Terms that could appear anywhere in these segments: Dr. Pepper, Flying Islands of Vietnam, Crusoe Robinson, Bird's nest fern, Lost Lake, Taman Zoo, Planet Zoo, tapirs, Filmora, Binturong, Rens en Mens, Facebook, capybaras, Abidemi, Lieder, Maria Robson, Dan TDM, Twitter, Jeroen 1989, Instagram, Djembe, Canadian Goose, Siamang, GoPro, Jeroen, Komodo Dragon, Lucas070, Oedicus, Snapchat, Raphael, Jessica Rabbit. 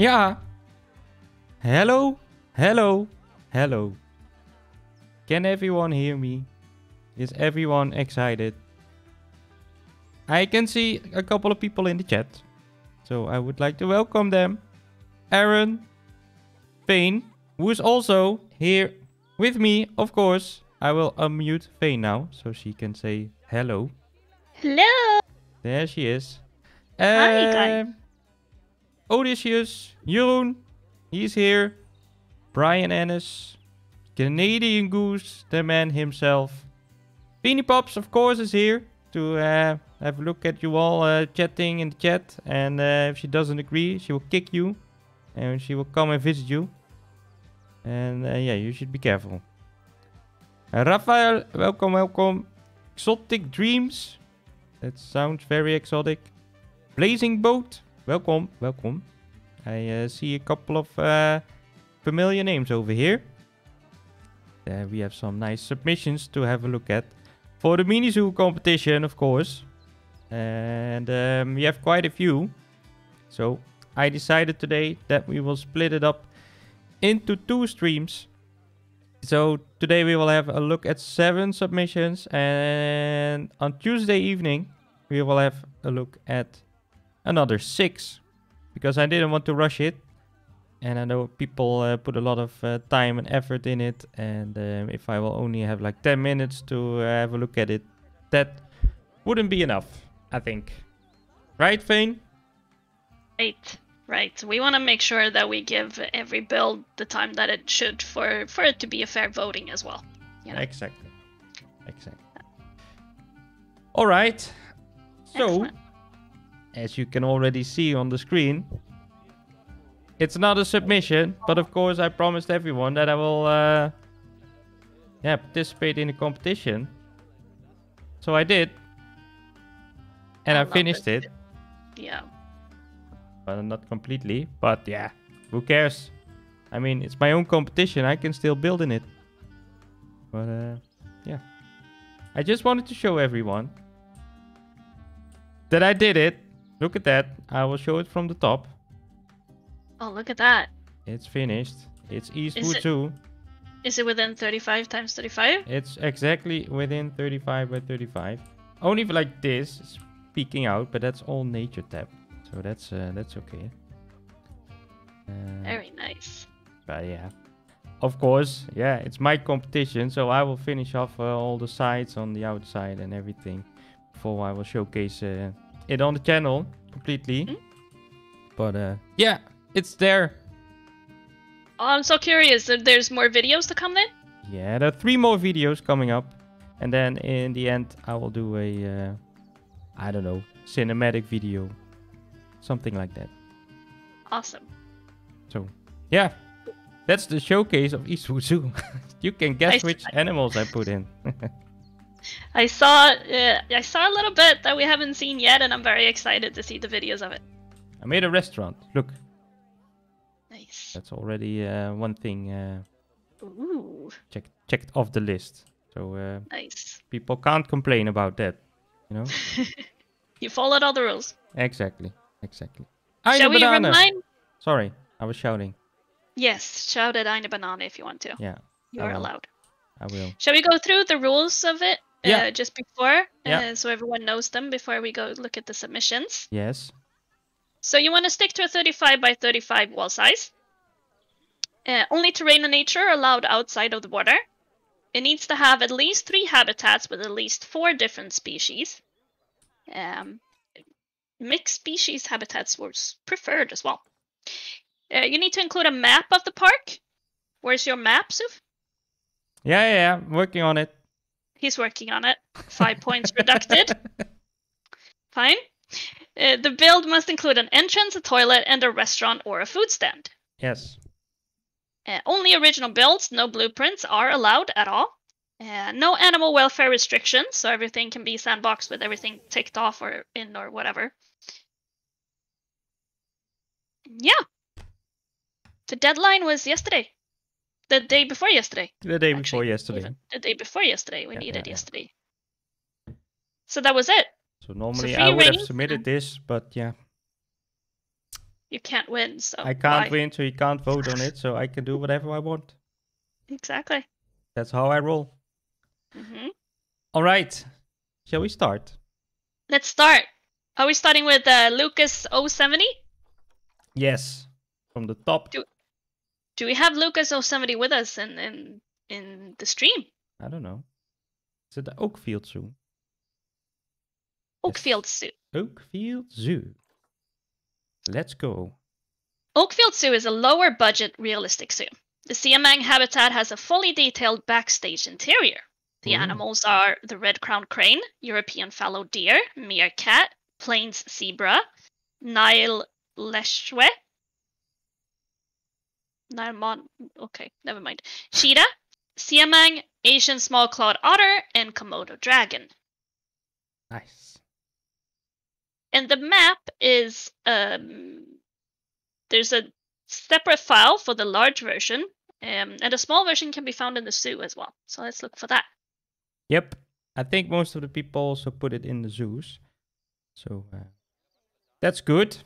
Ja. Hello? Hello? Hello? Can everyone hear me? Is everyone excited? I can see a couple of people in the chat. So I would like to welcome them. Aaron Fane, who is also here with me, of course. I will unmute Fane now, so she can say hello. Hello! There she is. Hi, guys. Odysseus, Jeroen, he's here. Brian Ennis, Canadian Goose, the man himself. Peenie Pops, of course, is here to have a look at you all chatting in the chat. And if she doesn't agree, she will kick you. And she will come and visit you. And yeah, you should be careful. Raphael, welcome, welcome. Exotic Dreams. That sounds very exotic. Blazing Boat. Welcome, welcome. I see a couple of familiar names over here. There we have some nice submissions to have a look at. For the mini zoo competition, of course. And we have quite a few. So I decided today that we will split it up into two streams. So today we will have a look at 7 submissions, and on Tuesday evening we will have a look at another 6, because I didn't want to rush it, and I know people put a lot of time and effort in it, and if I will only have like 10 minutes to have a look at it, that wouldn't be enough, I think. Right, Fane? Right. Right, we want to make sure that we give every build the time that it should for it to be a fair voting as well. You know? Exactly. Exactly. All right. So, excellent. As you can already see on the screen, it's not a submission, but of course I promised everyone that I will participate in the competition. So I did. And I finished it. Yeah. Well, not completely, but yeah, who cares? I mean, it's my own competition. I can still build in it. But yeah, I just wanted to show everyone that I did it. Look at that. I will show it from the top. Oh, look at that. It's finished. It's Eastwood Zoo. Is it within 35 times 35? It's exactly within 35 by 35. Only for like this, it's peeking out, but that's all nature tab. So that's okay. Very nice. But yeah, of course, yeah, it's my competition, so I will finish off all the sides on the outside and everything before I will showcase it on the channel completely. Mm-hmm. But yeah, it's there. Oh, I'm so curious. There's more videos to come then? Yeah, there are 3 more videos coming up, and then in the end I will do a I don't know, cinematic video. Something like that. Awesome. So, yeah. That's the showcase of Eastwood Zoo. You can guess which animals I put in. I saw a little bit that we haven't seen yet, and I'm very excited to see the videos of it. I made a restaurant. Look. Nice. That's already one thing ooh. Checked off the list. So nice. People can't complain about that. You know? You followed all the rules. Exactly. Exactly. Shall we remind? Sorry, I was shouting. Yes, shout at Eine Banane if you want to. Yeah. You are allowed. I will. Shall we go through the rules of it just before? Yeah. So everyone knows them before we go look at the submissions. Yes. So you want to stick to a 35 by 35 wall size. Only terrain and nature are allowed outside of the border. It needs to have at least 3 habitats with at least 4 different species. Mixed species habitats were preferred as well. You need to include a map of the park. Where's your map, Suf? Yeah, I'm working on it. He's working on it. 5 points reducted. Fine. The build must include an entrance, a toilet, and a restaurant or a food stand. Yes. Only original builds, no blueprints are allowed at all. No animal welfare restrictions, so everything can be sandboxed with everything ticked off or in or whatever. Yeah. The deadline was yesterday. The day before yesterday. The day actually, before yesterday. Even. The day before yesterday. We needed yesterday. So that was it. So normally I would have submitted this, but yeah. you can't win. So I can't win, so you can't vote on it. So I can do whatever I want. Exactly. That's how I roll. Mm-hmm. All right. Shall we start? Let's start. Are we starting with Lucas070? Yes. From the top. Do we have Lucas070 with us in the stream? I don't know. Is it the Oakfield Zoo? Oakfield Zoo. Oakfield Zoo. Let's go. Oakfield Zoo is a lower budget realistic zoo. The Siamang habitat has a fully detailed backstage interior. The animals are the red-crowned crane, European fallow deer, meerkat, plains zebra, Nile leshwe, cheetah, Siamang, Asian small-clawed otter, and Komodo dragon. Nice. And the map is, there's a separate file for the large version, and a small version can be found in the zoo as well. So let's look for that. Yep. I think most of the people also put it in the zoos. So that's good.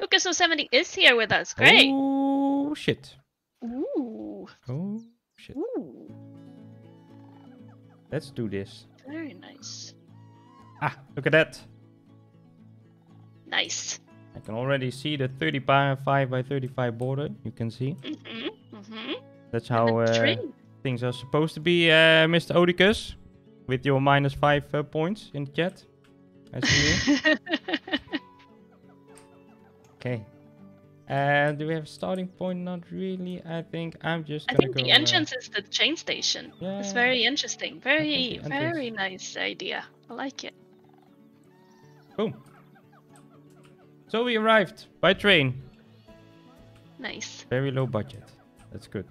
Lucas070 is here with us. Great. Oh, shit. Ooh. Oh, shit. Ooh. Let's do this. Very nice. Ah, look at that. Nice. I can already see the 35 by 35 border. You can see. Mm-hmm, mm-hmm. That's how things are supposed to be, Mr. Oedicus. With your -5 points in the chat. I see you. Okay. Do we have a starting point? Not really. I think I'm just gonna go... the entrance is the train station. Yeah. It's very interesting. Very, very nice idea. I like it. Boom. So we arrived by train. Nice. Very low budget. That's good.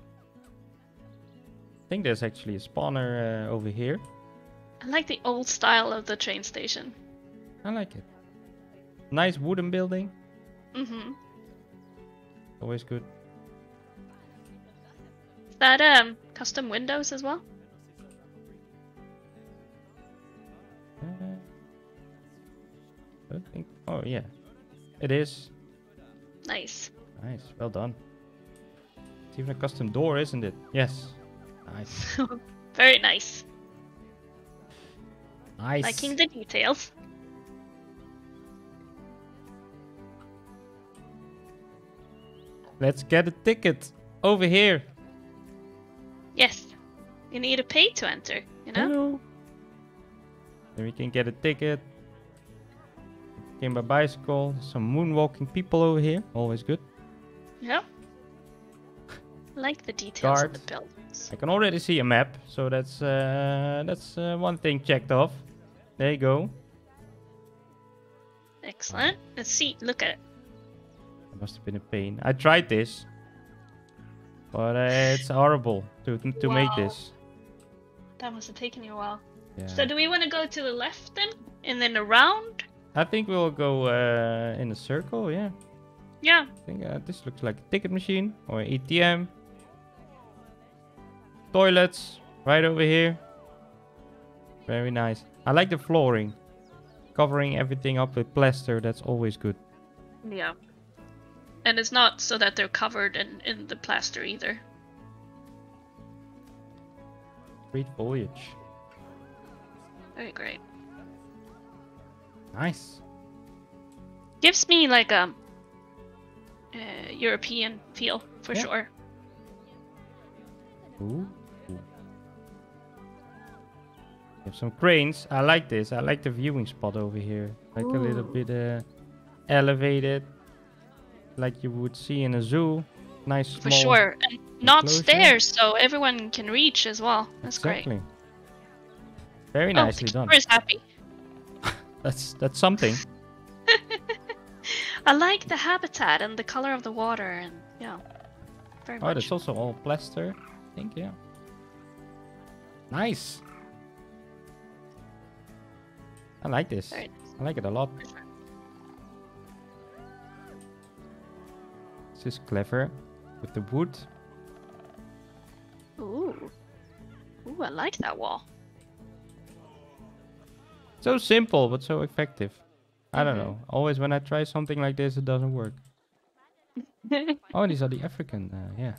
I think there's actually a spawner over here. I like the old style of the train station. I like it. Nice wooden building. Mm-hmm. Always good. Is that custom windows as well? I don't think. Oh yeah, it is. Nice. Nice. Well done. It's even a custom door, isn't it? Yes. Nice. Very nice. Nice. Liking the details. Let's get a ticket over here. Yes. You need to pay to enter, you know? Hello. Then we can get a ticket. Came by bicycle. Some moonwalking people over here. Always good. Yep. Like the details of the buildings. I can already see a map, so that's one thing checked off. There you go. Excellent. Let's see. Look at it. Must have been a pain. I tried this, but it's horrible to make this. That must have taken you a while. Yeah. So do we want to go to the left then, and then around? I think we'll go in a circle. Yeah. Yeah. I think this looks like a ticket machine or an ATM. Toilets right over here. Very nice. I like the flooring, covering everything up with plaster. That's always good. Yeah. And it's not so that they're covered in the plaster either. Great foliage. Very great. Nice. Gives me like a European feel for sure. Ooh. Ooh. We have some cranes. I like this. I like the viewing spot over here. Like a little bit elevated. Like you would see in a zoo. Nice small for sure. And not stairs, so everyone can reach as well. That's great. Very nicely done. The keeper is happy. that's something. I like the habitat and the color of the water and very much. Oh, there's also all plaster, I think, yeah. Nice. I like this. Nice. I like it a lot. This is clever with the wood. Ooh. Ooh, I like that wall. So simple, but so effective. I don't know. Always when I try something like this, it doesn't work. Oh, these are the African. Yeah.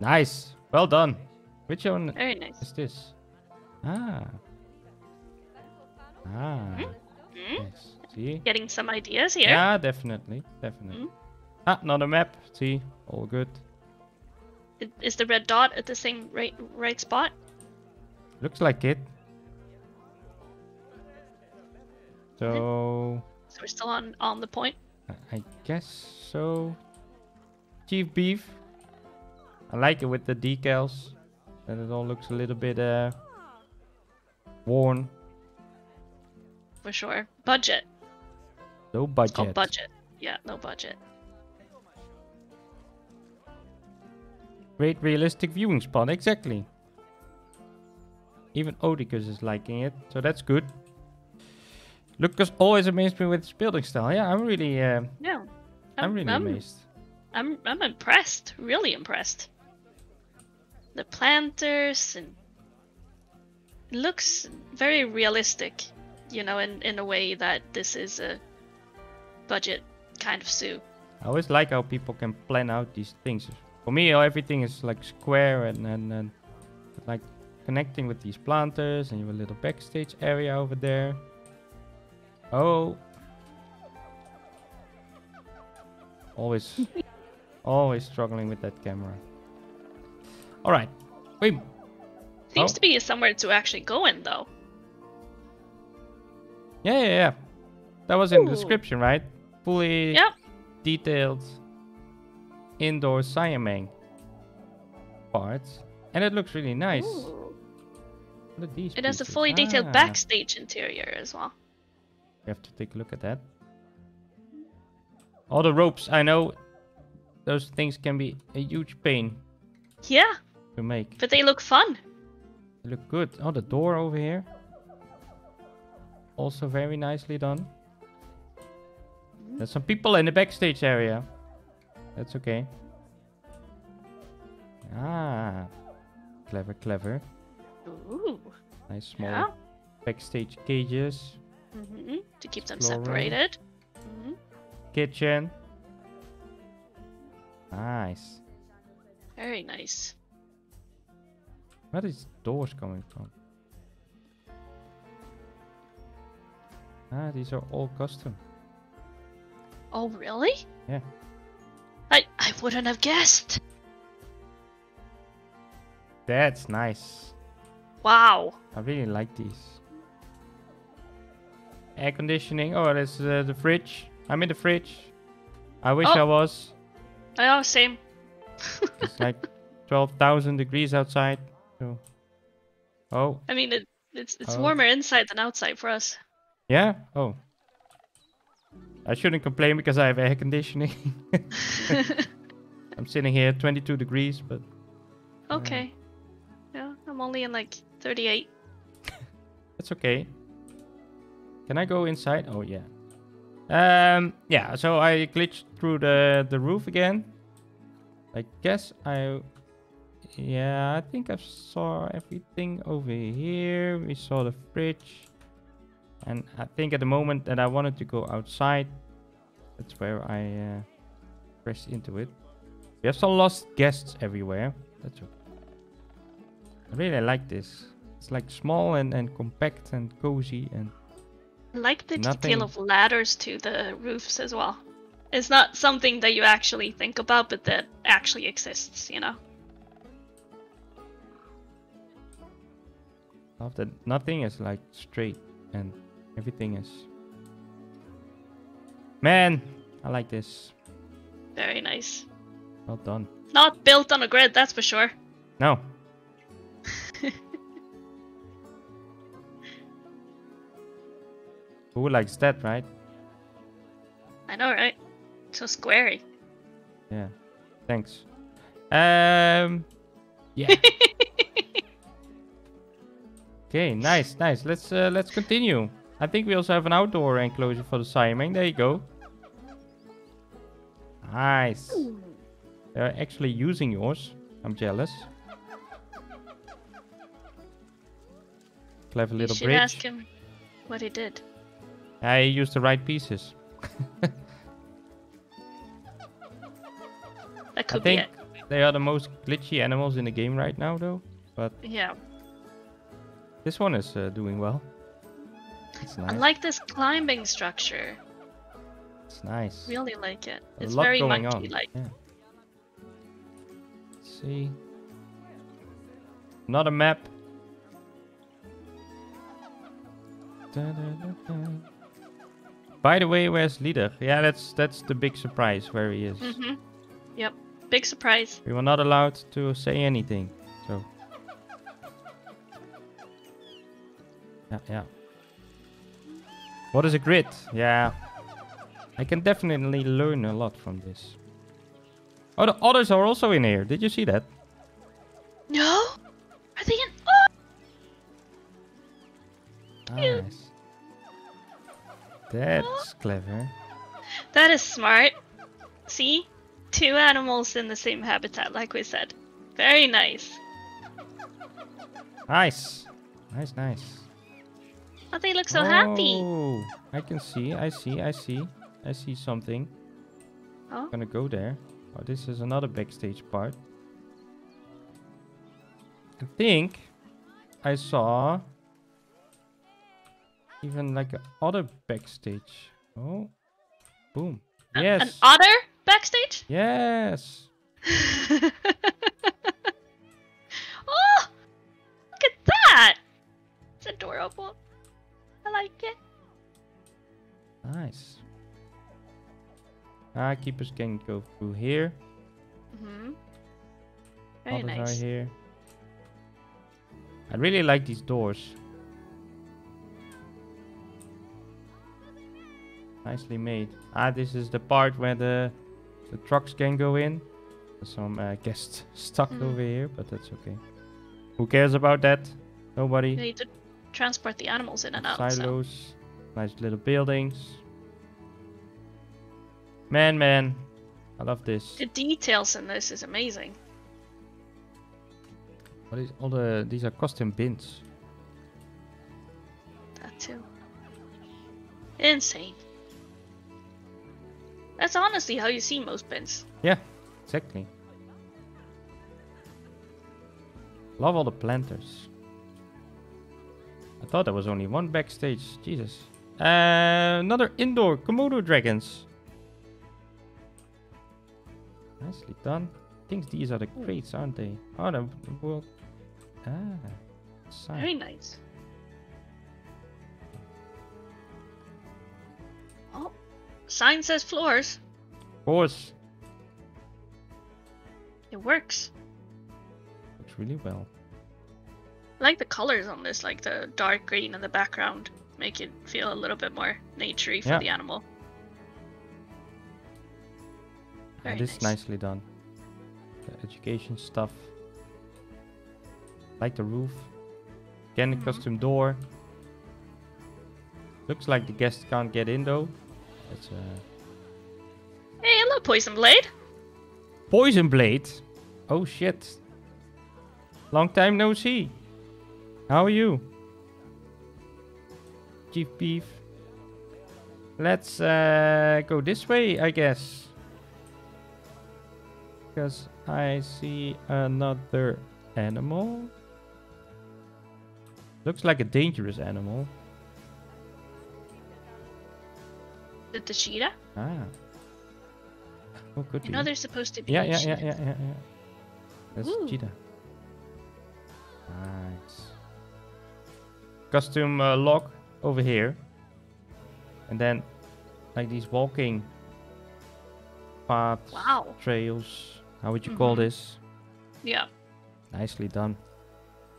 Nice. Well done. Which one is this? Yes. See? Getting some ideas here. Yeah, definitely. Ah, another map. See? All good. Is the red dot at the same right spot? Looks like it. So we're still on the point? I guess so. Chief Beef. I like it with the decals. That it all looks a little bit worn. For sure. Budget. No budget. It's called budget. Yeah, no budget. Great realistic viewing spot, exactly. Even Oedicus is liking it, so that's good. Lucas always amazed me with his building style. Yeah, I'm really I'm really amazed. I'm impressed, really impressed. The planters, and it looks very realistic, you know, in a way that this is a budget kind of zoo. I always like how people can plan out these things. For me, everything is like square and like connecting with these planters, and you have a little backstage area over there. Oh, always struggling with that camera. All right, wait. Seems to be somewhere to actually go in, though. Yeah. That was in the description, right? Fully detailed. Indoor Siamang parts, and it looks really nice. What are these it has pieces? A fully detailed backstage interior as well. We have to take a look at that. All the ropes, I know those things can be a huge pain. Yeah. To make. But they look fun. They look good. Oh, the door over here. Also very nicely done. There's some people in the backstage area. That's okay. Ah, clever. Ooh. Nice small backstage cages. To keep them separated. Kitchen. Nice. Very nice. Where are these doors coming from? Ah, these are all custom. Oh, really? Yeah. I wouldn't have guessed. That's nice. Wow. I really like these. Air conditioning. Oh, that's the fridge. I'm in the fridge. I wish I was. Oh, same. It's like 12,000 degrees outside. So. Oh. I mean, it's warmer inside than outside for us. Yeah? Oh. I shouldn't complain because I have air conditioning. I'm sitting here at 22 degrees, but... Okay. Yeah, I'm only in like 38. That's okay. Can I go inside? Oh, yeah. Yeah, so I glitched through the roof again. I guess I... Yeah, I think I saw everything over here. We saw the fridge. And I think at the moment that I wanted to go outside, that's where I pressed into it. We have some lost guests everywhere. That's okay. I really like this. It's like small and compact and cozy. And I like the detail of ladders to the roofs as well. It's not something that you actually think about, but that actually exists, you know. After nothing is like straight and... Everything is... Man! I like this. Very nice. Well done. Not built on a grid, that's for sure. No. Who likes that, right? I know, right? So squarey. Yeah. Thanks. Yeah. Okay, nice. Let's continue. I think we also have an outdoor enclosure for the Siamang. There you go. Nice. They're actually using yours. I'm jealous. Clever little bridge. You should ask him what he did. I used the right pieces. That could be it. They are the most glitchy animals in the game right now, though. But yeah, this one is doing well. It's nice. I like this climbing structure. It's nice. Really like it. It's very monkey-like. Yeah. Let's see, another map. By the way, where's Lieder? Yeah, that's the big surprise where he is. Mm-hmm. Yep, big surprise. We were not allowed to say anything, so. Yeah, yeah. What is a grid? Yeah, I can definitely learn a lot from this. Oh, the otters are also in here. Did you see that? No. Are they in? Oh! Nice. That's clever. That is smart. See? Two animals in the same habitat, like we said. Very nice. Nice. Nice, nice. Oh, they look so happy. Oh, I can see. I see something. Oh? I'm gonna go there. Oh, this is another backstage part. I think I saw even like an otter backstage. Oh, boom. Yes. An otter backstage? Yes. Oh, look at that. It's adorable. I like it. Nice. Ah, keepers can go through here. Mm-hmm. Very nice. Others are here. I really like these doors. Nicely made. Ah, this is the part where the trucks can go in. There's some guests stuck over here, but that's okay. Who cares about that? Nobody. They need to transport the animals in and out. Silos. So. Nice little buildings. Man, I love this. The details in this is amazing. What is all the? These are custom bins. That too. Insane. That's honestly how you see most bins. Yeah, exactly. Love all the planters. I thought there was only one backstage. Jesus. Another indoor Komodo dragons. Nicely done. I think these are the crates, aren't they? Oh, the world. Ah, side. Very nice. Oh, sign says floors. Of course. It works. Works really well. I like the colors on this, like the dark green in the background, make it feel a little bit more naturey for the animal. This is nicely done. The education stuff. Like the roof. Again, the custom door. Looks like the guests can't get in though. That's Hey, hello, Poison Blade. Poison Blade? Oh shit. Long time no see. How are you? Chief Beef. Let's go this way, I guess. Because I see another animal. Looks like a dangerous animal. The cheetah? Ah. Oh, could be. You know they're supposed to be. Yeah. That's the cheetah. Nice. Custom log over here. And then like these walking paths, trails. How would you call this? Yeah. Nicely done.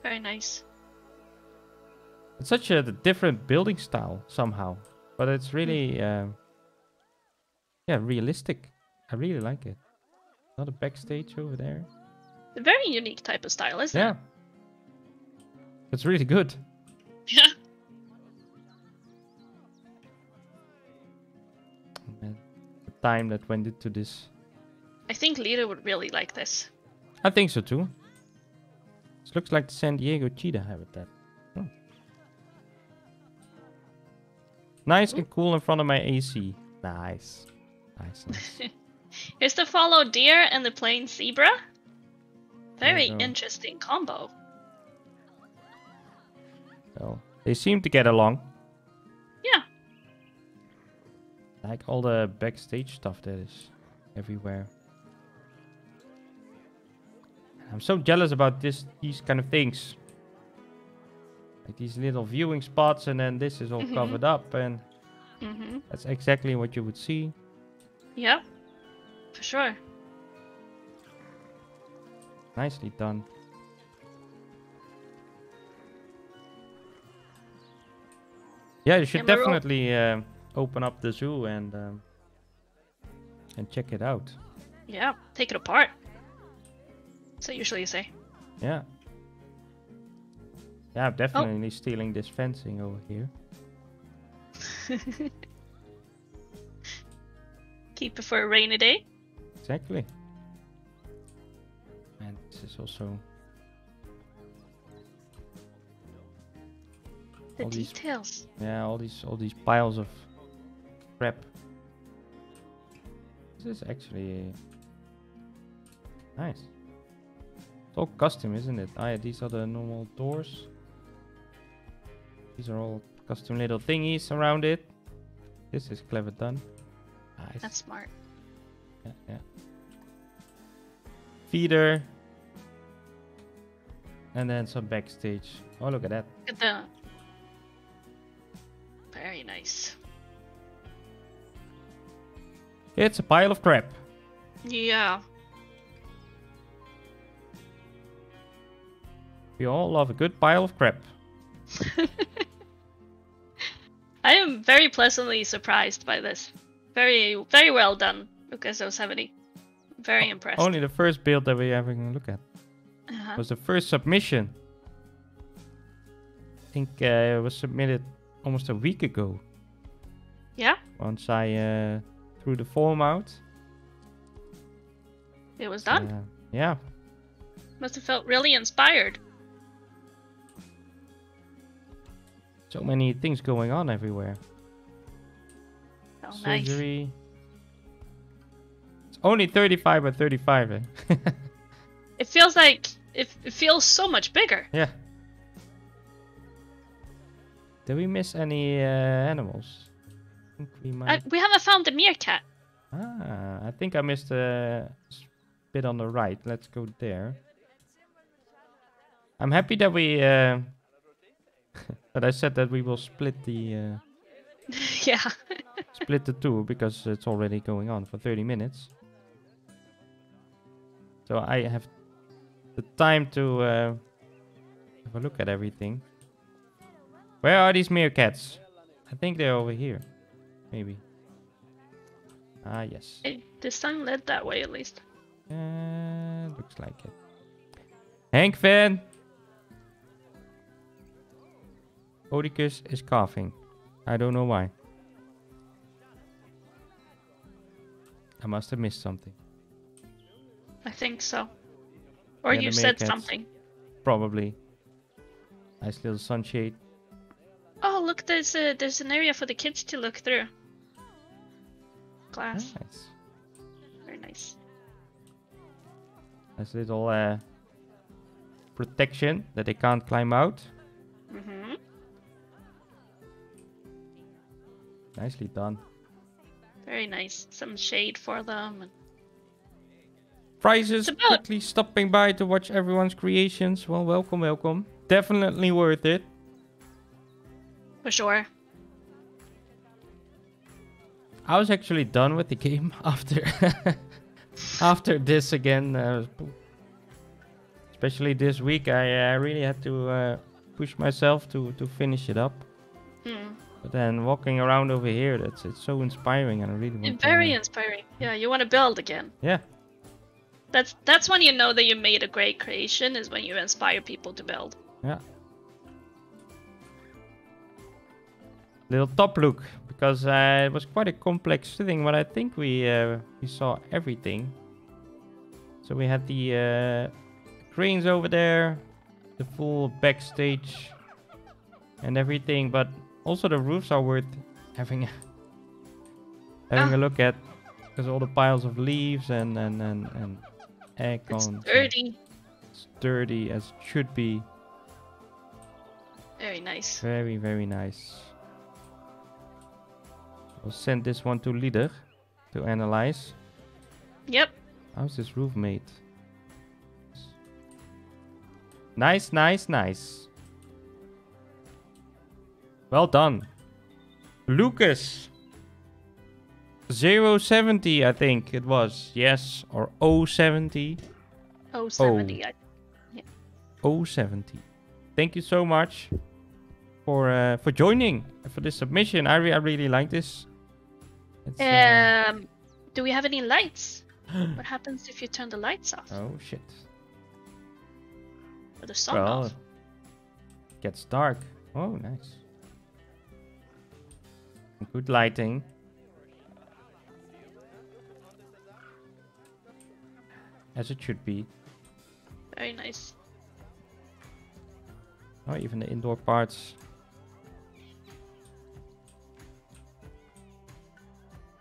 Very nice. It's such a different building style somehow, but it's really, realistic. I really like it. Another backstage over there. A very unique type of style, isn't it? Yeah. It's really good. Yeah. The time that went into this. I think Lieder would really like this. I think so too. This looks like the San Diego cheetah habitat. Oh. Nice and cool in front of my AC. Nice. Nice. Nice. Here's the fallow deer and the plain zebra. Very interesting combo. So they seem to get along. Yeah. Like all the backstage stuff that is everywhere. I'm so jealous about these kind of things. Like these little viewing spots, and then this is all covered up, and that's exactly what you would see. Yep, for sure. Nicely done. Yeah, you should definitely open up the zoo and check it out. Yeah, take it apart. So usually you say. Yeah. Yeah, I'm definitely stealing this fencing over here. Keep it for a rainy day. Exactly. And this is also the details. Yeah, all these piles of crap. This is actually nice. It's all custom, isn't it? Ah, yeah, these are the normal doors. These are all custom little thingies around it. This is clever done. Nice. That's smart. Yeah, yeah. Feeder. And then some backstage. Oh, look at that. Look at that. Very nice. It's a pile of crap. Yeah. We all love a good pile of crap. I am very pleasantly surprised by this. Very, very well done, Lucas070. Very impressed. Only the first build that we're having a look at was the first submission. I think it was submitted almost a week ago. Yeah. Once I threw the form out, it was done. Yeah. Must have felt really inspired. So many things going on everywhere. Oh, surgery. Nice. It's only 35 by 35. Eh? It feels like it feels so much bigger. Yeah. Did we miss any animals? I think we might. We haven't found the meerkat. Ah, I think I missed a bit on the right. Let's go there. I'm happy that we. But I said that we will split the yeah split the two, because it's already going on for 30 minutes. So I have the time to have a look at everything. Where are these meerkats? I think they're over here. Maybe. Ah, yes. This time led that way at least. Looks like it. Hank Fan! Oedicus is coughing. I don't know why. I must have missed something. I think so. Or you said something. Probably. Nice little sunshade. Oh, look, there's an area for the kids to look through. Glass. Nice. Very nice. Nice little protection that they can't climb out. Nicely done. Very nice. Some shade for them. Prizes quickly stopping by to watch everyone's creations. Well, welcome, welcome. Definitely worth it. For sure. I was actually done with the game after this again. Especially this week, I really had to push myself to finish it up. But then walking around over here, it's so inspiring, and I really want to inspiring. Yeah, you want to build again. Yeah. That's when you know that you made a great creation, is when you inspire people to build. Yeah. Little top look, because it was quite a complex thing, but I think we saw everything. So we had the cranes over there, the full backstage, and everything, but also the roofs are worth having a look at, because all the piles of leaves and acorns. It's sturdy. Sturdy as it should be. Very nice. Very, very nice. We'll send this one to Lieder to analyze. Yep. How's this roof made? Nice, nice, nice. Well done. Lucas070, I think it was. Yes, or 070. 070. Yeah. 070. Thank you so much for joining and for this submission. I really like this. It's, do we have any lights? What happens if you turn the lights off? Oh shit. Or the sun off? It gets dark. Oh, nice. Good lighting. As it should be. Very nice. Oh, even the indoor parts.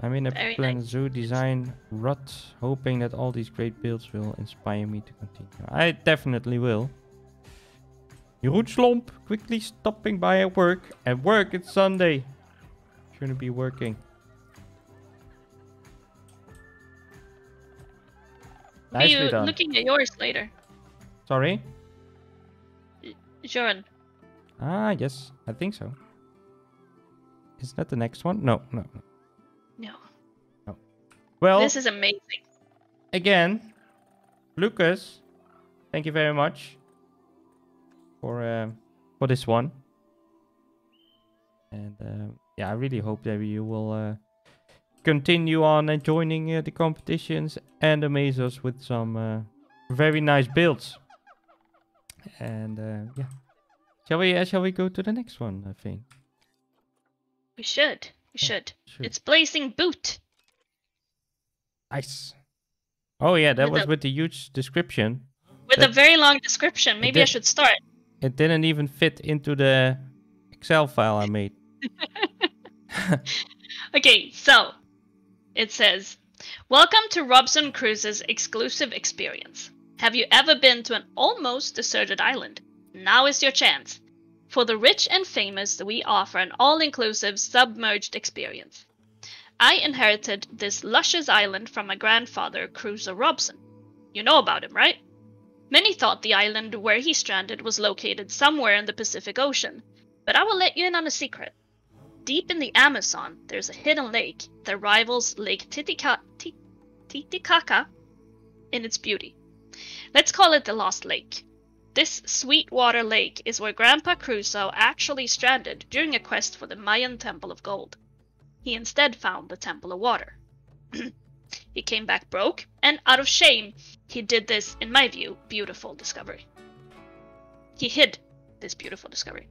I'm in a Plan Zoo design rut, hoping that all these great builds will inspire me to continue. I definitely will. Jeroen Slomp, quickly stopping by at work. At work, it's Sunday. Shouldn't be working. Are you looking at yours later? Sorry? Jeroen. Ah, yes. I think so. Is that the next one? No, no, no. No. Oh. Well, this is amazing. Again, Lucas, thank you very much for this one. And yeah, I really hope that you will continue on and joining the competitions and amaze us with some very nice builds. And yeah, shall we go to the next one? I think we should. Should. It's Blazing Boot. Nice. Oh yeah, that was with the huge description. With a very long description. Maybe I should start. It didn't even fit into the Excel file I made. Okay, so it says, "Welcome to Robinson Cruise's exclusive experience. Have you ever been to an almost deserted island? Now is your chance. For the rich and famous, we offer an all-inclusive submerged experience. I inherited this luscious island from my grandfather, Crusoe Robinson. You know about him, right? Many thought the island where he stranded was located somewhere in the Pacific Ocean, but I will let you in on a secret. Deep in the Amazon, there's a hidden lake that rivals Lake Titicaca in its beauty. Let's call it the Lost Lake. This Sweetwater Lake is where Grandpa Crusoe actually stranded during a quest for the Mayan Temple of Gold. He instead found the Temple of Water. He came back broke, and out of shame, he did this, in my view, beautiful discovery. He hid this beautiful discovery.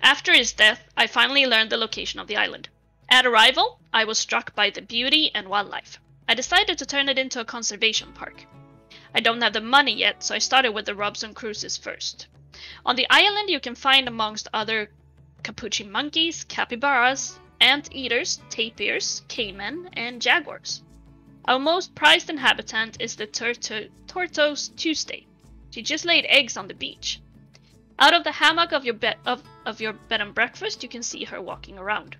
After his death, I finally learned the location of the island. At arrival, I was struck by the beauty and wildlife. I decided to turn it into a conservation park. I don't have the money yet, so I started with the Robinson Crusoes first. On the island you can find, amongst other, capuchin monkeys, capybaras, anteaters, tapirs, caiman, and jaguars. Our most prized inhabitant is the tortoise Tuesday. She just laid eggs on the beach. Out of the hammock of your bed and breakfast you can see her walking around.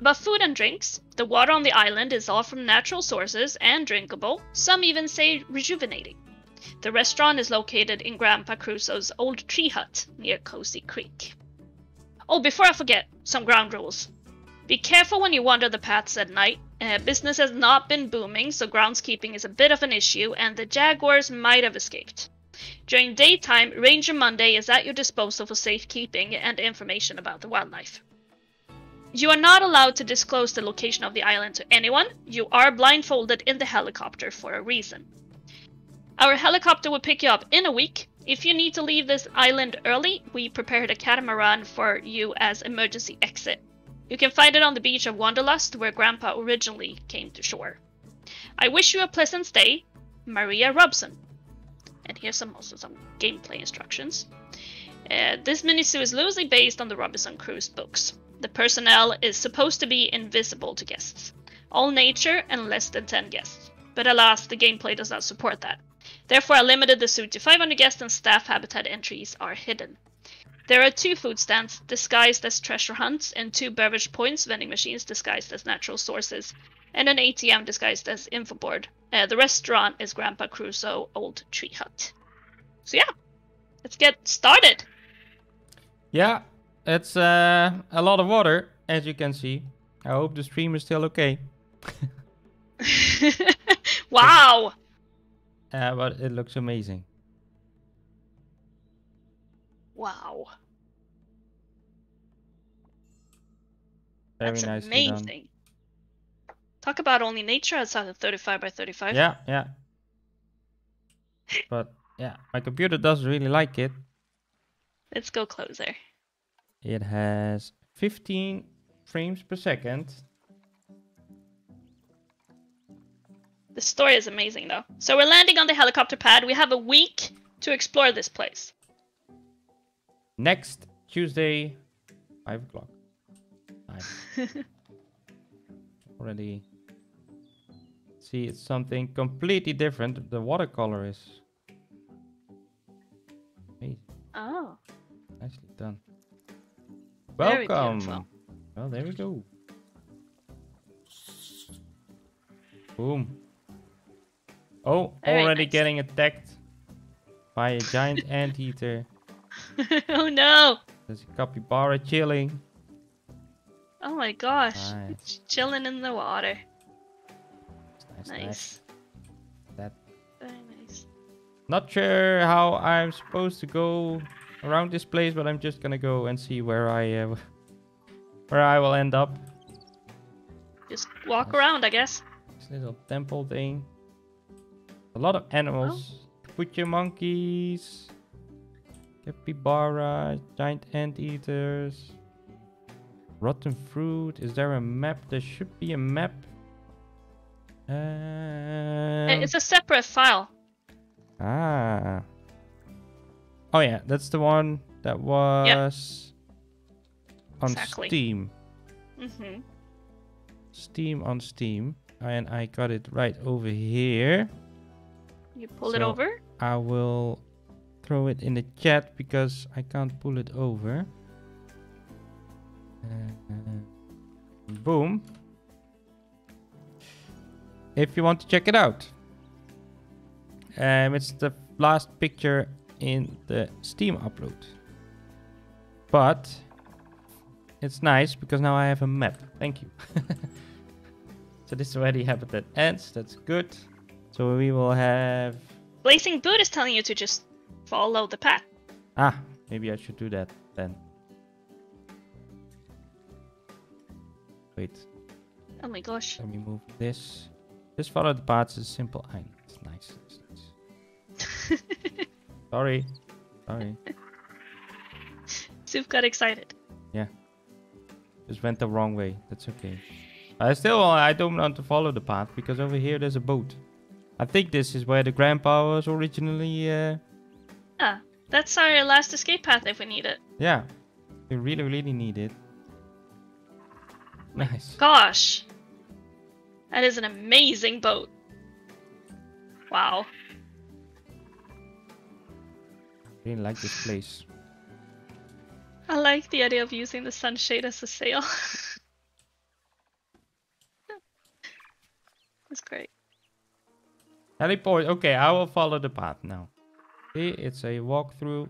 About food and drinks, the water on the island is all from natural sources and drinkable, some even say rejuvenating. The restaurant is located in Grandpa Crusoe's old tree hut near Cozy Creek. Oh, before I forget, some ground rules. Be careful when you wander the paths at night. Business has not been booming, so groundskeeping is a bit of an issue, and the jaguars might have escaped. During daytime, Ranger Monday is at your disposal for safekeeping and information about the wildlife. You are not allowed to disclose the location of the island to anyone. You are blindfolded in the helicopter for a reason. Our helicopter will pick you up in a week. If you need to leave this island early, we prepared a catamaran for you as emergency exit. You can find it on the beach of Wanderlust, where Grandpa originally came to shore. I wish you a pleasant stay, Maria Robson." And here's also some gameplay instructions. This mini-series is loosely based on the Robinson Crusoe books. The personnel is supposed to be invisible to guests. All nature and less than 10 guests. But alas, the gameplay does not support that. Therefore, I limited the zoo to 500 guests and staff habitat entries are hidden. There are 2 food stands disguised as treasure hunts and 2 beverage points, vending machines disguised as natural sources, and an ATM disguised as infoboard. The restaurant is Grandpa Crusoe Old Tree Hut. So yeah, let's get started. Yeah, it's a lot of water, as you can see. I hope the stream is still okay. Wow! But it looks amazing. Wow. Very nice. Amazing. Done. Talk about only nature outside of 35 by 35. Yeah, yeah. But yeah, my computer doesn't really like it. Let's go closer. It has 15 frames per second. The story is amazing, though. So we're landing on the helicopter pad. We have a week to explore this place. Next Tuesday, 5 o'clock. Already see it's something completely different. The watercolor is amazing. Oh. Nicely done. Welcome. Well, there we go. Boom. Oh, already nice. Getting attacked by a giant anteater. Oh no! There's a capybara chilling. Oh my gosh, nice. It's chilling in the water. Nice, nice. Nice. That. Very nice. Not sure how I'm supposed to go around this place, but I'm just gonna go and see where I will end up. Just walk around, I guess. This little temple thing. A lot of animals. Put your monkeys, capybara, giant anteaters, rotten fruit. Is there a map? There should be a map. It's a separate file. Ah. Oh yeah, that's the one that was on Steam. Mm-hmm. Steam on Steam. And I got it right over here. You pull it over? I will throw it in the chat because I can't pull it over. Boom. If you want to check it out. It's the last picture in the Steam upload. But it's nice because now I have a map. Thank you. So this already happened at ends. That's good. So we will have... Blazing Boot is telling you to just follow the path. Ah, maybe I should do that then. Wait. Oh my gosh. Let me move this. Just follow the path. It's a simple island. It's nice. It's nice. Sorry. Sorry. Suf got excited. Yeah. Just went the wrong way. That's okay. I don't want to follow the path because over here there's a boat. I think this is where the grandpa was originally. Yeah, that's our last escape path if we need it. Yeah, we really, really need it. Nice. Gosh, that is an amazing boat. Wow. Really like this place. I like the idea of using the sunshade as a sail. That's great. Heliport. Okay, I will follow the path now. See, it's a walkthrough.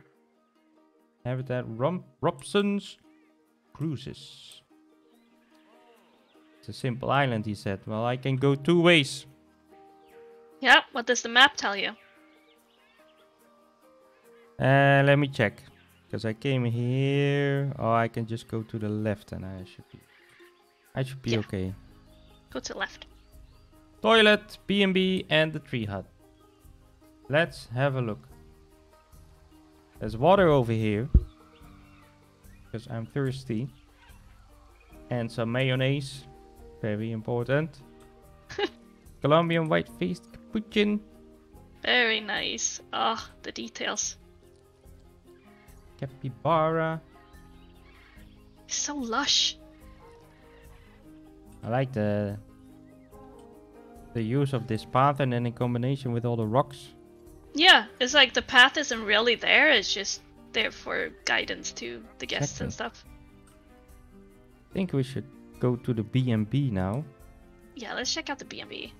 Habitat Robson's Cruises. It's a simple island, he said. Well, I can go 2 ways. Yeah, what does the map tell you? Let me check. Because I came here. Oh, I can just go to the left and I should be okay. Go to the left. Toilet, B&B, and the tree hut. Let's have a look. There's water over here. Because I'm thirsty. And some mayonnaise. Very important. Colombian white-faced capuchin. Very nice. Ah, the details. Capybara. So lush. I like the use of this path, and then in combination with all the rocks. Yeah, it's like the path isn't really there, it's just there for guidance to the guests and stuff. I think we should go to the B&B now. Yeah, let's check out the B&B.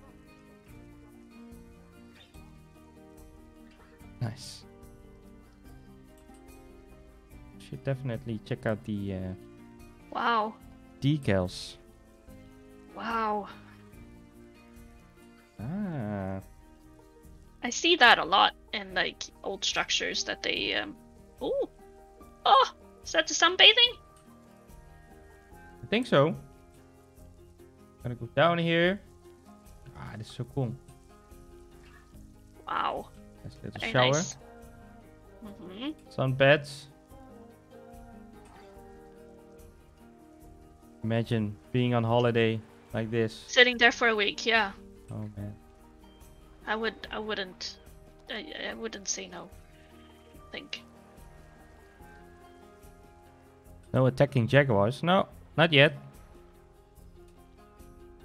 Nice. Should definitely check out the wow, decals. Wow. Ah. I see that a lot in like old structures that they oh. Oh, is that the sunbathing? I think so. Gonna go down here. Ah, this is so cool. Wow. Let's get a shower. Nice. Mm-hmm. Sun beds. Imagine being on holiday like this. Sitting there for a week, yeah. Oh man. I wouldn't say no. I think. No attacking jaguars. No, not yet.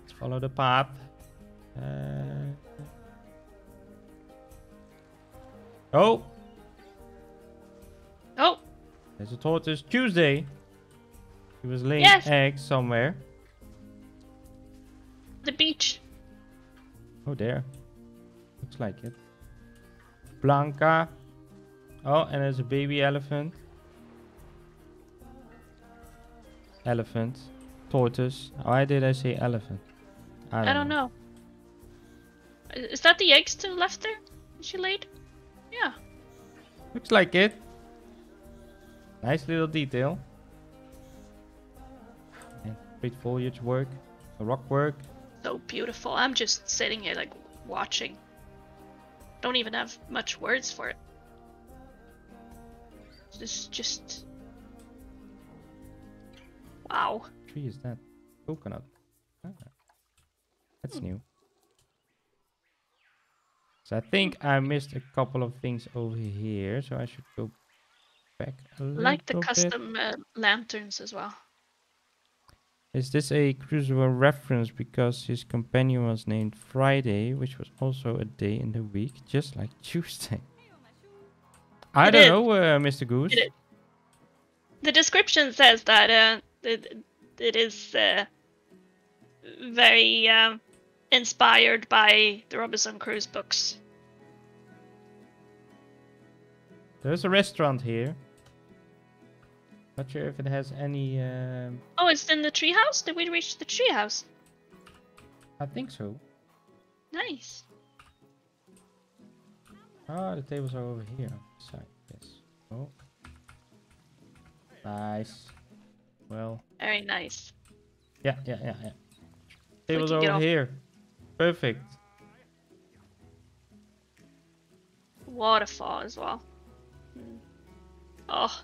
Let's follow the path. Oh. Oh. There's a tortoise Tuesday. He was laying eggs somewhere. The beach. Oh, there. Looks like it. Blanca. Oh, and there's a baby elephant. Elephant. Tortoise. Why did I say elephant? I don't know. Is that the eggs to the left there? Is she laid? Yeah. Looks like it. Nice little detail. Foliage work, rock work. So beautiful. I'm just sitting here like watching. Don't even have much words for it. This is just wow. What tree is that? Coconut. Ah. That's new. So I think I missed a couple of things over here, so I should go back a little bit. Like the custom lanterns as well. Is this a Crusoe reference because his companion was named Friday, which was also a day in the week, just like Tuesday? I don't know, Mr. Goose. The description says that it is very inspired by the Robinson Crusoe books. There's a restaurant here. Not sure if it has any. Oh, it's in the treehouse? Did we reach the treehouse? I think so. Nice. Oh, the tables are over here. Sorry, yes. Oh. Nice. Well. Very nice. Yeah, yeah, yeah, yeah. Tables over here. Perfect. Waterfall as well. Mm. Oh.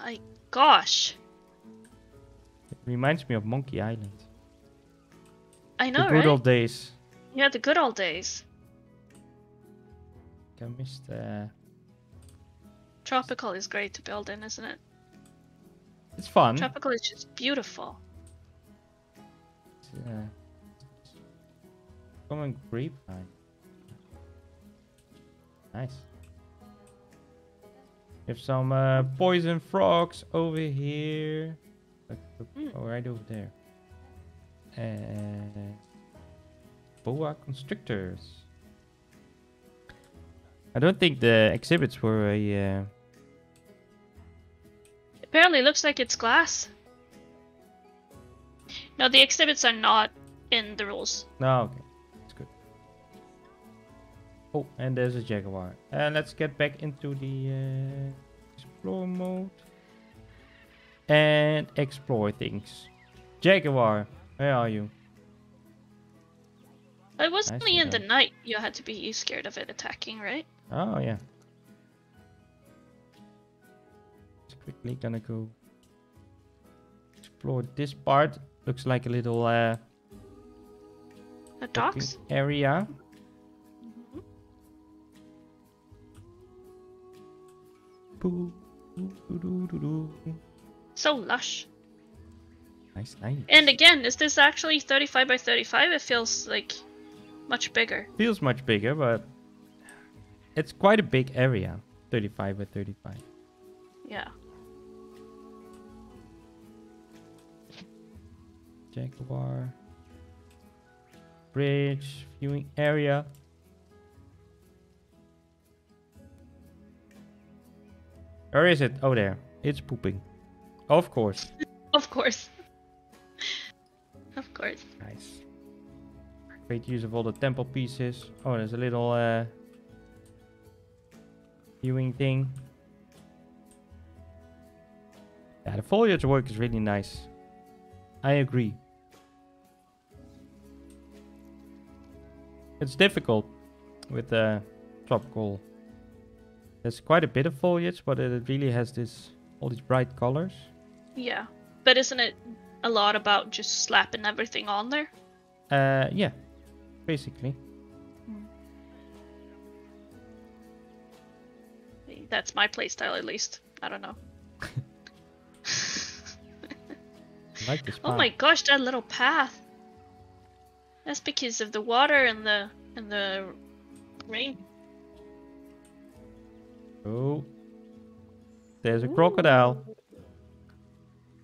My gosh. It reminds me of Monkey Island. I know, right? The good old days. Yeah, the good old days. I missed Tropical is great to build in, isn't it? It's fun. Tropical is just beautiful. It's, common grapevine. Nice. We have some poison frogs over here. Oh, right over there. Boa constrictors. I don't think the exhibits were a... Apparently it looks like it's glass. No, the exhibits are not in the rules. No, okay. That's good. Oh, and there's a jaguar. Let's get back into the explore mode and explore things. Jaguar, where are you? It was only in the night you had to be scared of it attacking, right? Oh yeah. Just quickly gonna go explore this part. Looks like a little a docks area. So lush. Nice, nice. And again, is this actually 35 by 35? It feels like much bigger. Feels much bigger, but it's quite a big area. 35 by 35. Yeah. Jaguar. Bridge. Viewing area. Where is it? Oh, there. It's pooping. Of course. Of course. Of course. Nice. Great use of all the temple pieces. Oh, there's a little viewing thing. Yeah, the foliage work is really nice. I agree. It's difficult with the tropical. There's quite a bit of foliage, but it really has this all these bright colors. Yeah, but isn't it a lot about just slapping everything on there? Yeah, basically. Mm. That's my playstyle, at least. I don't know. I like this. Oh my gosh, that little path. That's because of the water and the rain. Oh, there's a crocodile.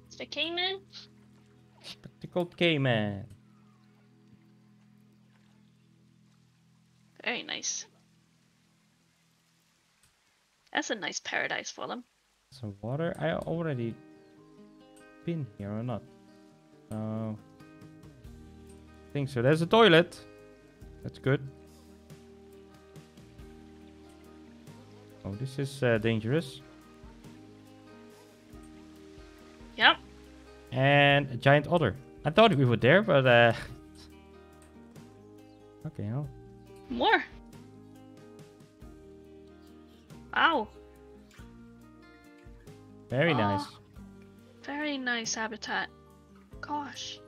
It's the caiman. Spectacled caiman. Very nice. That's a nice paradise for them. Some water. I already been here or not? No. I think so. There's a toilet. That's good. Oh, this is dangerous. Yep. And a giant otter. I thought we were there, but okay, oh. More. Wow. Very nice. Very nice habitat. Gosh.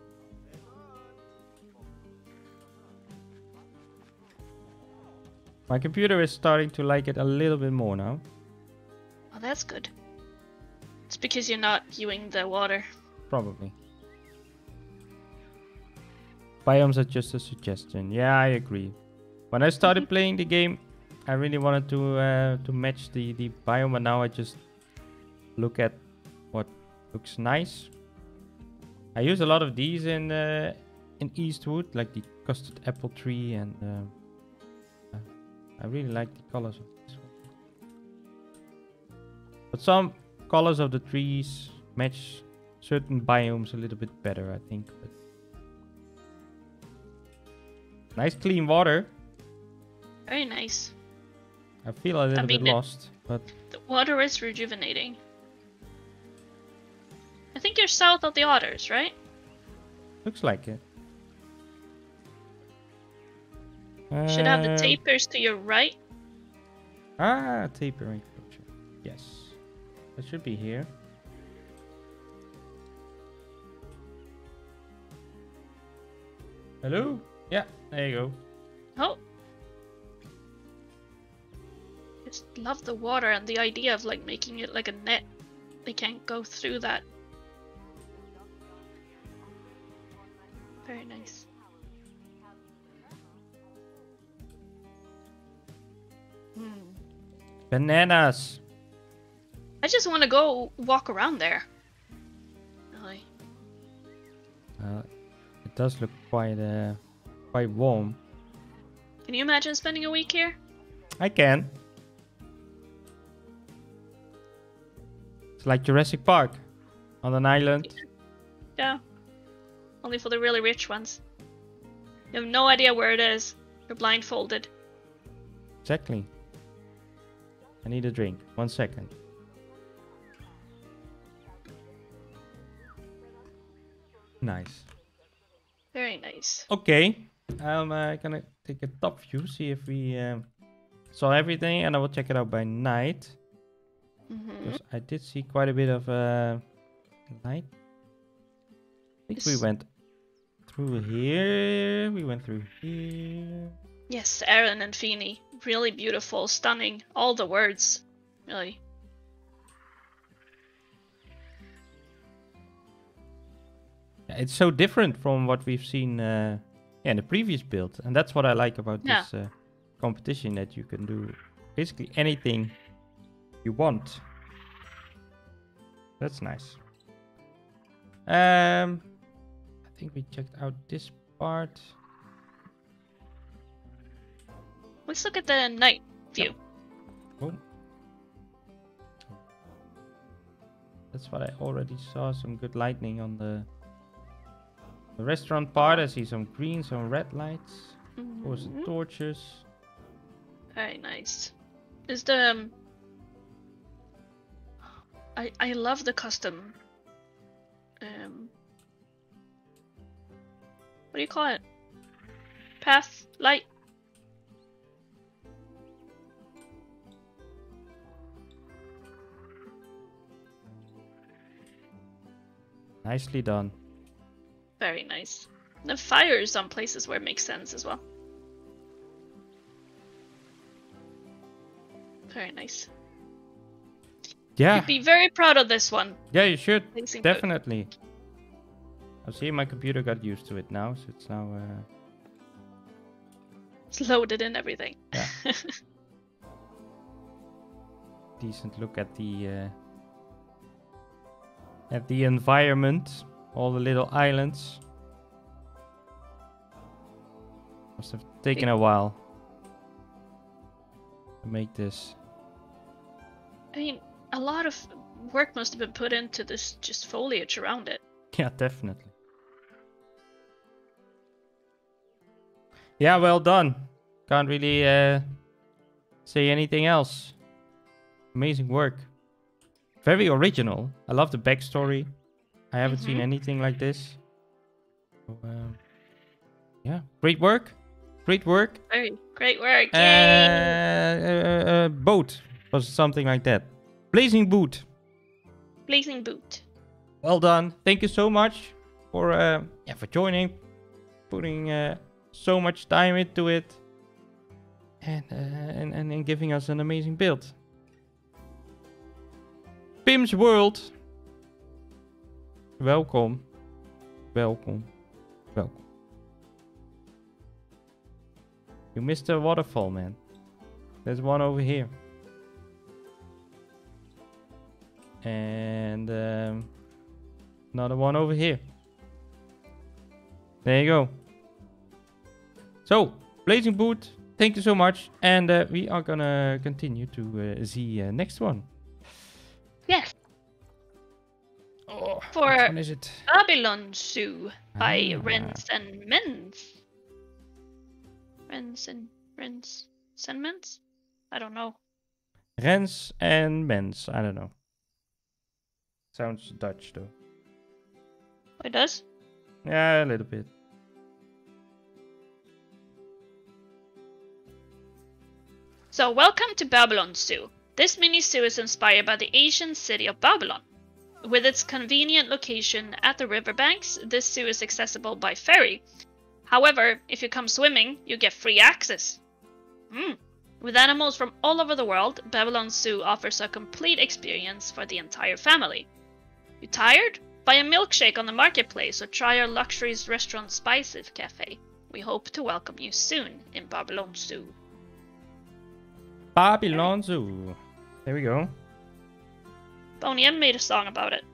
My computer is starting to like it a little bit more now. Oh, that's good. It's because you're not viewing the water. Probably. Biomes are just a suggestion. Yeah, I agree. When I started playing the game, I really wanted to match the biome, but now I just look at what looks nice. I use a lot of these in Eastwood, like the custard apple tree, and I really like the colors of this one. But some colors of the trees match certain biomes a little bit better, I think. But nice clean water. Very nice. I feel a little bit lost, but the water is rejuvenating. I think you're south of the otters, right? Looks like it. Should have the tapirs to your right. Ah, tapiring culture. Yes. That should be here. Hello? Yeah, there you go. Oh. Just love the water and the idea of like making it like a net. They can't go through that. Very nice. Mm. Bananas. I just want to go walk around there. Really. It does look quite quite warm. Can you imagine spending a week here? I can. It's like Jurassic Park on an island. Yeah. Only for the really rich ones. You have no idea where it is. You're blindfolded. Exactly. I need a drink. 1 second. Nice. Very nice. Okay. I'm gonna take a top view, see if we saw everything, and I will check it out by night. Because I did see quite a bit of light. I think we went through here. We went through here. Yes, Aaron and Fane. Really beautiful, stunning. All the words, really. it's so different from what we've seen in the previous build, and that's what I like about this competition, that you can do basically anything you want. That's nice. I think we checked out this part. Let's look at the night view. Oh. That's what I already saw, some good lightning on the restaurant part. I see some green, some red lights. Mm-hmm. Of course, the torches. Very nice. Is the... I love the custom. What do you call it? Path light. Nicely done. Very nice. The fires on places where it makes sense as well. Very nice. Yeah. You'd be very proud of this one. Yeah, you should. Definitely. I see my computer got used to it now, so it's now... It's loaded in everything. Yeah. Decent look at the environment, all the little islands. Must have taken a while to make this. I mean, a lot of work must have been put into this, just foliage around it. Yeah, definitely. Yeah, well done. Can't really say anything else. Amazing work. Very original. I love the backstory. I haven't seen anything like this. So, yeah, great work. Great work. Great work. Boat was something like that. Blazing Boot. Blazing Boot. Well done. Thank you so much for joining, putting so much time into it, and giving us an amazing build. Pim's World. Welkom. Welkom. Welkom. You missed a waterfall, man. There's one over here. And another one over here. There you go. So, Blazing Boot, thank you so much. And we are gonna continue to the next one. Yes. Oh, for Babylon Zoo by Rens and Mens. Rens and Mens? I don't know. Rens and Mens. I don't know. Sounds Dutch though. It does? Yeah, a little bit. So, welcome to Babylon Zoo. This mini zoo is inspired by the ancient city of Babylon. With its convenient location at the riverbanks, this zoo is accessible by ferry. However, if you come swimming, you get free access. With animals from all over the world, Babylon Zoo offers a complete experience for the entire family. You tired? Buy a milkshake on the marketplace or try our luxurious restaurant Spices Cafe. We hope to welcome you soon in Babylon Zoo. Babylon Zoo. There we go. Boney M made a song about it.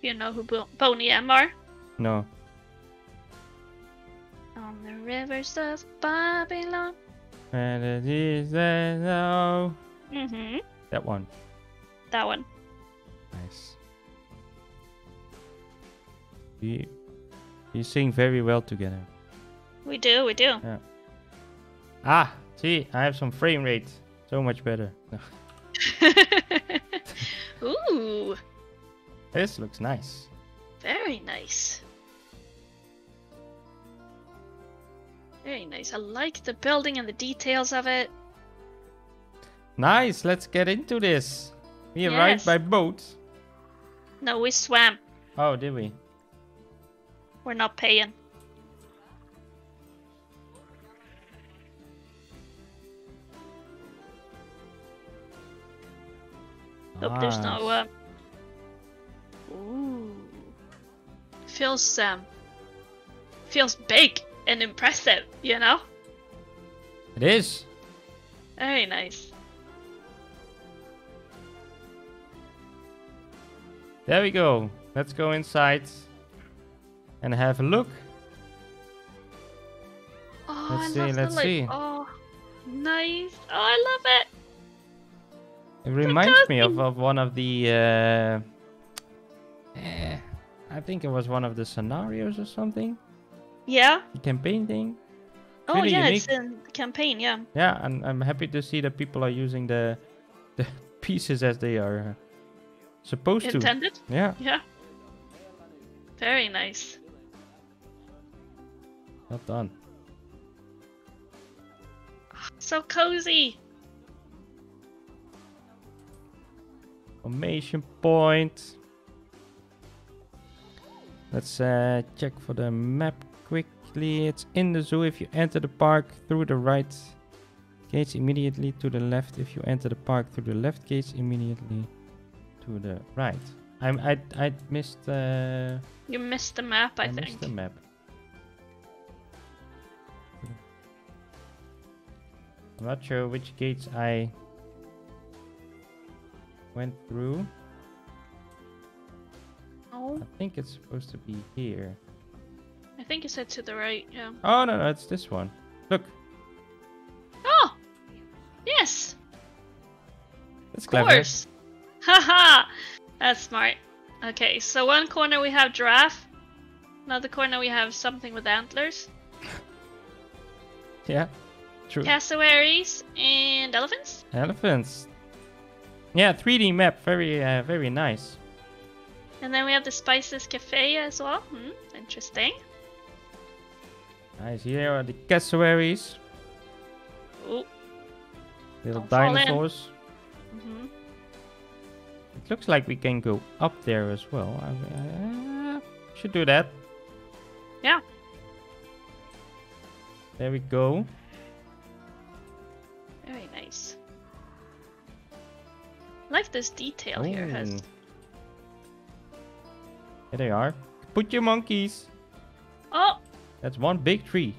You know who Boney M are? No. On the rivers of Babylon. And it is now. That one. That one. Nice. You sing very well together. We do, we do. Yeah. Ah, see, I have some frame rate. So much better. Ooh. This looks nice. Very nice. Very nice. I like the building and the details of it. Nice. Let's get into this. We arrived by boat. No, we swam. Oh, did we? We're not paying. Hope there's no... Ooh. Feels big and impressive, you know? It is. Very nice. There we go. Let's go inside and have a look. Oh, let's see, let's see. Oh, nice. Oh, I love it. It reminds me of one of the... I think it was one of the scenarios or something. Yeah. The campaign thing. Oh, really yeah, unique. It's in the campaign, yeah. Yeah, and I'm happy to see that people are using the pieces as they are supposed to. Yeah. Yeah. Very nice. Well done. So cozy. Formation point. Let's check for the map quickly. It's in the zoo if you enter the park through the right gates immediately to the left. If you enter the park through the left gates immediately to the right. I missed. You missed the map. I think. Missed the map. I'm not sure which gates I went through. Oh. I think it's supposed to be here. I think you said to the right, yeah. Oh, no, it's this one. Look. Oh! Yes! That's clever. Of course. Haha! That's smart. Okay, so one corner we have giraffe. Another corner we have something with antlers. Yeah. True. Cassowaries and elephants. Elephants. Yeah, 3D map, very nice. And then we have the Spices Cafe as well. Interesting. Nice. Here are the cassowaries. Ooh. Little dinosaurs. Mm-hmm. It looks like we can go up there as well. Should do that. Yeah. There we go. Very nice. I like this detail here. Here they are. Put your monkeys. Oh! That's one big tree.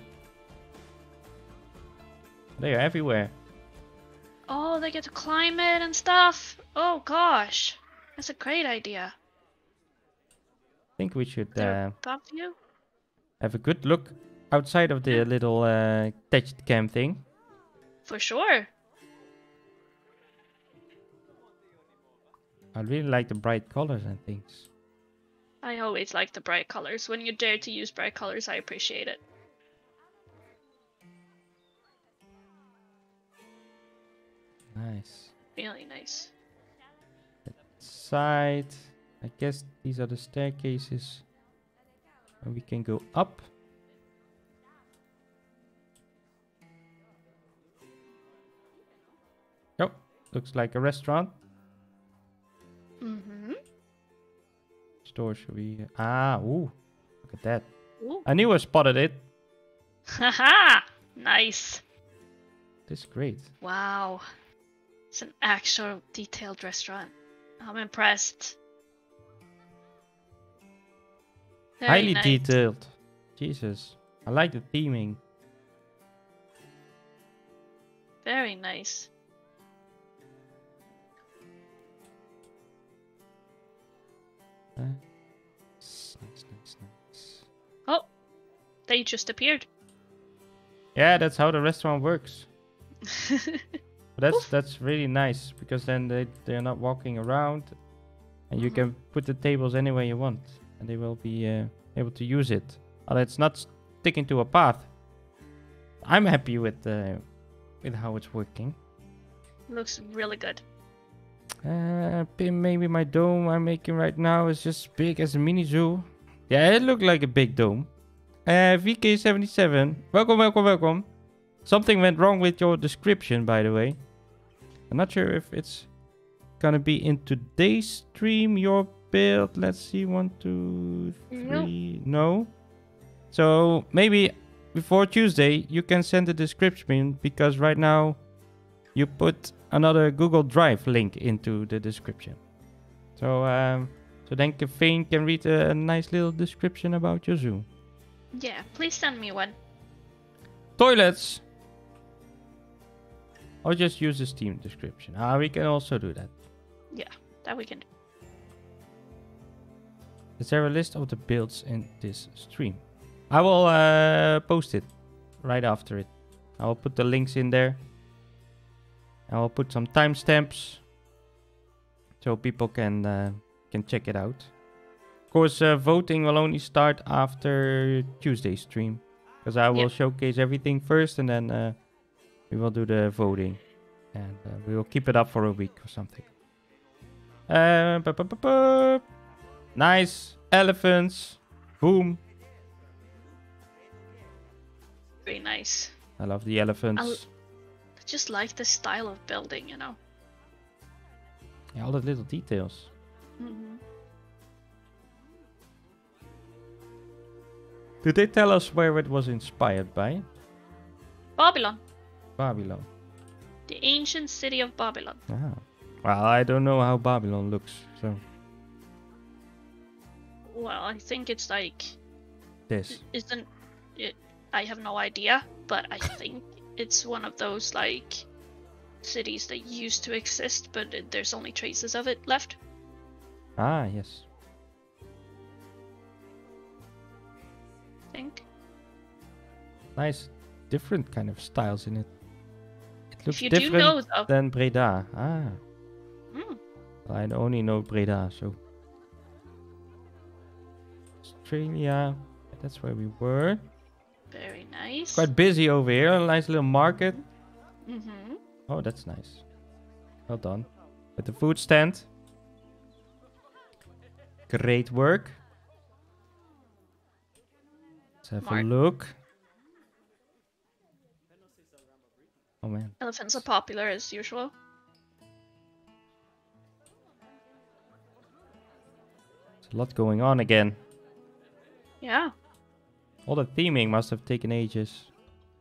They are everywhere. Oh, they get to climb it and stuff. Oh gosh. That's a great idea. I think we should above you? Have a good look outside of the little thatched camp thing. For sure. I really like the bright colors and things. I always like the bright colors. When you dare to use bright colors, I appreciate it. Nice. Really nice. Side. I guess these are the staircases. And we can go up. Oh, looks like a restaurant. Mm-hmm. Store should we... Ah, ooh. Look at that. Ooh. I knew I spotted it. Haha! Nice. This is great. Wow. It's an actual detailed restaurant. I'm impressed. Very highly nice. Detailed. Jesus. I like the theming. Very nice. Nice. Oh, they just appeared. Yeah, that's how the restaurant works. that's really nice because then they're not walking around, and you can put the tables anywhere you want, and they will be able to use it. And it's not sticking to a path. I'm happy with how it's working. Looks really good. Maybe my dome I'm making right now is just as big as a mini zoo. Yeah, it looked like a big dome. VK77, welcome. Something went wrong with your description, by the way. I'm not sure if it's gonna be in today's stream, your build. Let's see, 1, 2, 3, no. So maybe before Tuesday you can send the description, because right now you put another Google Drive link into the description. So so then Fane can read a nice little description about your zoo. Yeah, please send me one. Toilets. I'll just use the Steam description. We can also do that. Yeah, that we can do. Is there a list of the builds in this stream? I will post it right after it. I will put the links in there. I will put some timestamps so people can check it out. Of course, voting will only start after Tuesday's stream, because I will showcase everything first, and then we will do the voting, and we will keep it up for a week or something. Nice elephants, boom. Very nice. I love the elephants. I just like the style of building, you know. Yeah, all the little details. Mm-hmm. Did they tell us where it was inspired by? Babylon. Babylon. The ancient city of Babylon. Ah. Well, I don't know how Babylon looks, so. Well, I think it's like this. Isn't it? I have no idea, but I think it's one of those like cities that used to exist, but there's only traces of it left. Ah, yes. I think. Nice, different kind of styles in it. It looks different than Breda. Ah. Mm. I only know Breda, so. Australia, that's where we were. Very nice. Quite busy over here. A nice little market. Mm-hmm. Oh, that's nice. Well done. With the food stand. Great work. Let's have a look. Oh man. Elephants are popular as usual. There's a lot going on again. Yeah. All the theming must have taken ages.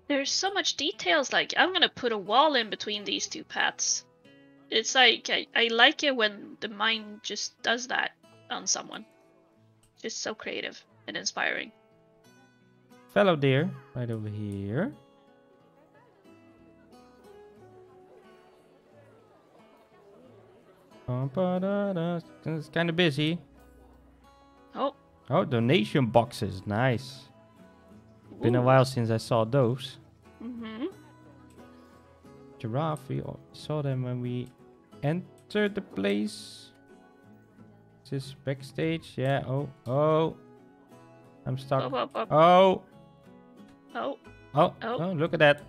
There's so much details, like, I'm gonna put a wall in between these two paths. It's like, I like it when the mind just does that on someone. Just so creative and inspiring. Fellow deer, right over here. It's kind of busy. Oh. Oh, donation boxes, nice. Ooh. Been a while since I saw those. Mm-hmm. Giraffe, we saw them when we entered the place. This is backstage, yeah. Oh, oh. I'm stuck. Oh, oh, oh. Oh. Oh. Oh. Oh, look at that.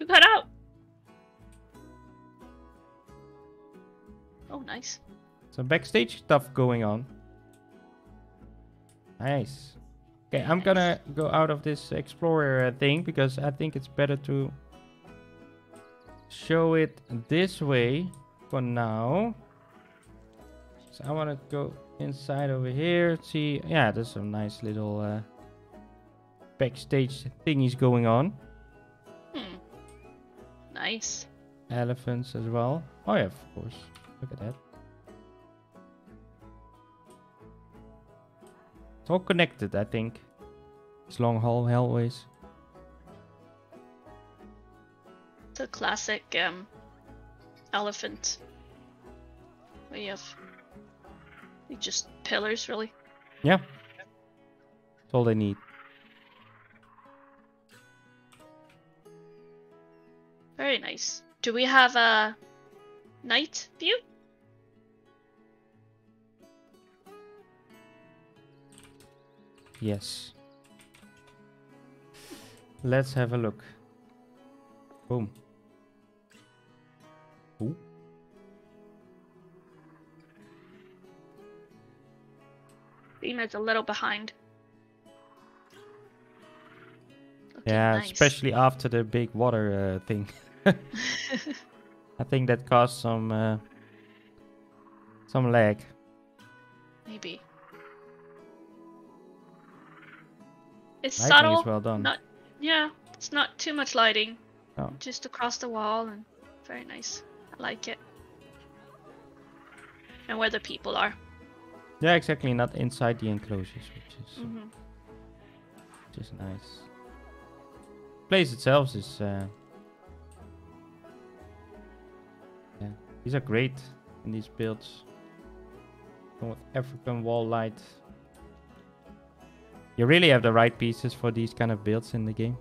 You got out. Oh, nice. Some backstage stuff going on. Nice. Okay, I'm gonna go out of this explorer thing, because I think it's better to show it this way for now. So I want to go inside over here. See, yeah, there's some nice little backstage thingies going on. Hmm. Nice. Elephants as well. Oh yeah, of course. Look at that. All connected, I think. It's long haul hallways. It's a classic elephant way of just pillars, really. Yeah, that's all they need. Very nice. Do we have a night view? Yes. Let's have a look. Boom. Ooh. Beamer's a little behind. Looking nice. Especially after the big water thing. I think that caused some lag. Maybe. It's subtle. Well done. Not, yeah, it's not too much lighting. Oh. Just across the wall, and very nice. I like it. And where the people are. Yeah, exactly. Not inside the enclosures, which is just nice. The place itself is. Yeah, these are great in these builds. North African wall light. You really have the right pieces for these kind of builds in the game.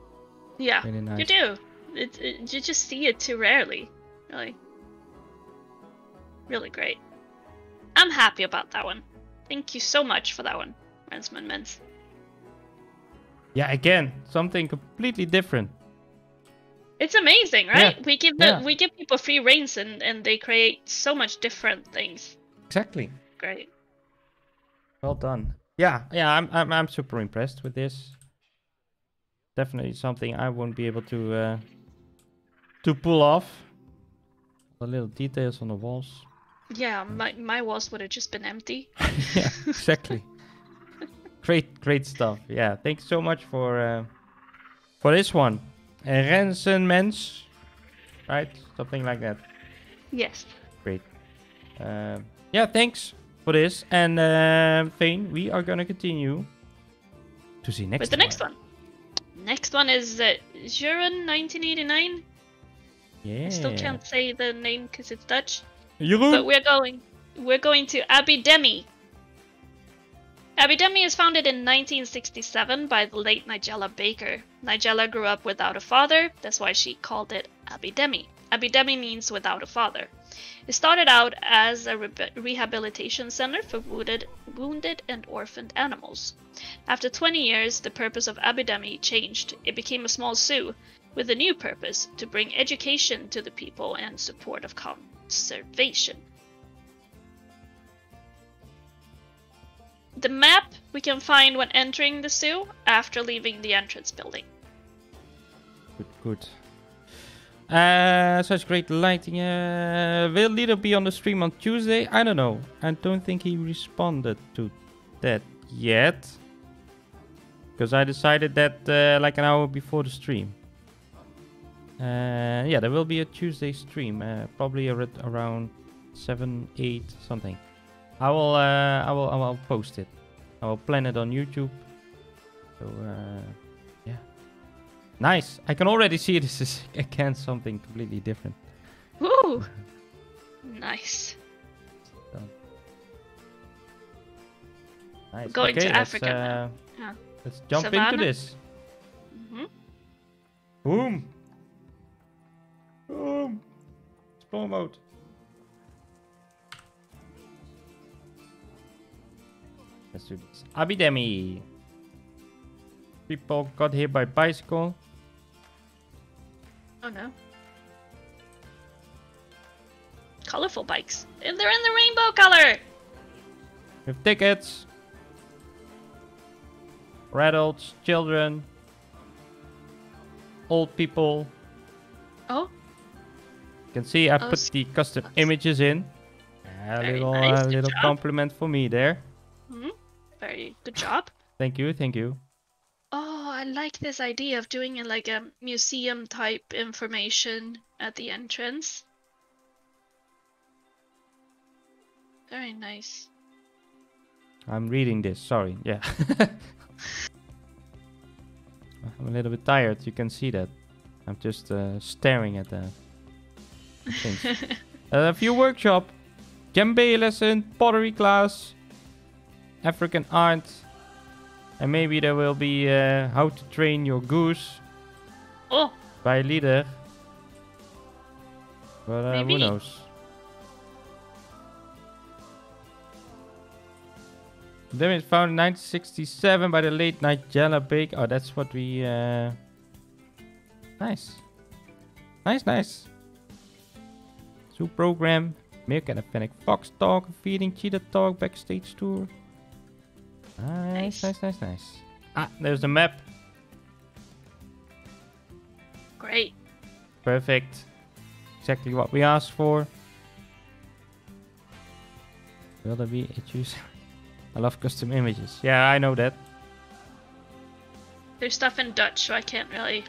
Yeah, really nice. You do. You just see it too rarely. Really, really great. I'm happy about that one. Thank you so much for that one, Rens en Mens. Yeah, again, something completely different. It's amazing, right? Yeah. We give we give people free reins, and they create so much different things. Exactly. Great. Well done. Yeah, yeah, I'm super impressed with this. Definitely something I won't be able to pull off. The little details on the walls. Yeah, my walls would have just been empty. Yeah, exactly. Great stuff. Yeah, thanks so much for this one. Rens en Mens, right? Something like that. Yes. Great. Yeah, thanks for this. And Fane, we are gonna continue to see next. With the next one. Next one is Jeroen 1989. Yeah. I still can't say the name because it's Dutch. Jeroen. But we're going to Abidemi. Abidemi is founded in 1967 by the late Nigella Baker. Nigella grew up without a father, that's why she called it Abidemi. Abidemi means without a father. It started out as a rehabilitation center for wounded and orphaned animals. After 20 years, the purpose of Abidemi changed. It became a small zoo with a new purpose, to bring education to the people and support of conservation. The map we can find when entering the zoo after leaving the entrance building. Good. Such great lighting. Will Lieder be on the stream on Tuesday? I don't know. I don't think he responded to that yet. Because I decided that like an hour before the stream. Yeah, there will be a Tuesday stream. Probably around 7, 8, something. I will post it. I will plan it on YouTube. So, yeah. Nice. I can already see this is again something completely different. Woo! Nice. Nice. We're going to Africa now. Yeah. Let's jump into this. Boom. Boom. Explore mode. Let's do this. Abidemi. People got here by bicycle. Oh no. Colorful bikes. And they're in the rainbow color. We have tickets. For adults, children, old people. Oh. You can see I put the custom images in. A little compliment for me there. Very good job. Thank you, thank you. Oh, I like this idea of doing like a museum type information at the entrance. Very nice. I'm reading this, sorry, yeah. I'm a little bit tired, you can see that. I'm just staring at the things. A few workshop, djembe lesson, pottery class, African art, and maybe there will be how to train your goose by Lieder. But who knows? Then it's found in 1967 by the late Nigella Baker. Oh, that's what we. Nice, nice, nice. Zoo program, milk and a Fennec Fox dog, feeding cheetah dog, backstage tour. Nice, nice, nice, nice. Ah, there's the map. Great. Perfect. Exactly what we asked for. Will there be issues? I love custom images. Yeah, I know that. There's stuff in Dutch, so I can't really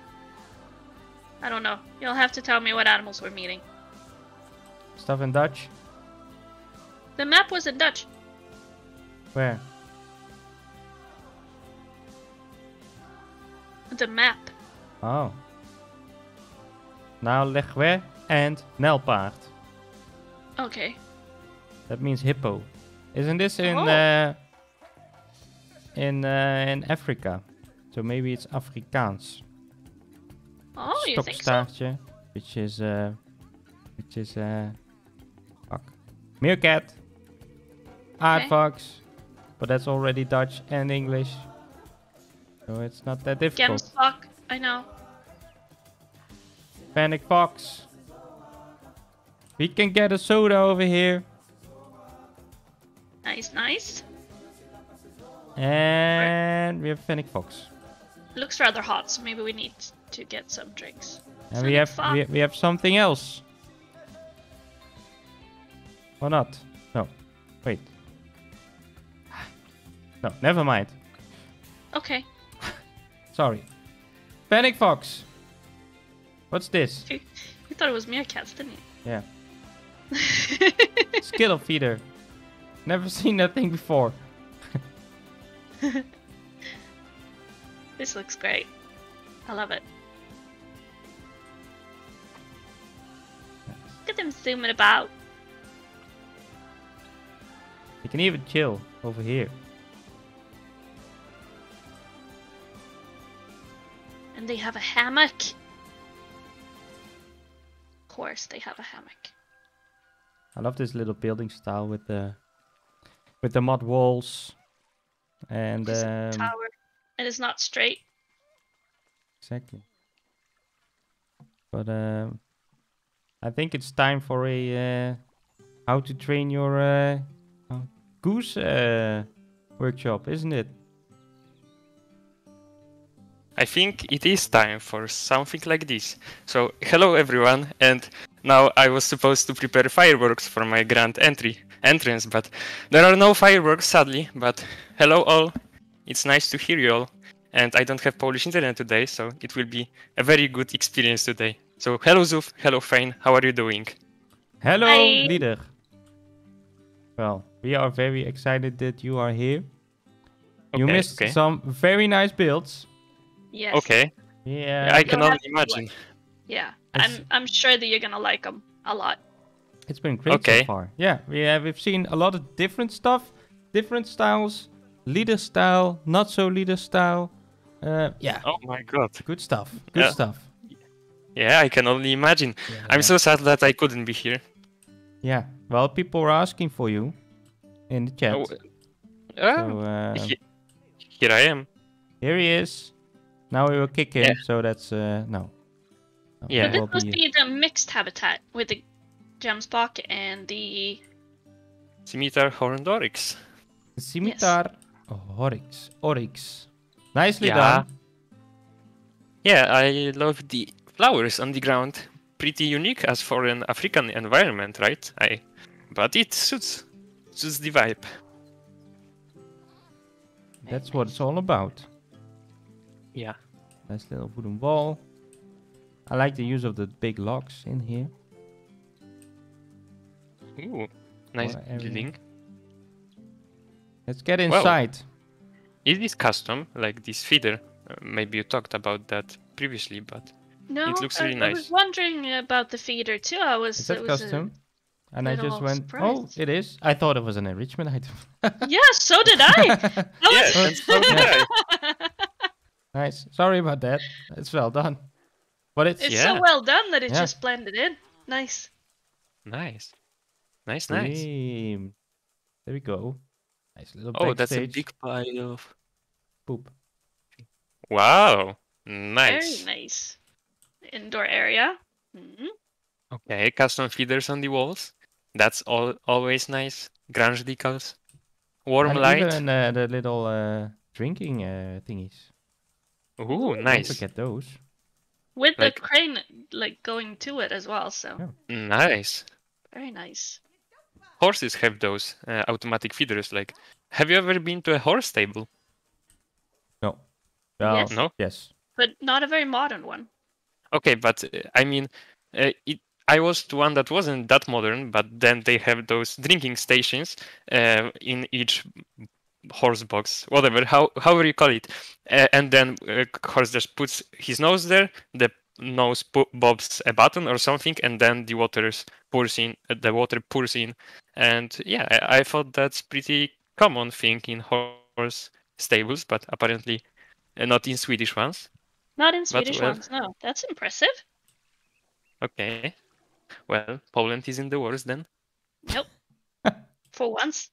I don't know. You'll have to tell me what animals we're meeting. Stuff in Dutch? The map was in Dutch. Where? The map. Oh. Now legwe and Nelpaard. Okay. That means hippo. Isn't this in in Africa? So maybe it's Afrikaans. Oh, you think so? Stokstaartje, which is fuck. Meerkat. Aardvarks. But that's already Dutch and English. So it's not that difficult. Gemsbok, I know. Fennec Fox. We can get a soda over here. Nice, nice. And we have Fennec Fox. Looks rather hot, so maybe we need to get some drinks. And we have something else. Or not? No. Wait. No, never mind. Okay. Sorry. Fennec Fox. What's this? You thought it was meerkats, didn't you? Yeah. Skittle feeder. Never seen that thing before. This looks great. I love it. Nice. Look at them zooming about. You can even chill over here. And they have a hammock. Of course, they have a hammock. I love this little building style with the mud walls and tower. It is not straight. Exactly. But I think it's time for a how to train your goose workshop, isn't it? I think it is time for something like this. So, hello everyone, and now I was supposed to prepare fireworks for my grand entrance, but there are no fireworks sadly, but hello all, it's nice to hear you all, and I don't have Polish internet today, so it will be a very good experience today. So, hello Zuf, hello Fane, how are you doing? Hello Lieder! Well, we are very excited that you are here. Okay, you missed some very nice builds. Yes. Okay. Yeah. I can only imagine. Yeah. I'm sure that you're gonna like them a lot. It's been great so far. Yeah. We've seen a lot of different stuff, different styles, leader style, not so leader style. Yeah. Oh my god. Good stuff. Good stuff. Yeah, I can only imagine. Yeah, I'm so sad that I couldn't be here. Yeah. Well, people were asking for you in the chat. Oh, so, here I am. Here he is. Now we will kick him, so that's no. Yeah, this must be the mixed habitat with the gemsbok and the scimitar horned oryx. Scimitar oryx, nicely done. Yeah, I love the flowers on the ground. Pretty unique as for an African environment, right? But it suits the vibe. That's what it's all about. Yeah. Nice little wooden wall. I like the use of the big logs in here. Ooh, nice building. Let's get inside. Well, is this custom, like this feeder? Maybe you talked about that previously, but no, it looks really nice. I was wondering about the feeder too. I was. Is that custom? And I just went, surprised. Oh, it is. I thought it was an enrichment item. Yeah, so did I. So did I. Nice. Sorry about that. It's well done. But it's so well done that it just blended in. Nice. Nice. Nice, nice. There we go. Nice little backstage. Oh, that's a big pile of poop. Wow. Nice. Very nice. Indoor area. Mm-hmm. Okay, custom feeders on the walls. That's always nice. Grange decals. Warm light. Even the little drinking thingies. Ooh, nice. Don't forget those. With the crane, like, going to it as well, so... Yeah. Nice. Very nice. Horses have those automatic feeders, like... Have you ever been to a horse stable? No. Yes. No? Yes. But not a very modern one. Okay, but I mean, I was the one that wasn't that modern, but then they have those drinking stations in each horse box, whatever, however you call it. And then horse just puts his nose there, the nose bobs a button or something, and then the water pours in. And yeah, I thought that's pretty common thing in horse stables, but apparently not in Swedish ones. Not in Swedish ones, no. That's impressive. Okay. Well, Poland is in the wars then. Nope. For once.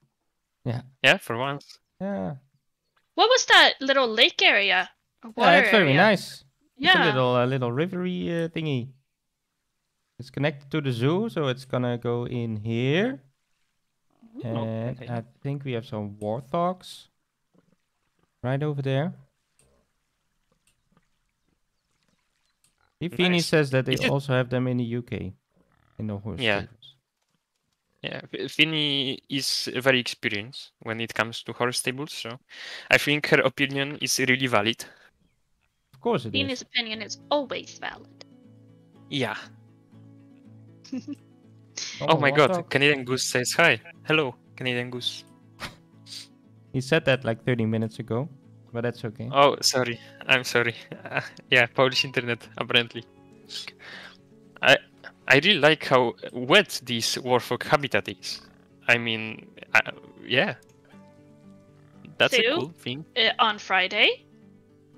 Yeah. Yeah, for once. Yeah. What was that little lake area? It's very nice. Yeah. It's a little rivery thingy. It's connected to the zoo, so it's gonna go in here. Ooh, and okay. I think we have some warthogs right over there. Nice. Feeny says that they also have them in the UK, in the horse stables. Yeah, Feeny is very experienced when it comes to horse stables, so I think her opinion is really valid. Of course it is. Feeny's opinion is always valid. Yeah. Oh my god, Canadian Goose says hi. Hello, Canadian Goose. He said that like 30 minutes ago. But that's okay. Oh, sorry. I'm sorry. Yeah, Polish internet, apparently. I really like how wet this warthog habitat is. I mean, yeah. That's a cool thing. On Friday,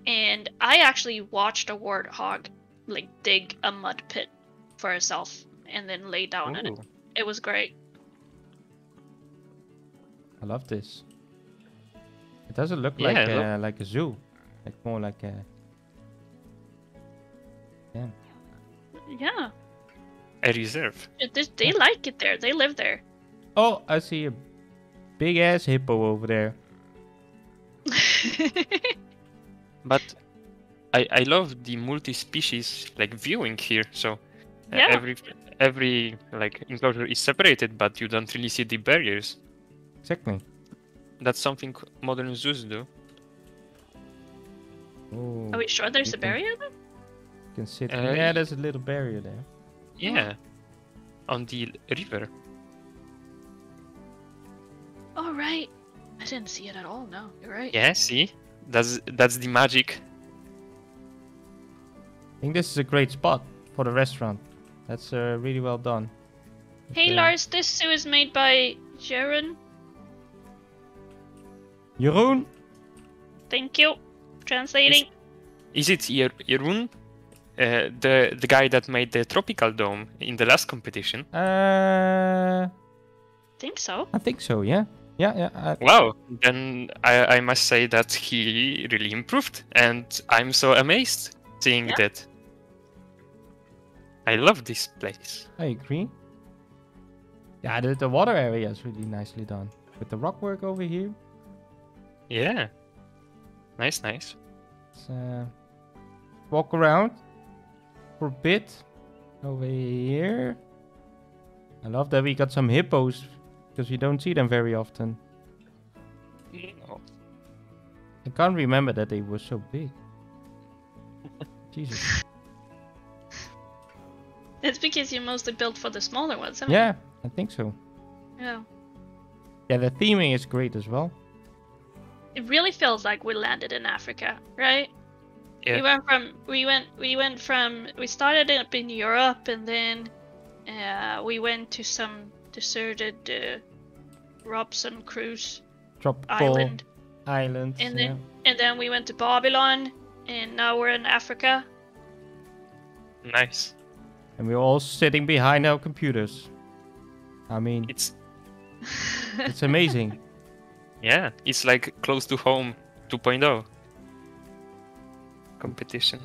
and I actually watched a warthog like dig a mud pit for herself and then lay down in it. It was great. I love this. It doesn't look like a zoo, like more like a a reserve. They like it there. They live there. Oh, I see a big ass hippo over there. But I love the multi-species like viewing here. So every like enclosure is separated, but you don't really see the barriers. Exactly. That's something modern zoos do. Oh, are we sure there's a barrier there? Yeah, there's a little barrier there. Yeah, on the river. Oh, right. I didn't see it at all, no, you're right. Yeah, see? That's the magic. I think this is a great spot for the restaurant. That's really well done. Hey, Lars, this zoo is made by Jeroen. Jeroen? Thank you. Translating. Is it Jeroen? The guy that made the tropical dome in the last competition? Think so. I think so, yeah. Yeah. Wow, then I must say that he really improved. And I'm so amazed seeing that. I love this place. I agree. Yeah, the water area is really nicely done. With the rock work over here. Yeah, nice. Let's walk around for a bit over here. I love that we got some hippos because you don't see them very often. No. I can't remember that they were so big. Jesus. That's because you mostly built for the smaller ones, haven't you? Yeah, I think so. Yeah. Yeah, the theming is great as well. It really feels like we landed in Africa, right? Yeah. We started up in Europe, and then we went to some deserted Robinson Crusoe Island. And then we went to Babylon, and now we're in Africa. Nice. And we're all sitting behind our computers. I mean, it's amazing. Yeah, it's like Close to Home 2.0 competition.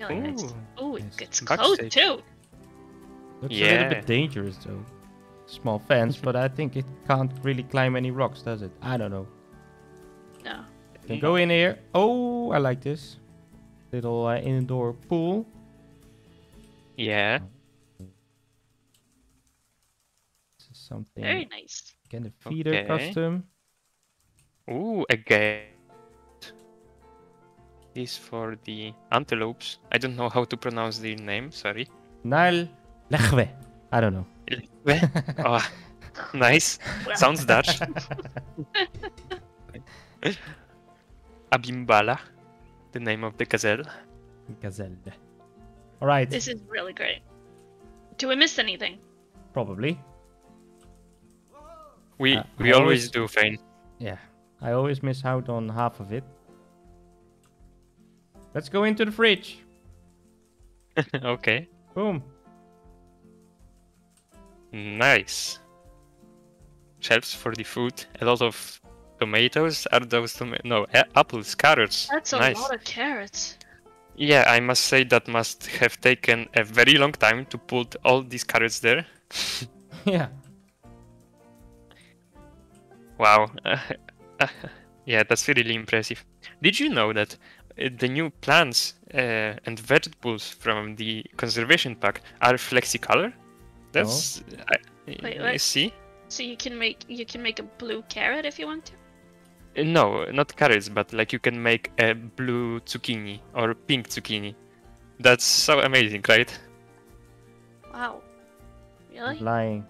Really nice. Oh, it gets close too. Looks a little bit dangerous though. Small fence, but I think it can't really climb any rocks, does it? I don't know. No. Can go in here. Oh, I like this little indoor pool. Yeah. Something very nice. Again, the feeder custom. Ooh, a gate. is for the antelopes. I don't know how to pronounce the name, sorry. Nile Lechwe. I don't know. Oh, nice. Sounds Dutch. Abimbala, the name of the gazelle. Gazelle. All right. This is really great. Do we miss anything? Probably. We always do, Fane. Yeah, I always miss out on half of it. Let's go into the fridge. Okay. Boom. Nice. Shelves for the food. A lot of tomatoes. Are those tomatoes? No, apples, carrots. That's a lot of carrots. Yeah, I must say that must have taken a very long time to put all these carrots there. Yeah. Wow. Yeah, that's really impressive. Did you know that the new plants and vegetables from the conservation pack are flexi-color? That's... Oh. Wait, see? So you can make a blue carrot if you want to? No, not carrots, but like you can make a blue zucchini or pink zucchini. That's so amazing, right? Wow. Really? Lying.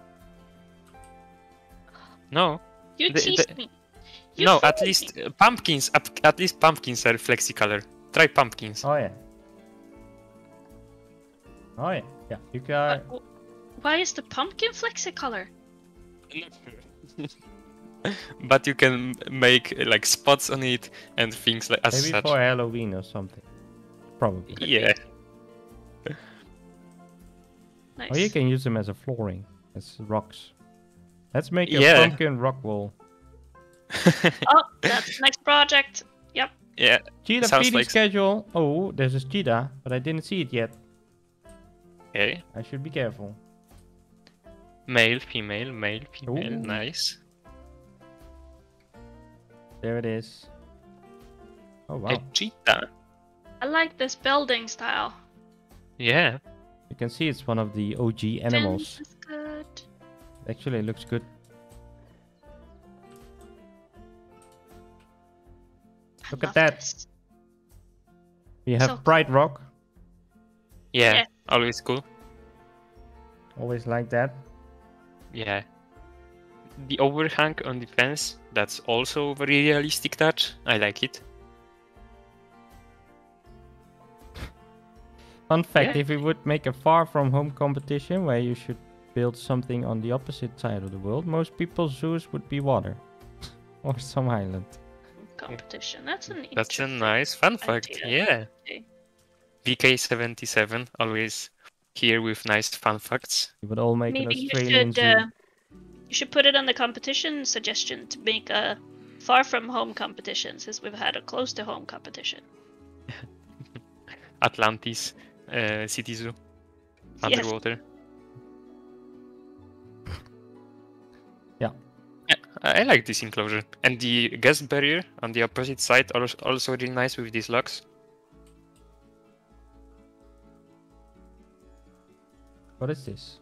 No. You teased me. No, at least pumpkins. At least pumpkins are flexi-color. Try pumpkins. Oh yeah. Oh yeah. Yeah. You can. Why is the pumpkin flexi-color? But you can make like spots on it and things like as such. Maybe for Halloween or something. Probably. Yeah. Nice. Or you can use them as a flooring, as rocks. Let's make a pumpkin rock wall. Oh, that's next project. Yep. Yeah. Cheetah feeding schedule. Oh, there's a cheetah, but I didn't see it yet. Okay. I should be careful. Male, female, male, female. Ooh. Nice. There it is. Oh wow. A cheetah. I like this building style. Yeah. You can see it's one of the OG animals. This is good. Actually, it looks good. Look at that. This. We have so bright rock. Yeah, yeah, always cool. Always like that. Yeah. The overhang on the fence, that's also a very realistic touch. I like it. Fun fact, if we would make a far from home competition where you should build something on the opposite side of the world, most people's zoos would be water. Or some island. Competition. That's an interesting. That's a nice fun fact. Idea. Yeah. BK77 always here with nice fun facts. You would all make an Australian you should put it on the competition suggestion to make a far from home competition, since we've had a close to home competition. Atlantis City Zoo underwater. Yes. Yeah. I like this enclosure, and the gas barrier on the opposite side are also really nice with these locks. What is this?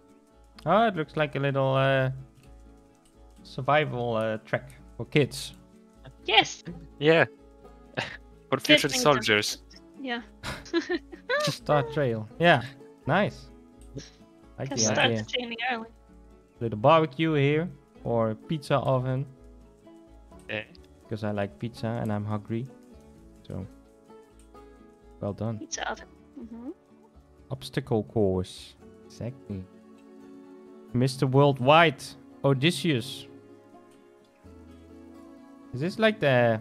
Oh, it looks like a little survival track for kids. Yes. Yeah. For future soldiers. Yeah. Start trail. Yeah. Nice. I can start the training early. Little barbecue here. Or pizza oven, because I like pizza and I'm hungry. So, well done. Pizza oven. Mm-hmm. Obstacle course. Exactly. Mr. Worldwide, Odysseus. Is this like the...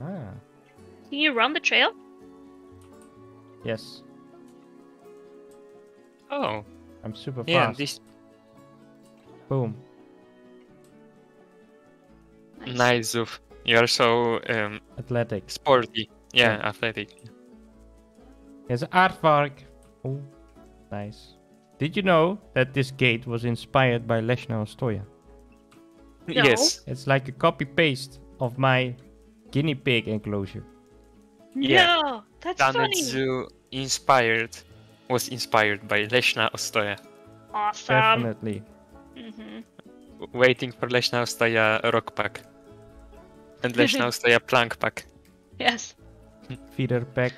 Ah. Can you run the trail? Yes. Oh. I'm super fast. This... Boom. Nice, Zuf. You are so athletic. Sporty. Yeah, yeah. Athletic. It's an aardvark. Oh, nice. Did you know that this gate was inspired by Leśna Ostoja? No. Yes. It's like a copy-paste of my guinea pig enclosure. Yeah, no, that's funny. Taman Zoo was inspired by Leśna Ostoja. Awesome. Definitely. Mm-hmm. Waiting for Leśna Ostoja rock pack and Leśna Ostoja plank pack. Yes. Feeder pack.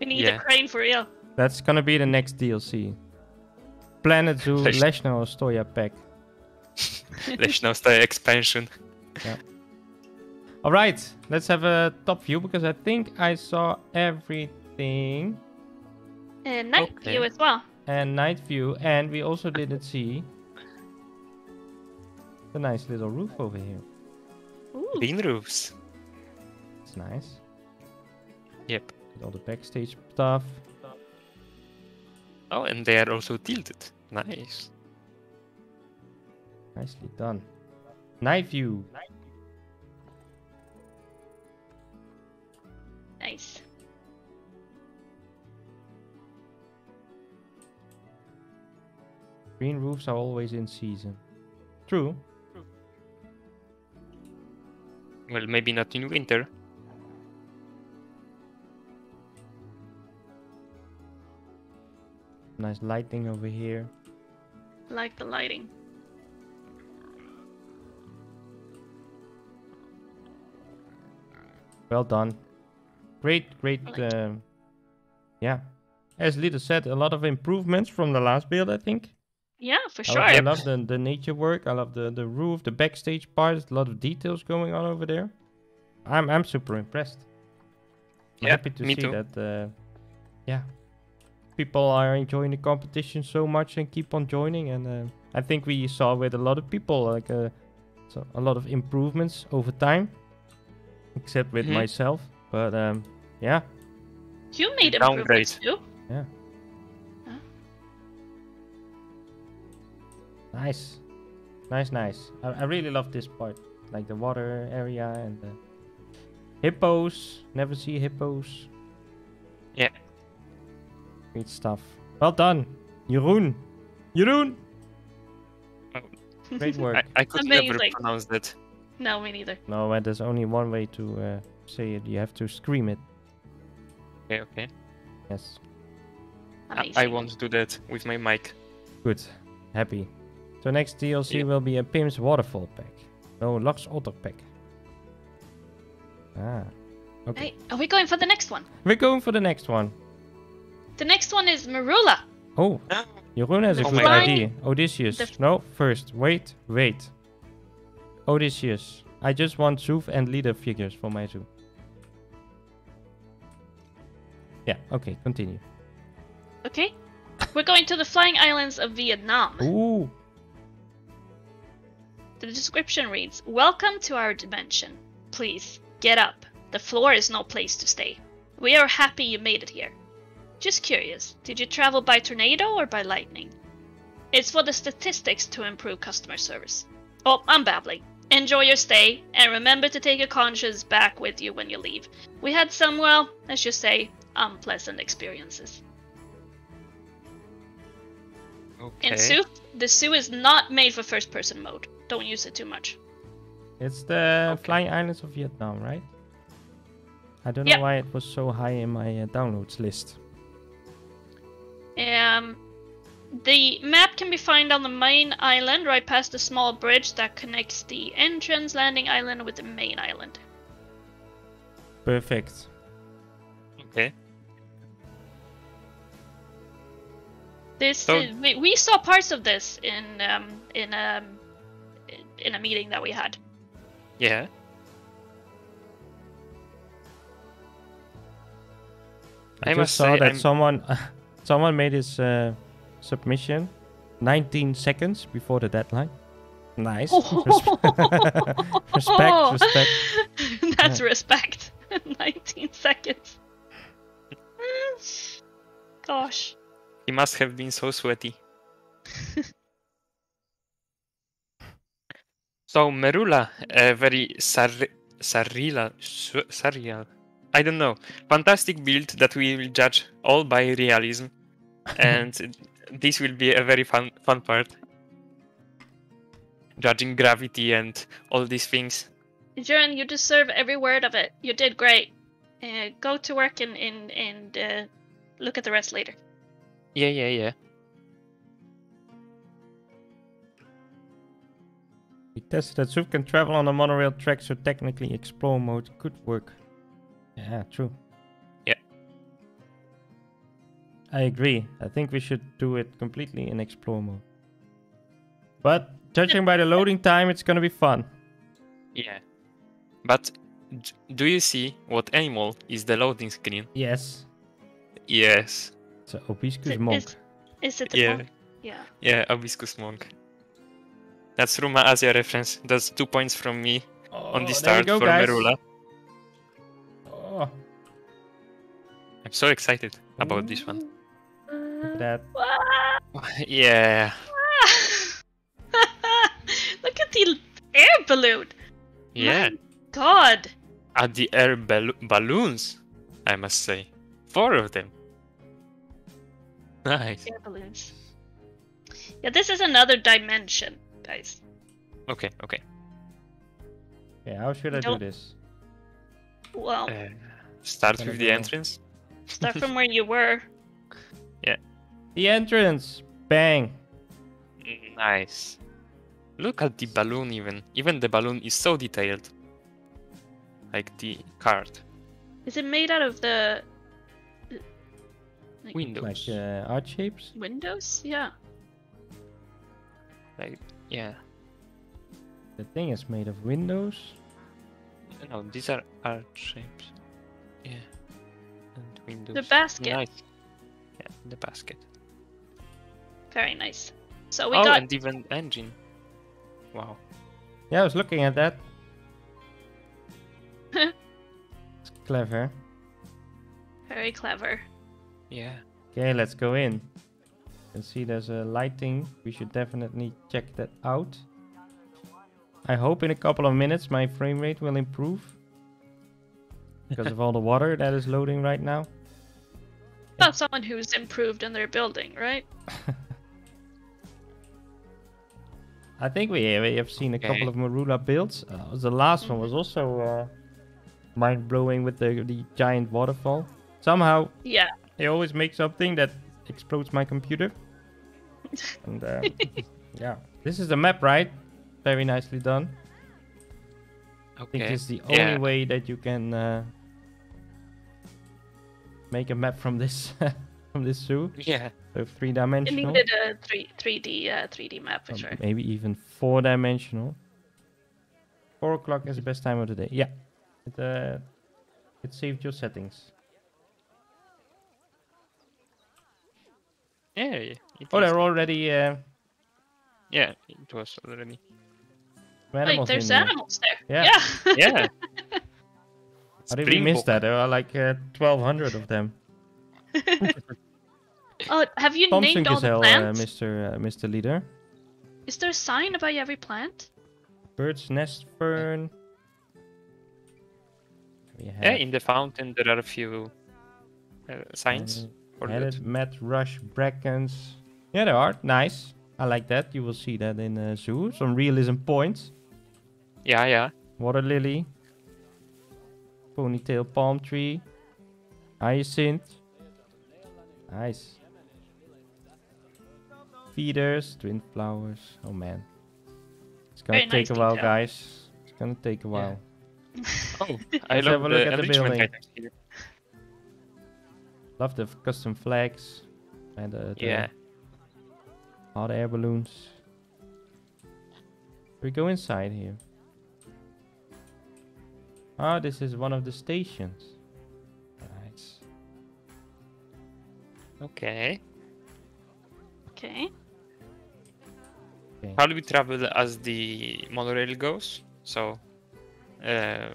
We need a crane for real. That's gonna be the next DLC. Planet Zoo Leśna Ostoja pack. Leśna Ostoja expansion. Yeah. Alright, let's have a top view because I think I saw everything. And night view as well. And night view, and we also didn't see the nice little roof over here. Ooh. Bean roofs. It's nice. Yep. With all the backstage stuff. Oh, and they are also tilted. Nice. Nicely done. Night view. Nice. Green roofs are always in season. True. Well, maybe not in winter. Nice lighting over here. Like the lighting. Well done. Great, yeah. As Lieder said, a lot of improvements from the last build, I think. Yeah, for sure. I love the nature work. I love the roof, the backstage parts. A lot of details going on over there. I'm super impressed. I'm happy to see that. Yeah, people are enjoying the competition so much and keep on joining. And I think we saw with a lot of people like so a lot of improvements over time, except with myself. But yeah. You made improvements too. Yeah. Nice, nice, nice. I really love this part, like the water area and the hippos. Never see hippos. Yeah. Great stuff. Well done, Jeroen. Jeroen. Oh. Great work. I could never pronounce that. No, me neither. No, and there's only one way to say it. You have to scream it. Okay. Okay. Yes. I won't do that with my mic. Good. Happy. So next DLC will be a Pim's Waterfall pack. No, Lux Otter pack. Ah. Okay. Hey, are we going for the next one? We're going for the next one. The next one is Merula. Oh, Jeroen has a good idea. Odysseus. No, first. Wait, wait. Odysseus. I just want Zoof and Lieder figures for my zoo. Yeah, okay, continue. Okay. We're going to the Flying Islands of Vietnam. Ooh. The description reads, "Welcome to our dimension. Please, get up. The floor is no place to stay. We are happy you made it here. Just curious, did you travel by tornado or by lightning? It's for the statistics to improve customer service." Oh, I'm babbling. Enjoy your stay, and remember to take your conscience back with you when you leave. We had some, well, let's just say, unpleasant experiences. Okay. And Zoo, the zoo is not made for first-person mode. Don't use it too much. It's the Flying Islands of Vietnam, right? I don't know why it was so high in my downloads list. The map can be found on the main island, right past the small bridge that connects the entrance landing island with the main island. Perfect. Okay. This we saw parts of this in a meeting that we had. Yeah. I just saw that someone made his submission 19 seconds before the deadline. Nice. Respect. That's respect. 19 seconds. Gosh. He must have been so sweaty. So Merula, very surreal. I don't know. Fantastic build that we will judge all by realism, and this will be a very fun part. Judging gravity and all these things. Jeroen, you deserve every word of it. You did great. Go to work and look at the rest later. Yeah, yeah, yeah. We tested that Zoof can travel on a monorail track, so technically explore mode could work. Yeah, true. Yeah. I agree. I think we should do it completely in explore mode. But judging by the loading time, it's gonna be fun. Yeah. But do you see what animal is the loading screen? Yes. Yes. It's an Obiscus monk. Is it the monk? Yeah. Yeah, Obiscus monk. That's Ruma Asia reference. That's 2 points from me on the start for Merula. Oh. I'm so excited about this one. Look at that. Yeah. Look at the air balloon. Yeah. My God. At the air balloons, I must say. 4 of them. Nice. Air balloons. Yeah, this is another dimension, guys. Okay, okay. Yeah, how should I do this? Well, start with the entrance. Start from where you were. Yeah. The entrance. Bang. Nice. Look at the balloon even. Even the balloon is so detailed. Like the card. Is it made out of the... like, windows. Like art shapes? Windows? Yeah. Like, yeah. The thing is made of windows. No, these are art shapes. Yeah. And windows. The basket. Nice. Yeah, the basket. Very nice. So we got... and even engine. Wow. Yeah, I was looking at that. It's clever. Very clever. Yeah. Okay, let's go in. You can see there's a lighting. We should definitely check that out. I hope in a couple of minutes my frame rate will improve. Because of all the water that is loading right now. About someone who's improved in their building, right? I think we have seen a couple of Merula builds. The last one was also mind-blowing with the giant waterfall. Somehow, yeah, they always make something that explodes my computer. And yeah, this is the map, right? Very nicely done. Okay. I think it's the only way that you can make a map from this from this zoo. Yeah. So 3-dimensional. It needed a 3D map for sure. Maybe even 4-dimensional. 4 o'clock is the best time of the day. Yeah. It saved your settings. Yeah. They're already... yeah, it was already... Wait, there's animals there. Yeah. Yeah. Yeah. How did we miss that? There are like 1,200 of them. Oh, have you named all the plants? Mr. Lieder. Is there a sign about every plant? Bird's nest fern. Yeah, in the fountain there are a few signs. Mad rush brackens. Yeah, there are. Nice. I like that. You will see that in the zoo. Some realism points. Yeah, yeah. Water lily. Ponytail palm tree. Hyacinth. Nice. Feeders, twin flowers. Oh man. It's gonna take a while, guys. It's gonna take a while. Yeah. Oh, I love the enrichment items here. Love the custom flags. And yeah. Hot air balloons. We go inside here. Ah, this is one of the stations. Nice. Okay. Okay. How do we travel as the monorail goes? So, I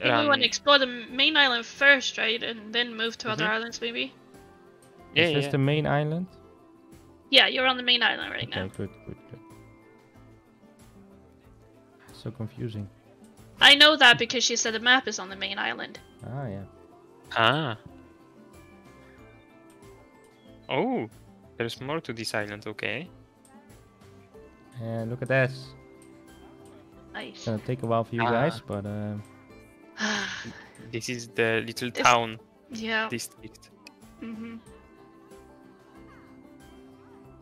think we want to explore the main island first, right? And then move to other islands, maybe? Yeah, is this the main island? Yeah, you're on the main island right now. Okay, good, good, good. So confusing. I know that because she said the map is on the main island. Ah, yeah. Ah. Oh, there's more to this island, okay. And look at this. Nice. It's gonna take a while for you guys, but... this is the little town district. Mm-hmm.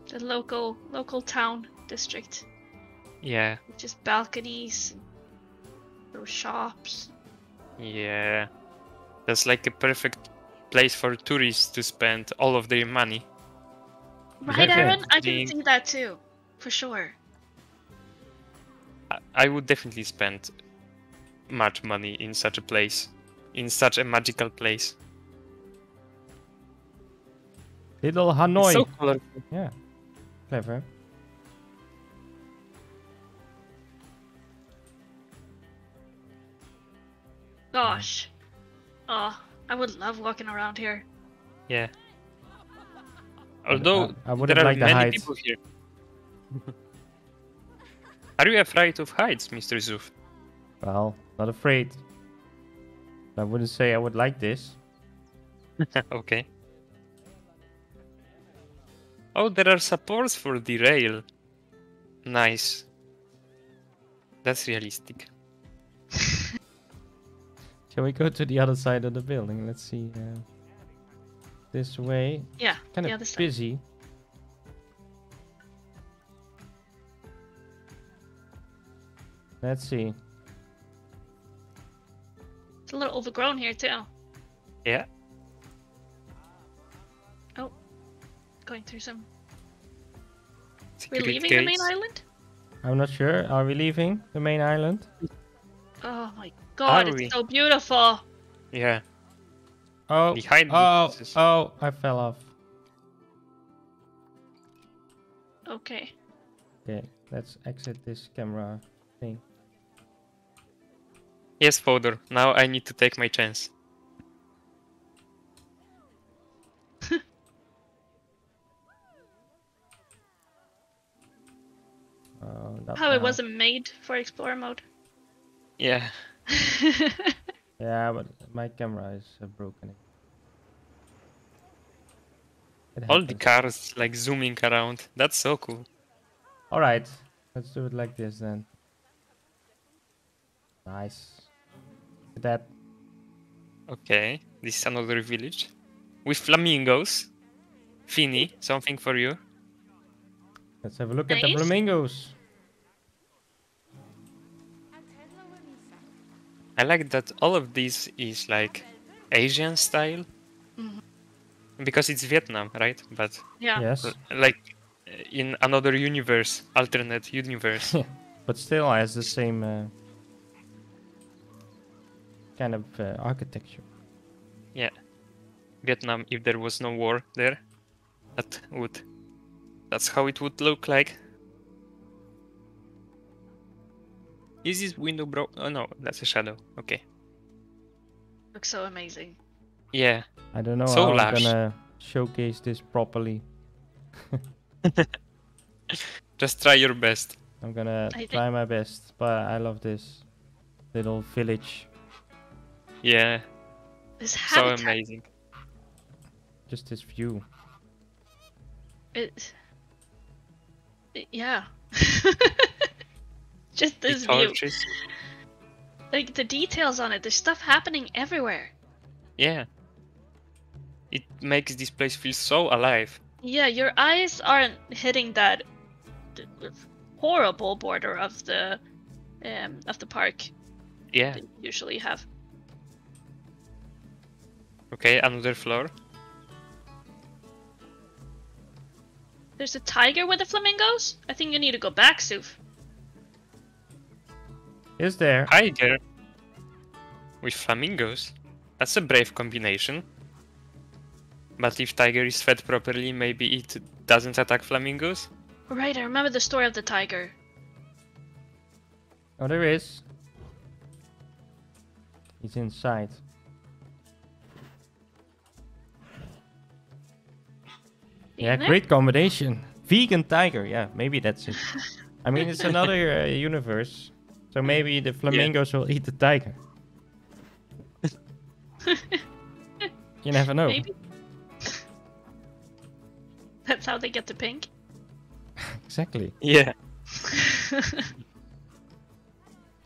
The local town district. Yeah. Just balconies, little shops. Yeah. That's like a perfect place for tourists to spend all of their money. Right, Aaron? I can see that too, for sure. I would definitely spend much money in such a place, in such a magical place. Little Hanoi. It's so colorful. Yeah, clever. Gosh, oh, I would love walking around here. Yeah. Although there are many people here. Are you afraid of heights, Mr. Zoof? Well, not afraid. I wouldn't say I would like this. Okay. Oh, there are supports for the rail. Nice. That's realistic. Shall we go to the other side of the building? Let's see. This way. Yeah, kind of busy. Side. Let's see. It's a little overgrown here too. Yeah. Oh, going through some. We're leaving the main island? I'm not sure. Are we leaving the main island? Oh my god, it's so beautiful. Yeah. Oh, oh, I fell off. Okay. Okay, let's exit this camera thing. Yes, Fodor. Now I need to take my chance. How it wasn't made for Explorer mode. Yeah. Yeah, but my camera is broken. All the cars like zooming around. That's so cool. All right, let's do it like this then. Nice. That. Okay, this is another village with flamingos. Finny, something for you. Let's have a look at the flamingos. I like that all of this is like Asian style. Mm-hmm. Because it's Vietnam, right? But yeah. Yes. Like in another universe, alternate universe. But still has the same kind of architecture. Yeah. Vietnam, if there was no war there, that's how it would look like. Is this window broke? Oh no, that's a shadow. Okay. Looks so amazing. Yeah. I don't know how I'm gonna showcase this properly. Just try your best. I'm gonna try my best, but I love this little village. Yeah. This habitat. So amazing. Just this view. Yeah. Just this view. Like the details on it. There's stuff happening everywhere. Yeah. It makes this place feel so alive. Yeah, your eyes aren't hitting that horrible border of the park. Yeah. That you usually have. Okay, another floor. There's a tiger with the flamingos? I think you need to go back, Suf. Is there? Tiger with flamingos? That's a brave combination. But if tiger is fed properly, maybe it doesn't attack flamingos? Right, I remember the story of the tiger. Oh, there is. He's inside. Yeah, great combination. Vegan tiger, yeah, maybe that's it. I mean, it's another universe, so maybe the flamingos will eat the tiger. You never know. Maybe. That's how they get the pink? Exactly. Yeah.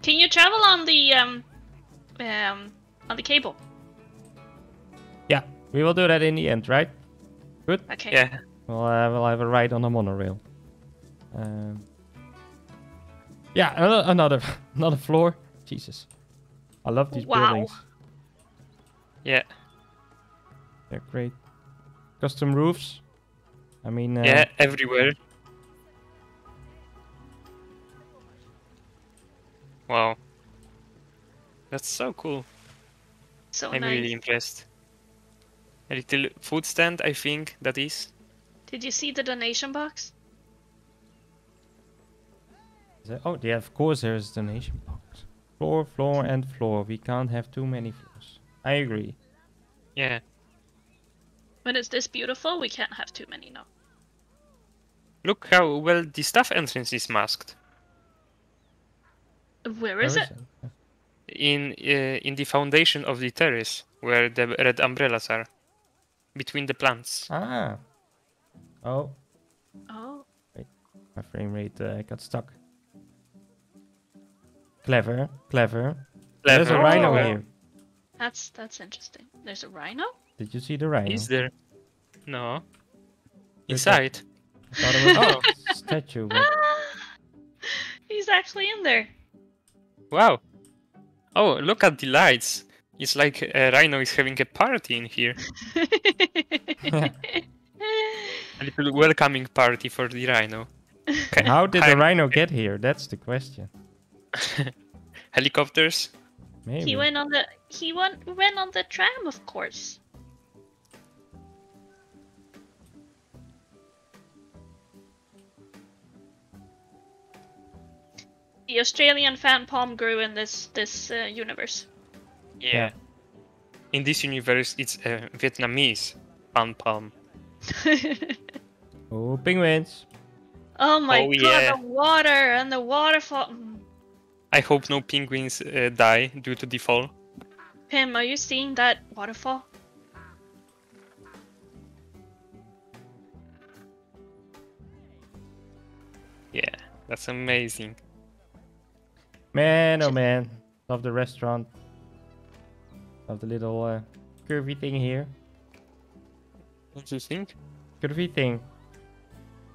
Can you travel on the cable? Yeah, we will do that in the end, right? Good. Okay. Yeah. We'll have a ride on a monorail. Yeah, another floor. Jesus, I love these buildings. Yeah. They're great. Custom roofs. I mean... yeah, everywhere. Wow. That's so cool. So I'm nice. Really impressed. A little food stand, I think, that is. Did you see the donation box? Oh, yeah, of course there is a donation box. Floor, floor, and floor. We can't have too many floors. I agree. Yeah. When it's this beautiful, we can't have too many now. Look how well the staff entrance is masked. Where is it? In the foundation of the terrace, where the red umbrellas are. Between the plants. Ah. Oh. Oh. Wait, my frame rate got stuck. Clever, clever. There's a rhino here. That's interesting. There's a rhino? Did you see the rhino? Is there? No. Inside. I thought it was a statue. But... He's actually in there. Wow. Oh, look at the lights. It's like a rhino is having a party in here. A little welcoming party for the rhino. How did the rhino get here? That's the question. Helicopters? Maybe. He went on the went on the tram, of course. The Australian fan palm grew in this universe. Yeah. In this universe, it's a Vietnamese fan palm. Oh, penguins! Oh my god, yeah. The water and the waterfall. I hope no penguins die due to the fall. Pim, are you seeing that waterfall? Yeah, that's amazing. Man, oh man, love the restaurant. Love the little curvy thing here. What do you think? Curvy thing.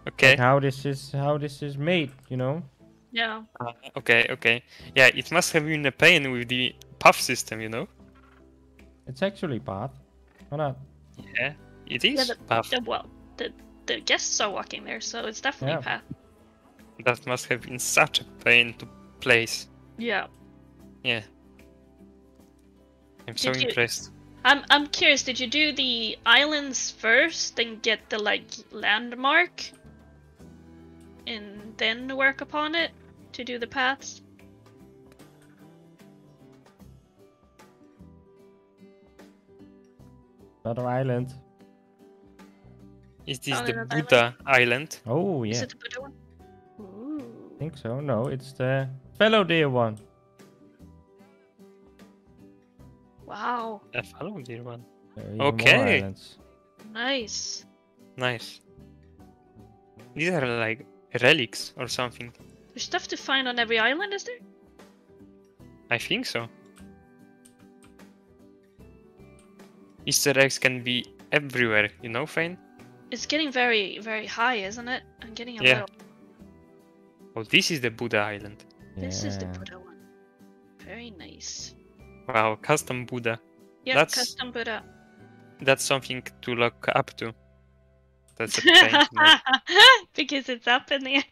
Okay. Like how this is made, you know? Yeah. Okay, okay. Yeah, it must have been a pain with the path system, you know? It's actually path. Why not? Yeah, it is path. Well, the guests are walking there, so it's definitely path. That must have been such a pain to place. Yeah. Yeah. I'm so impressed. I'm curious, did you do the islands first and get the like landmark and then work upon it to do the paths? Another island. Is this the Buddha island? Oh yeah. Is it the Buddha one? Ooh. I think so. No, it's the Fellow Deer one. Wow. A Fellow Deer one. Okay. Nice. Nice. These are like relics or something. There's stuff to find on every island, is there? I think so. Easter eggs can be everywhere, you know, Fane? It's getting very, very high, isn't it? I'm getting a little... Oh, this is the Buddha island. Yeah. This is the Buddha one. Very nice. Wow, custom Buddha. Yeah, that's, custom Buddha. That's something to look up to. That's a thing. Because it's up in the air.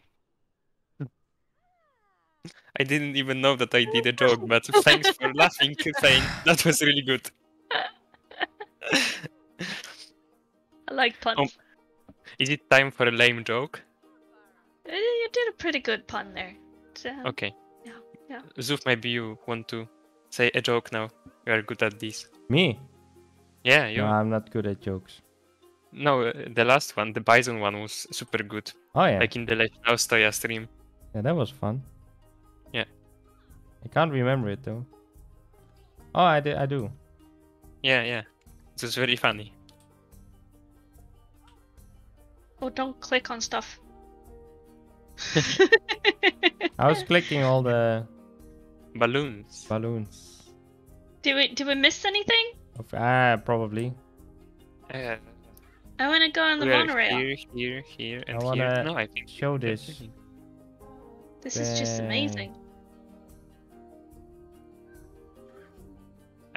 I didn't even know that I did a joke, but thanks for laughing, Fane. That was really good. I like puns. Oh, is it time for a lame joke? You did a pretty good pun there. So, okay. Yeah, yeah. Zuf, maybe you want to say a joke now. You are good at this. Me? Yeah, you. No, I'm not good at jokes. No, the last one, the bison one, was super good. Oh yeah. Like in the Leśna Ostoja stream. Yeah, that was fun. Yeah. I can't remember it though. Oh, I do. Yeah, yeah. It was very funny. Oh, don't click on stuff. I was clicking all the... Balloons. Balloons. Did we miss anything? Probably. I want to go on the monorail. Here, and I here. No, I think show this. This is just amazing.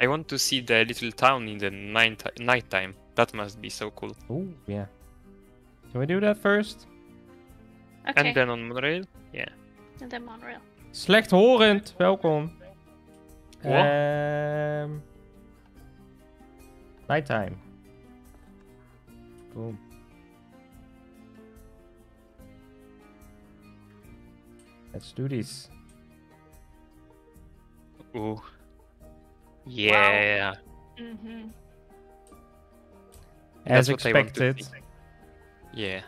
I want to see the little town in the night time. That must be so cool. Oh, yeah. Can we do that first? Okay. And then on monorail? Yeah. And then monorail. Slechthorend, welkom. Night time. Boom. Let's do this. Ooh. Yeah. Wow. Mm-hmm. As expected. Yeah.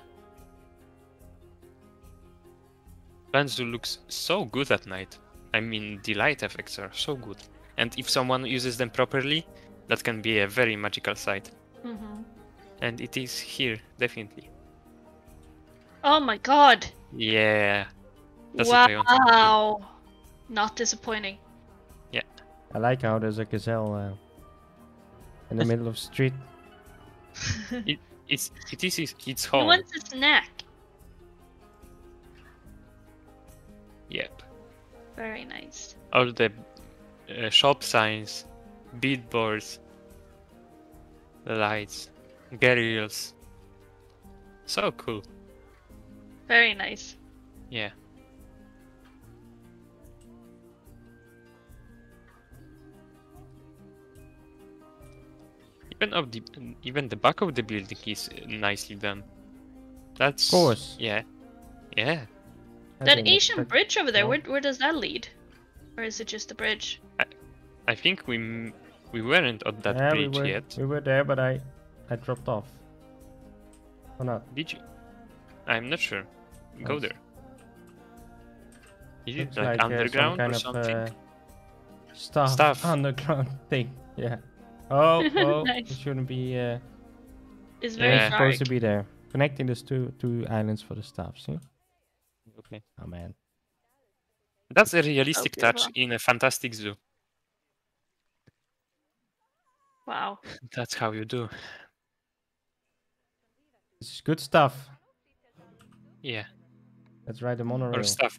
Tamansu looks so good at night. I mean, the light effects are so good. And if someone uses them properly, that can be a very magical sight. Mm-hmm. And it is here, definitely. Oh my god! Yeah. That's wow. Not disappointing. Yeah. I like how there's a gazelle in the middle of the street. It's home. He wants a snack. Yep. Very nice. All the shop signs, billboards, lights, grills. So cool. Very nice. Yeah. Even the back of the building is nicely done. That's... Of course. Yeah. Yeah. That ancient bridge over there, where does that lead? Or is it just the bridge? I think we weren't on that bridge yet. We were there, but I dropped off. Or not? Did you? I'm not sure. Go there. Is it like underground or something? Stuff. Underground thing. Yeah. Oh, oh nice. It shouldn't be. It's very supposed to be there. Connecting these two islands for the staff. See? Okay. Oh man. That's a realistic touch in a fantastic zoo. Wow. That's how you do. It's good stuff. Yeah. Let's ride the monorail. Or stuff.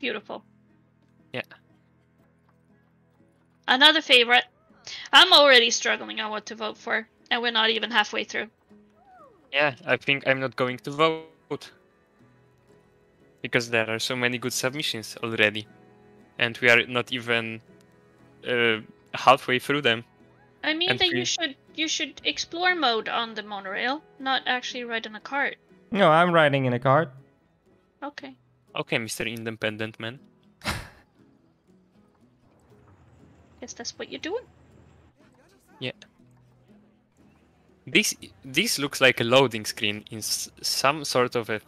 Beautiful. Yeah. Another favorite. I'm already struggling on what to vote for, and we're not even halfway through. Yeah, I think I'm not going to vote. Because there are so many good submissions already. And we are not even halfway through them. I mean that you should explore mode on the monorail, not actually ride in a cart. No, I'm riding in a cart. Okay. Okay, Mr. Independent Man. Guess that's what you're doing. Yeah. This looks like a loading screen in some sort of a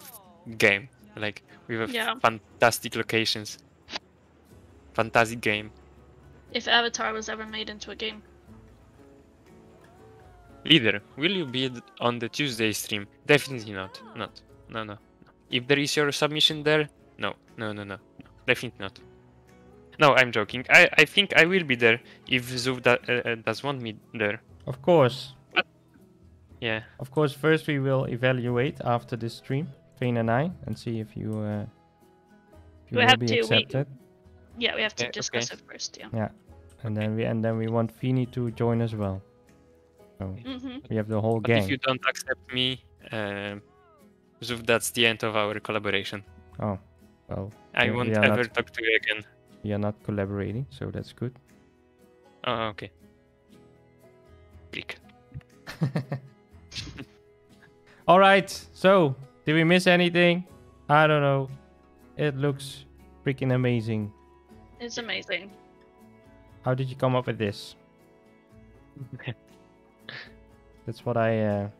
game, like with a fantastic locations, fantastic game. If Avatar was ever made into a game. Leader, will you be on the Tuesday stream? Definitely not. Not. No, no. If there is your submission there, no, no, no, no. Definitely not. No, I'm joking. I think I will be there if Zoo does want me there. Of course. Yeah. Of course, first we will evaluate after this stream, Fane and I, and see if you will be accepted. Yeah, we have to discuss it first. Yeah. Yeah, and then we want Feeny to join as well. So we have the whole gang. If you don't accept me, Zoo, that's the end of our collaboration. Oh, well. I won't ever talk to you again. We are not collaborating, so that's good. Oh, okay. Click. All right, so did we miss anything? I don't know. It looks freaking amazing. It's amazing. How did you come up with this? That's what I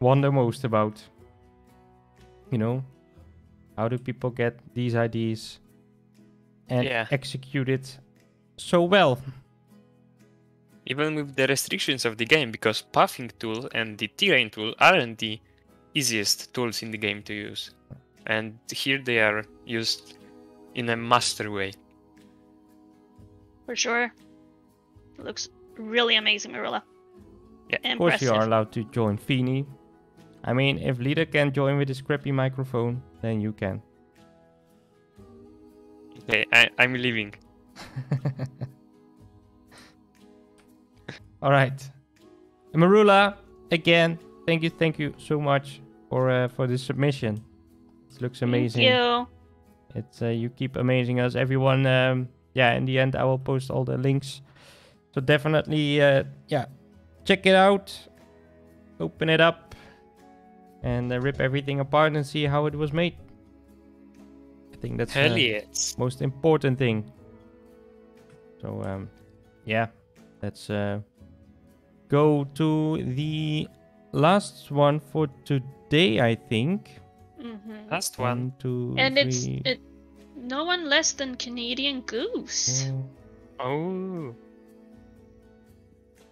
wonder most about. You know, how do people get these ideas and execute it so well? Even with the restrictions of the game, because pathing tool and the terrain tool aren't the easiest tools in the game to use. And here they are used in a master way. For sure. It looks really amazing, Merula. Yeah. Impressive. Of course you are allowed to join Feeny. I mean, if Lieder can join with his crappy microphone, then you can. Okay, I'm leaving. All right, Merula, again, thank you so much for this submission. It looks amazing. Thank you. It's you keep amazing us, everyone. Yeah, in the end, I will post all the links. So definitely, yeah, check it out, open it up, and rip everything apart and see how it was made. I think that's the most important thing. So yeah, let's go to the last one for today, I think. Mm-hmm. Last one. One, two, three. It's no one less than Canadian Goose. Oh.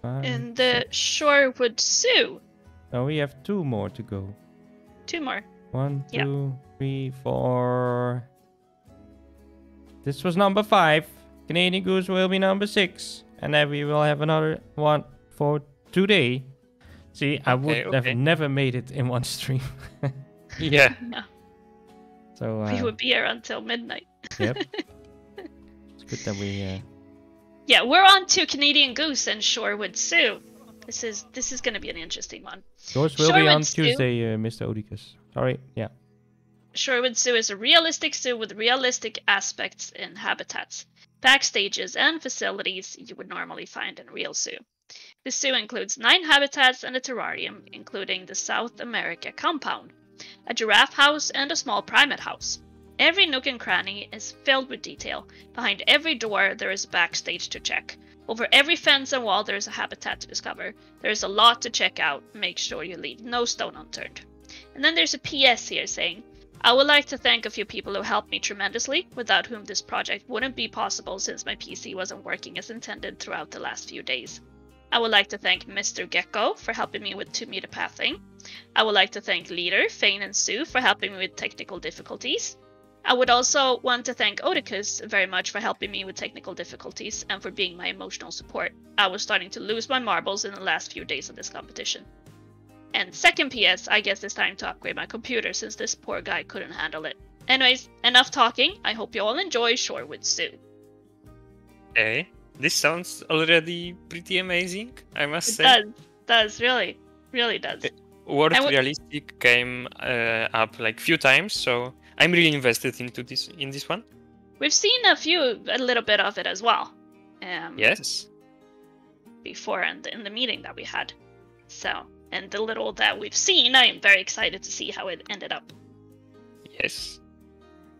And the Shorewood Zoo. Now we have two more to go. Two more. One, two, three, four. This was number 5. Canadian Goose will be number 6. And then we will have another one for today. See, I would have never made it in one stream. Yeah. No. So we would be here until midnight. Yep. It's good that we. Yeah, we're on to Canadian Goose and Shorewood Zoo. This is going to be an interesting one. Yours will be on Tuesday, Mr. Oedicus. Sorry. Yeah. Shorewood Zoo is a realistic zoo with realistic aspects and habitats, backstages, and facilities you would normally find in a real zoo. The zoo includes 9 habitats and a terrarium, including the South America compound, a giraffe house, and a small primate house. Every nook and cranny is filled with detail. Behind every door, there is a backstage to check. Over every fence and wall, there is a habitat to discover. There is a lot to check out. Make sure you leave no stone unturned. And then there's a PS here saying, I would like to thank a few people who helped me tremendously, without whom this project wouldn't be possible since my PC wasn't working as intended throughout the last few days. I would like to thank Mr. Gecko for helping me with 2-meter pathing. I would like to thank Lieder, Fane, and Sue for helping me with technical difficulties. I would also want to thank Oedicus very much for helping me with technical difficulties and for being my emotional support. I was starting to lose my marbles in the last few days of this competition. And second PS, I guess it's time to upgrade my computer since this poor guy couldn't handle it. Anyways, enough talking. I hope you all enjoy Shorewood Zoo. Hey. This sounds already pretty amazing, I must say. It does, really. Really does. Word realistic came up like a few times, so I'm really invested into this one. We've seen a little bit of it as well. Yes. Before and in the meeting that we had. So, and the little that we've seen, I am very excited to see how it ended up. Yes.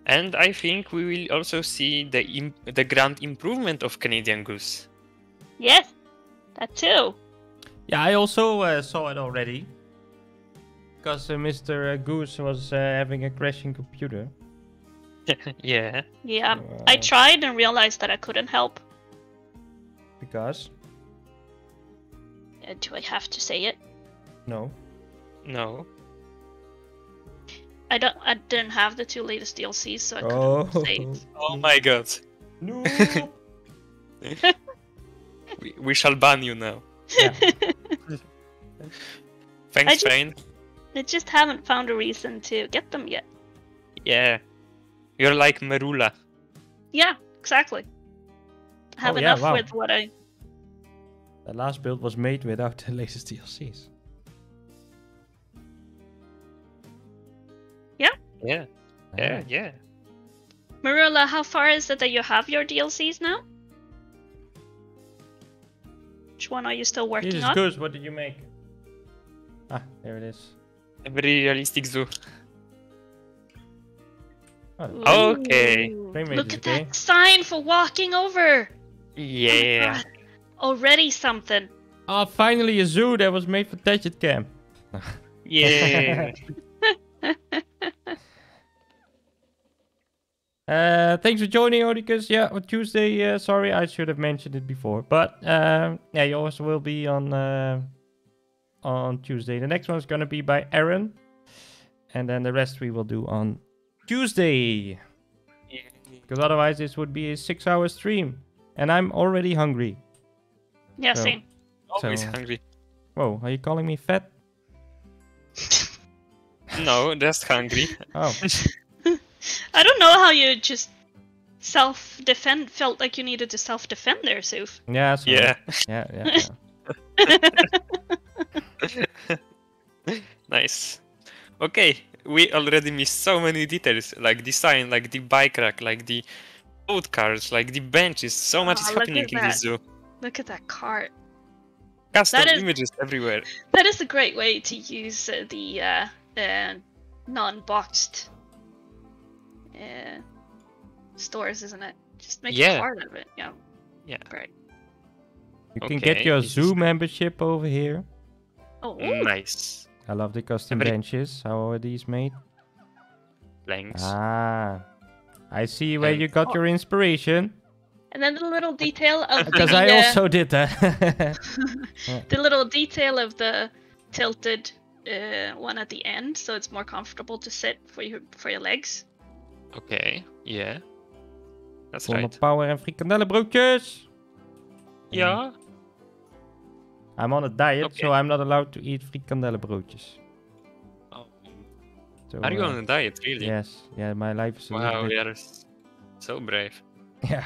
And I think we will also see the grand improvement of Canadian Goose. Yes, that too. Yeah, I also saw it already. Because Mr. Goose was having a crashing computer. Yeah. Yeah, so, I tried and realized that I couldn't help. Because? Do I have to say it? No. No. I didn't have the 2 latest DLCs, so I couldn't say it. Oh my god. No. we shall ban you now. Yeah. Thanks, Fane. I just haven't found a reason to get them yet. Yeah. You're like Merula. Yeah, exactly. I have enough with what I... The last build was made without the latest DLCs. Yeah. Merula, how far is it that you have your DLCs now? Which one are you still working on? Jesus Goose, what did you make? Ah, there it is. A very realistic zoo. Oh, okay. Look at that sign for walking over. Yeah. Oh, already something. Oh, finally a zoo that was made for Tachet Camp. Yeah. Thanks for joining, Oedicus. Yeah, on Tuesday. Sorry, I should have mentioned it before. But yeah, you also will be on Tuesday. The next one is gonna be by Aaron, and then the rest we will do on Tuesday. Because otherwise, this would be a 6-hour stream, and I'm already hungry. Yeah, so, same. Always hungry. Whoa, are you calling me fat? No, just hungry. Oh. I don't know how you just self-defend, felt like you needed to self-defend there, Soof. Yeah, that's right. Yeah. Yeah. Nice. Okay, we already missed so many details, like the sign, like the bike rack, like the boat cars, like the benches. So much is happening in this zoo. Look at that cart. Custom images everywhere. That is a great way to use the non-boxed stores, isn't it? Just make a part of it. Yeah. Right. You can get your zoo membership over here. Oh, nice. I love the custom benches. How are these made? Planks. Ah, I see where you got your inspiration. And then the little detail of because I also did that. The little detail of the tilted one at the end, so it's more comfortable to sit for your legs. Okay. Yeah. That's right. Power en frikandellenbroodjes. Yeah. I'm on a diet, so I'm not allowed to eat frikandellenbroodjes. Oh. So, are you on a diet, really? Yes. Yeah, my life is. Wow, you are so brave. Yeah.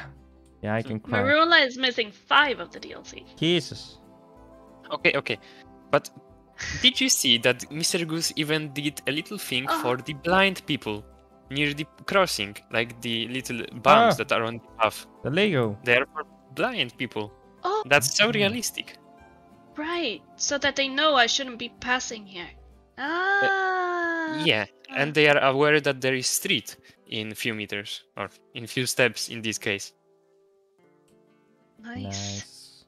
Yeah, I can cry. Merula is missing 5 of the DLC. Jesus. Okay. But did you see that Mr. Goose even did a little thing for the blind people near the crossing? Like the little bumps that are on the path. The Lego. They are for blind people. Oh. That's so realistic. Right. So that they know I shouldn't be passing here. Ah. Yeah. And they are aware that there is street in few meters. Or in few steps in this case. Nice.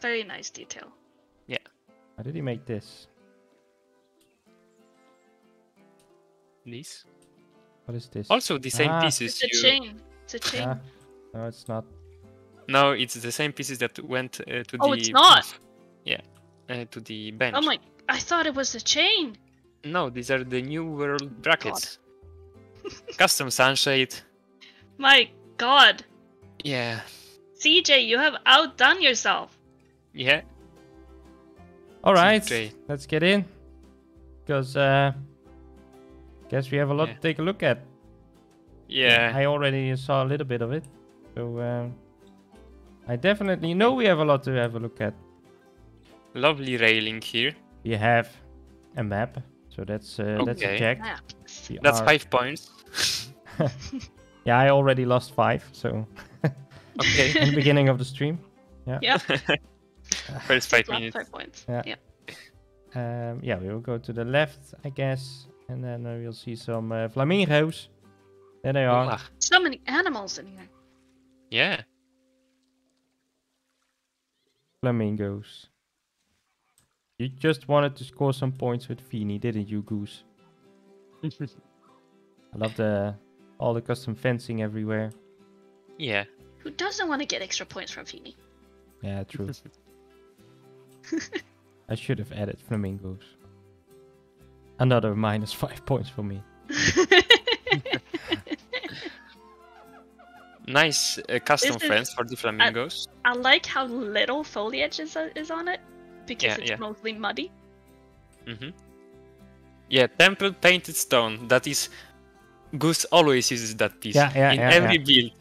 Very nice detail. Yeah. How did he make this? This? What is this? Also the same pieces. It's a chain. It's a chain. No, it's not. No, it's the same pieces that went to the... Oh, it's not! Yeah, to the bench. Oh my... I thought it was a chain! No, these are the New World brackets. Custom sunshade. My god. Yeah. CJ, you have outdone yourself. Yeah. All right, CJ. Let's get in. Because guess we have a lot to take a look at. Yeah. I already saw a little bit of it. So I definitely know we have a lot to have a look at. Lovely railing here. We have a map. So that's a check. That's 5 points. Yeah, I already lost 5, so... Okay. In the beginning of the stream. Yeah. First 5 minutes. 5 points. Yeah. We will go to the left, I guess, and then we'll see some flamingos. There they are. So many animals in here. Yeah. Flamingos. You just wanted to score some points with Feeny, didn't you, Goose? I love all the custom fencing everywhere. Yeah. Who doesn't want to get extra points from Feeny? Yeah, true. I should have added flamingos. Another minus 5 points for me. Nice custom fence for the flamingos. I like how little foliage is on it, because it's mostly muddy. Mm-hmm. Yeah, temple painted stone. That is... Goose always uses that piece. In every build.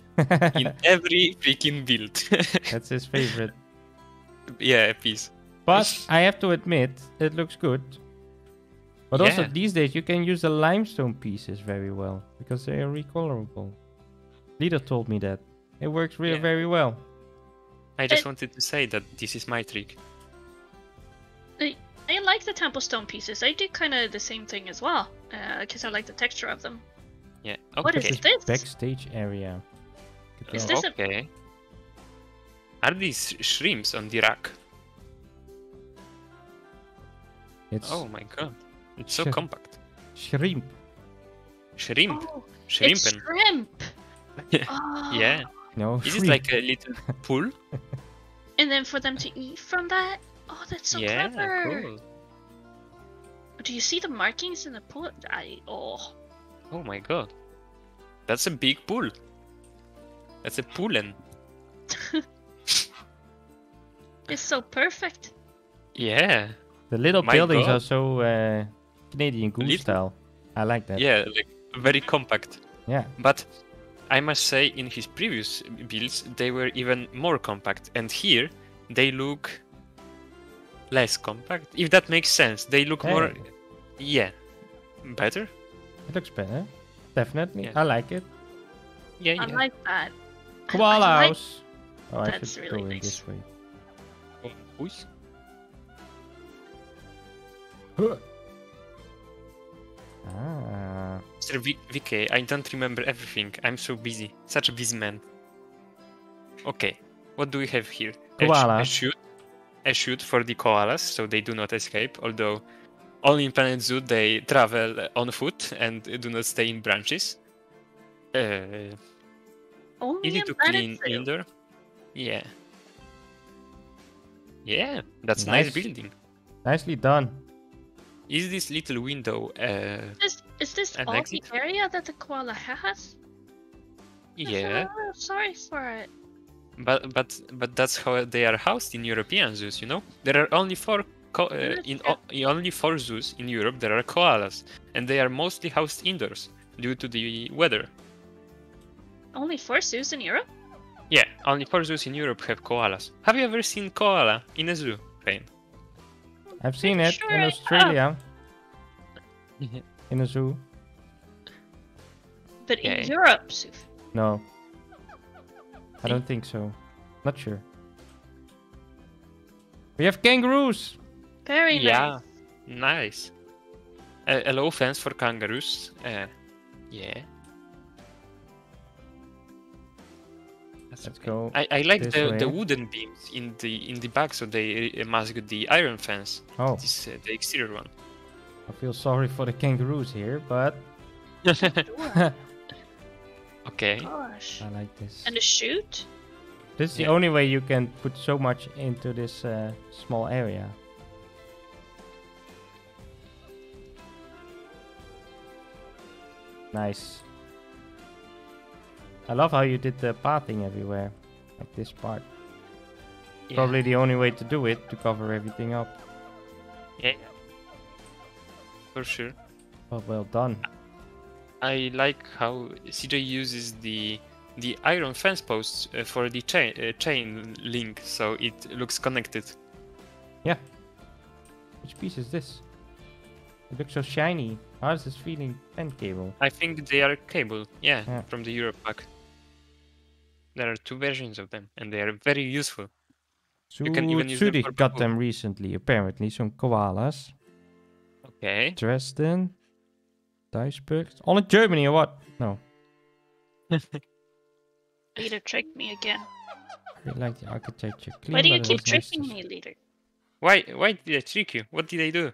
In every freaking build. That's his favorite. Yeah, piece. But I have to admit, it looks good. But also these days you can use the limestone pieces very well, because they are recolorable. Lieder told me that. It works really very well. I just wanted to say that this is my trick. I like the temple stone pieces. I do kind of the same thing as well, because I like the texture of them. Yeah. Okay. What is this? Backstage area. Is this Are these shrimps on the rack? It's... Oh my god. It's so compact. Shrimp. Shrimp. Oh, it's shrimp. Yeah. No, is it like a little pool? And then for them to eat from that? Oh, that's so clever. Cool. Do you see the markings in the pool? Oh my god. That's a big pool. That's a poolin. It's so perfect. Yeah. The little buildings are so Canadian Goose style. I like that. Yeah, like very compact. Yeah. But I must say, in his previous builds, they were even more compact, and here they look less compact, if that makes sense. They look more... yeah, better. It looks better, definitely. Yeah. I like it. Yeah, yeah. I like that. Koala house. Oh, that's really nice. This way. Ah. Mr. VK, I don't remember everything. I'm so busy. Such a busy man. Okay, what do we have here? Koala. A chute for the koalas, so they do not escape. Although, only in Planet Zoo they travel on foot and do not stay in branches. Easy to clean indoor. Yeah. Yeah, that's nice building. Nicely done. Is this little window? Is this all the area that the koala has? Yeah. Oh, sorry for it. But that's how they are housed in European zoos. You know, there are only only four zoos in Europe. There are koalas, and they are mostly housed indoors due to the weather. Only 4 zoos in Europe? Yeah, only 4 zoos in Europe have koalas. Have you ever seen koala in a zoo, Rain? I've seen it in Australia. In a zoo. But in Europe, Suf? No. I don't think so. Not sure. We have kangaroos! Very nice. Yeah, nice. A low fence for kangaroos. Yeah. Let's go. I like the wooden beams in the back, so they mask the iron fence. Oh, this, the exterior one. I feel sorry for the kangaroos here, but okay. Gosh. I like this. And a chute. This is the only way you can put so much into this small area. Nice. I love how you did the pathing everywhere, like this part. Yeah. Probably the only way to do it, to cover everything up. Yeah, for sure. But well done. I like how CJ uses the iron fence posts for the chain link, so it looks connected. Yeah. Which piece is this? It looks so shiny. How is this feeling? And cable. I think they are cable. Yeah, yeah, from the Europe pack. There are 2 versions of them, and they are very useful. So you can even use them for got them recently, apparently. Some koalas. Okay. Dresden. Duisburg. All in Germany or what? No. Leader tricked me again. I like the architecture. Clean, why do you keep tricking me, Leader? Why did I trick you? What did I do?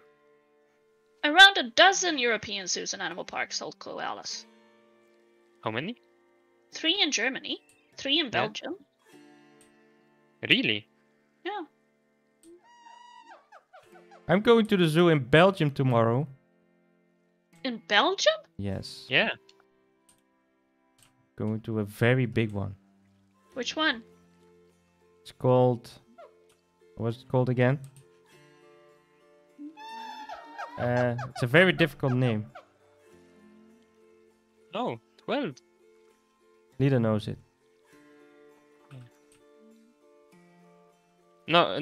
Around 12 European zoos and animal parks hold koalas. How many? 3 in Germany, 3 in Belgium. Really? Yeah. I'm going to the zoo in Belgium tomorrow. In Belgium? Yes. Yeah. Going to a very big one. Which one? It's called... What's it called again? It's a very difficult name. Oh, 12. Leader knows it. No,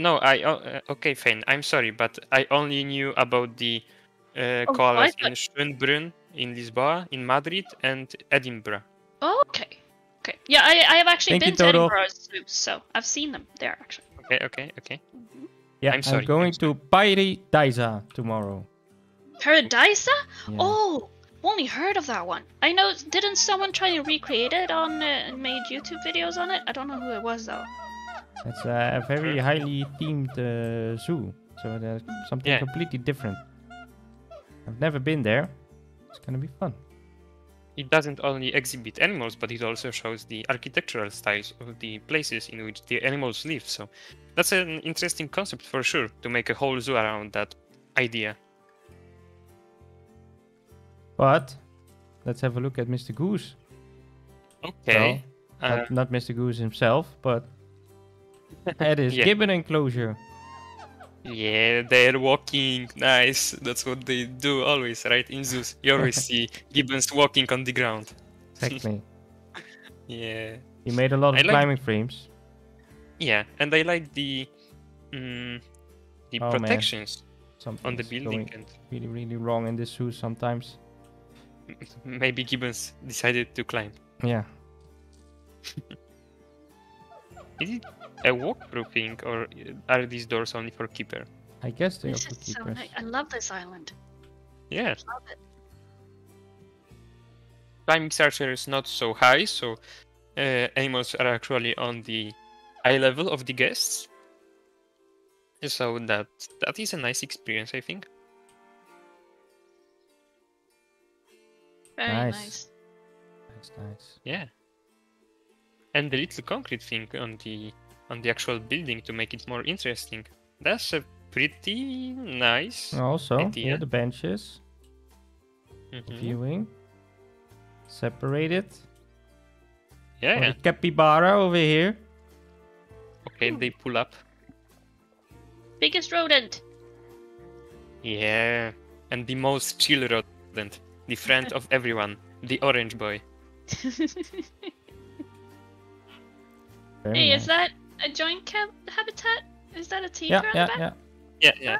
okay, Fane, I'm sorry, but I only knew about the koalas in Schönbrunn, in Lisboa, in Madrid, and Edinburgh. Oh, okay. Okay. Yeah, I have actually been to Edinburgh Zoo, so I've seen them there, actually. Okay. Mm-hmm. Yeah, I'm going to Pairi Daiza tomorrow. Paradisa? Yeah. Oh, only heard of that one. I know, didn't someone try to recreate it on and made YouTube videos on it? I don't know who it was though. It's a very highly themed zoo, so there's something completely different. I've never been there. It's gonna be fun. It doesn't only exhibit animals, but it also shows the architectural styles of the places in which the animals live. So that's an interesting concept for sure, to make a whole zoo around that idea. But let's have a look at Mr. Goose. Okay. Well, not Mr. Goose himself, but at his gibbon enclosure. Yeah, they're walking. Nice. That's what they do always, right? In zoos, you always see gibbons walking on the ground. Exactly. Yeah. You made a lot of climbing frames. Yeah, and I like the protections on the building. And really, really wrong in this zoo sometimes. Maybe gibbons decided to climb. Yeah. Is it a walkthrough thing, or are these doors only for keeper? I guess they are for keepers. So nice. I love this island. Yeah. I love it. Climbing structure is not so high, so animals are actually on the eye level of the guests. So that is a nice experience, I think. Very nice. Nice. Yeah. And the little concrete thing on the actual building to make it more interesting. That's a pretty nice idea. Here the benches. Mm-hmm. Viewing. Separated. Yeah. The capybara over here. Okay, they pull up. Biggest rodent. Yeah. And the most chill rodent. The friend of everyone. The orange boy. Hey, nice. Is that a joint habitat? Is that a teeter on the back? Yeah.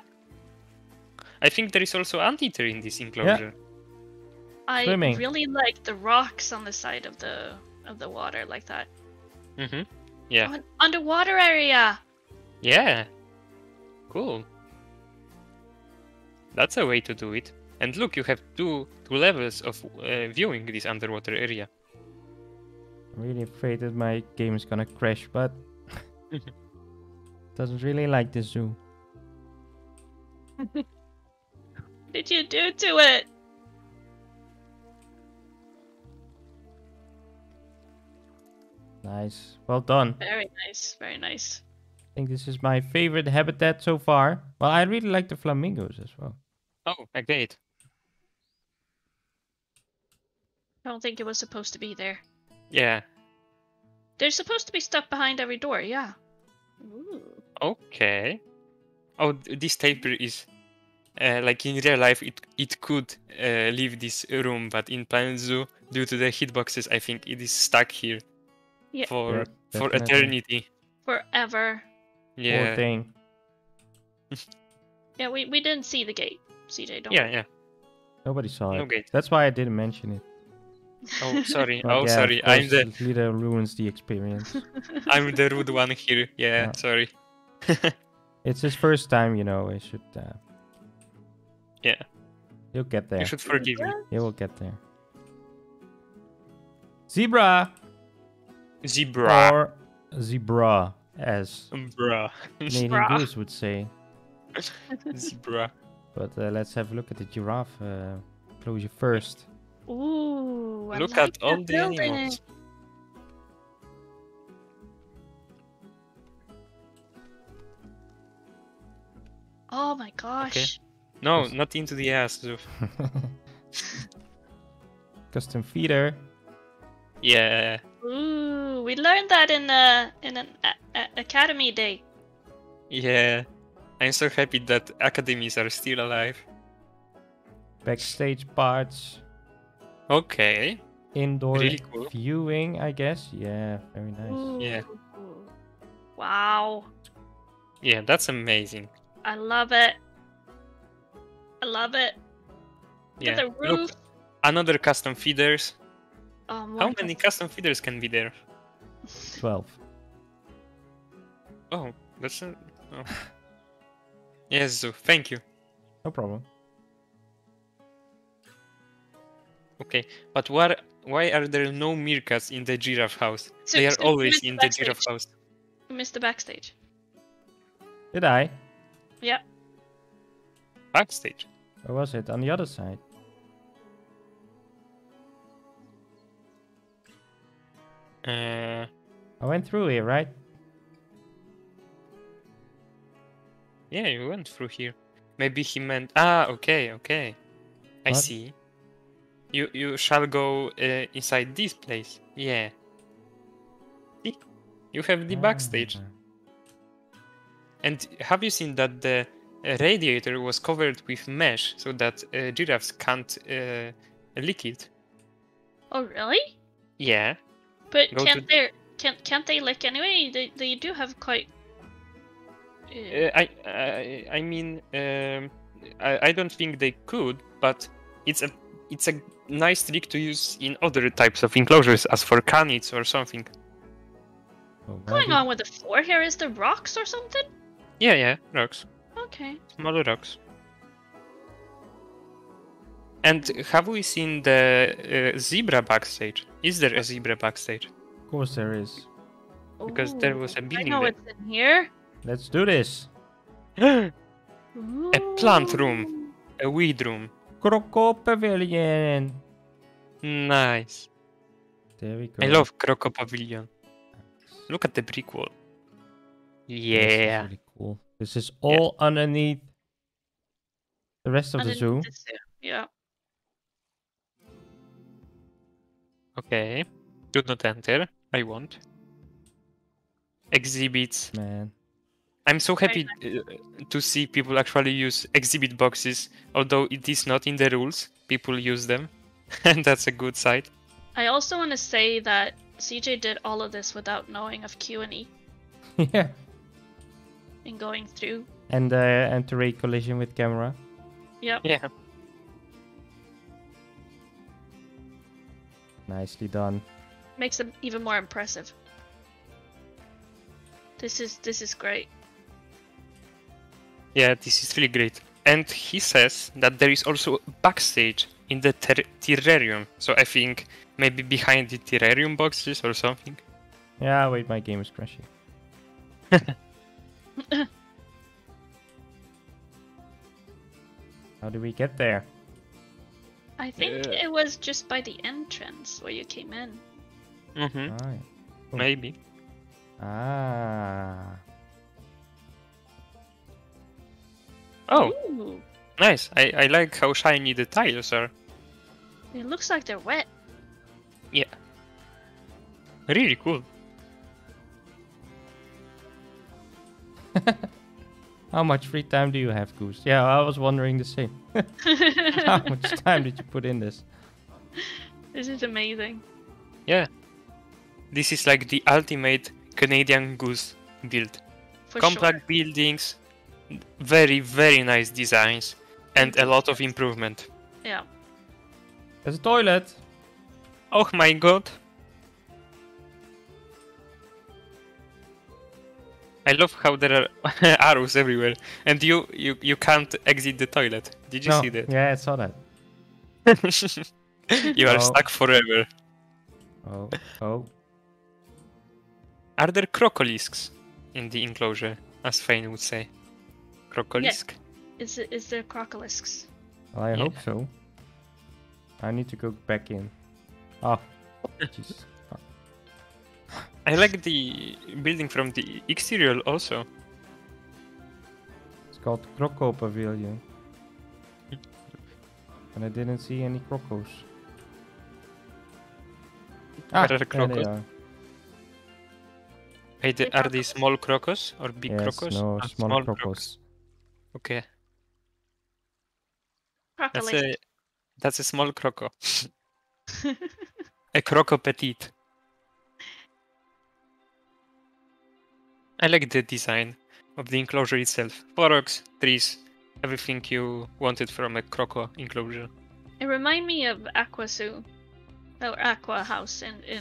I think there is also anteater in this enclosure. Yeah. I really like the rocks on the side of the water like that. Mm-hmm. Yeah. Oh, an underwater area. Yeah. Cool. That's a way to do it. And look, you have two levels of viewing this underwater area. I'm really afraid that my game is gonna crash, but doesn't really like this zoo. What did you do to it? Nice. Well done. Very nice. Very nice. I think this is my favorite habitat so far. Well, I really like the flamingos as well. Oh, agreed. I don't think it was supposed to be there. Yeah. There's supposed to be stuff behind every door, yeah. Ooh. Okay. Oh, this tapir is... like in real life, it could leave this room, but in Planet Zoo, due to the hitboxes, I think it is stuck here. Yeah. For eternity. Forever. Yeah. Poor thing. Yeah, we didn't see the gate, CJ, don't we? Yeah. Nobody saw it. Gate. That's why I didn't mention it. Oh, sorry. Sorry. I'm the leader ruins the experience. I'm the rude one here. Yeah, no. Sorry. It's his first time, you know. I should. Yeah. You'll get there. You should forgive me. You will get there. Zebra. Zebra. Or zebra, as Canadian Goose would say. Zebra. But let's have a look at the giraffe closure first. Ooh, I look like at all the animals. Oh my gosh. Okay. No, not into the ass. Custom feeder. Yeah. Ooh, we learned that in an academy day. Yeah. I'm so happy that academies are still alive. Backstage parts. Okay. Indoor really cool. Viewing, I guess. Yeah, very nice. Ooh. Yeah. Wow. Yeah, that's amazing. I love it. I love it. Yeah. The roof. Look, another custom feeders. How many custom feeders can be there? 12. Oh, that's a... Oh. Yes, so thank you. No problem. Okay, but why are there no meerkats in the giraffe house? So they are always in the giraffe house. You missed the backstage. Did I? Yeah. Backstage? Where was it? On the other side. I went through here, right? Yeah, you went through here. Maybe he meant... Ah, okay, okay. What? I see. You shall go inside this place. Yeah. See? You have the backstage. And have you seen that the radiator was covered with mesh so that giraffes can't lick it? Oh, really? Yeah. But can't they lick anyway? They do have quite. I mean, I don't think they could, but it's a nice trick to use in other types of enclosures, as for canids or something. Oh, what's going on with the floor here? Is there rocks or something? Yeah, rocks. Okay. Smaller rocks. And have we seen the zebra backstage? Is there a zebra backstage? Of course there is. Because there was a building. I know there. It's in here. Let's do this. A plant room. A weed room. Croco Pavilion. Nice. There we go. I love Croco Pavilion. Look at the brick wall. Yeah. This is really cool. This is all underneath the rest of the zoo. Yeah. Okay. Do not enter. I won't. Exhibits. Man. I'm so happy to see people actually use exhibit boxes, although it is not in the rules. People use them, and that's a good sight. I also want to say that CJ did all of this without knowing of Q&E. Yeah. And going through. And anti-ray collision with camera. Yep. Yeah. Nicely done. Makes them even more impressive. This is great. Yeah, this is really great. And he says that there is also backstage in the terrarium. So I think maybe behind the terrarium boxes or something. Yeah, wait, my game is crashing. How do we get there? I think it was just by the entrance where you came in. Mm-hmm. Right. Oh. Maybe. Ah. Oh, ooh. Nice. I like how shiny the tiles are. It looks like they're wet. Yeah. Really cool. How much free time do you have, Goose? Yeah, I was wondering the same. How much time did you put in this? This is amazing. Yeah. This is like the ultimate Canadian Goose build. For compact buildings, very, very nice designs, and a lot of improvement. Yeah. There's a toilet. Oh my god. I love how there are arrows everywhere, and you can't exit the toilet. Did you see that? Yeah, I saw that. You are stuck forever. Oh, oh. Are there crocolisks in the enclosure, as Fane would say? Crocolisk? Yeah. Is there crocolisks? Well, I hope so. I need to go back in. Oh, Jesus. I like the building from the exterior also. It's called Croco Pavilion. And I didn't see any crocos. Ah, there they are. Hey, are they small crocos or big crocos? No, small crocos. Okay. That's a small croco. A croco petite. I like the design of the enclosure itself. Forks, trees, everything you wanted from a croco enclosure. It reminds me of Aqua Zoo, or Aqua House in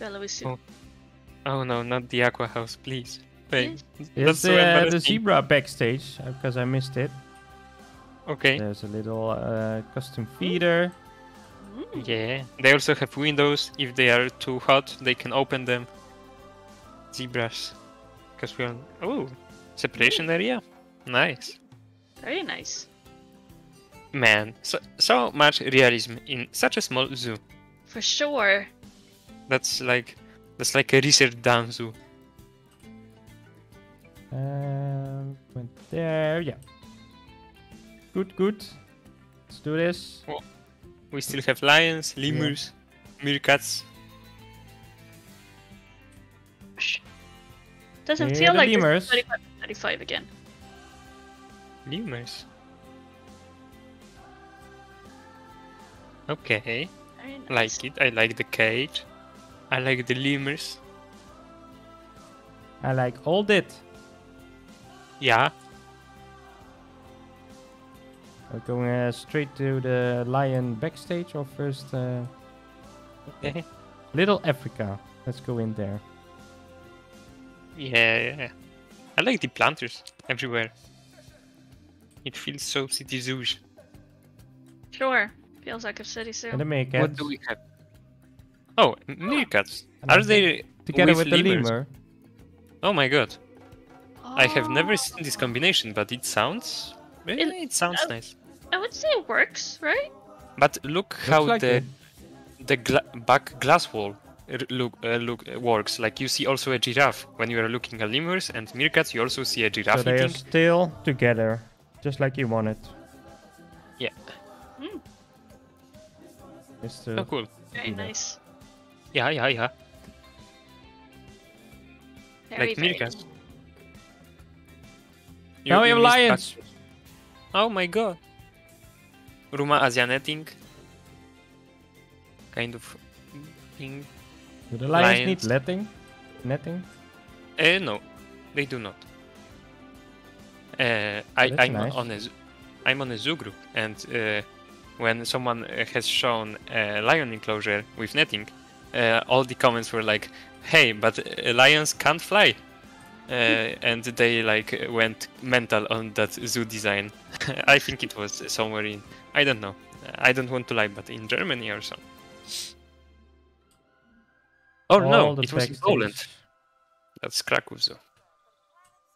Belarus. Oh no, not the Aqua House, please. Wait, that's the zebra backstage, because I missed it. Okay. There's a little custom feeder. Mm. Yeah, they also have windows. If they are too hot, they can open them. Zebras. Because we're on... Oh! Separation area? Nice. Very nice. Man, so much realism in such a small zoo. For sure. That's like a research done zoo. Went there, yeah. Good. Let's do this. Oh, we still have lions, lemurs, meerkats. Doesn't feel like lemurs. 35 again. Lemurs. Okay. Nice. Like it. I like the cage. I like the lemurs. I like all that. Yeah. We're going straight to the lion backstage or first? Okay. Little Africa. Let's go in there. Yeah. I like the planters everywhere. It feels so city zooish. Sure. Feels like a city zoo. And the meerkats. What do we have? Oh, meerkats. Are they together with the lemur? Oh my god. Oh. I have never seen this combination, but it sounds... Really? It sounds nice. I would say it works, right? But look how like the back glass wall works. Like you see also a giraffe. When you are looking at lemurs and meerkats, you also see a giraffe. So they are still together, just like you wanted. Yeah. Mm. Oh, cool. Very nice. Yeah. Like meerkats. Now we have lions! Back. Oh my god. Ruma Asianeting. Kind of thing. Do the lions need netting? No, they do not. I'm on a zoo group, and when someone has shown a lion enclosure with netting, all the comments were like, "Hey, but lions can't fly." And they like went mental on that zoo design. I think it was somewhere in, I don't know, I don't want to lie, but in Germany or so. Or no, it was in Poland. That's Krakow Zoo.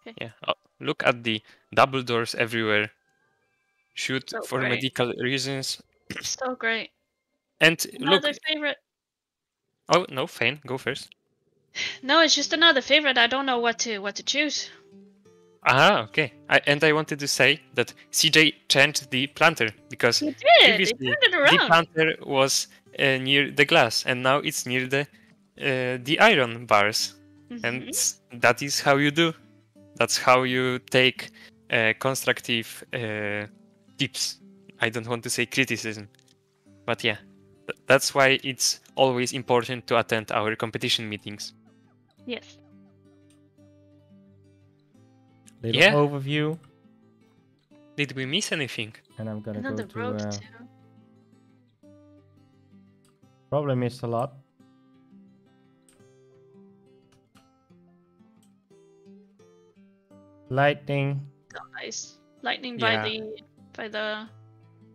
Okay. Yeah, oh, look at the double doors everywhere. Shoot so for medical reasons. So great. And look. Another favorite. Oh no, Fane, go first. No, it's just another favorite. I don't know what to choose. Ah, okay. I wanted to say that CJ changed the planter because he did. He turned it around. The planter was near the glass, and now it's near the iron bars, and that is how you do. That's how you take constructive tips. I don't want to say criticism, but yeah, that's why it's always important to attend our competition meetings. Yes. Little overview. Did we miss anything? And I'm gonna go to... Too. Probably missed a lot. Lightning. Oh, nice. Lightning by the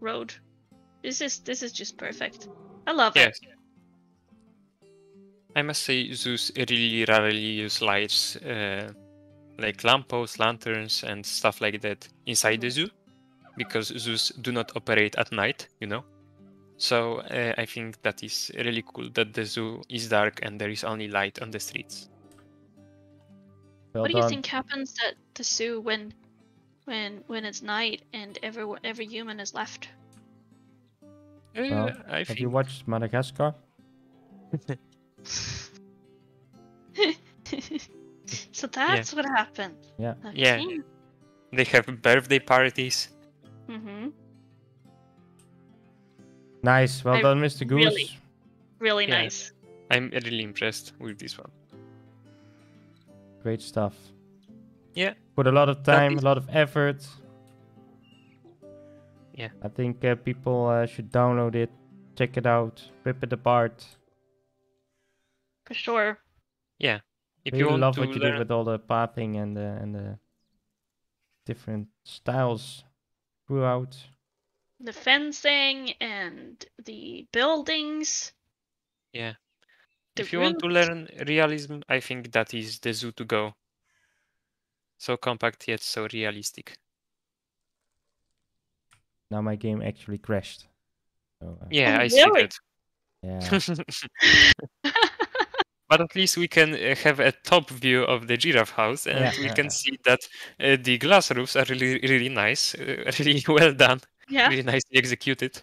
road. This is just perfect. I love it. I must say, zoos really rarely use lights, like lampposts, lanterns, and stuff like that inside the zoo, because zoos do not operate at night, you know. So I think that is really cool that the zoo is dark and there is only light on the streets. Well what do you think happens at the zoo when it's night and every human is left? Well, have you watched Madagascar? So that's what happened. Yeah. Okay. Yeah. They have birthday parties. Mm-hmm. Nice. Well done, Mr. Goose. Really nice. I'm really impressed with this one. Great stuff. Yeah. Put a lot of time, a lot of effort. Yeah. I think people should download it, check it out, rip it apart. For sure. Yeah. If you love what you do with all the pathing and the different styles throughout. The fencing and the buildings. Yeah. If you want to learn realism, I think that is the zoo to go. So compact yet so realistic. Now my game actually crashed. So, yeah, I see that. Yeah. But at least we can have a top view of the giraffe house, and we can see that the glass roofs are really, really nice, really well done, really nicely executed.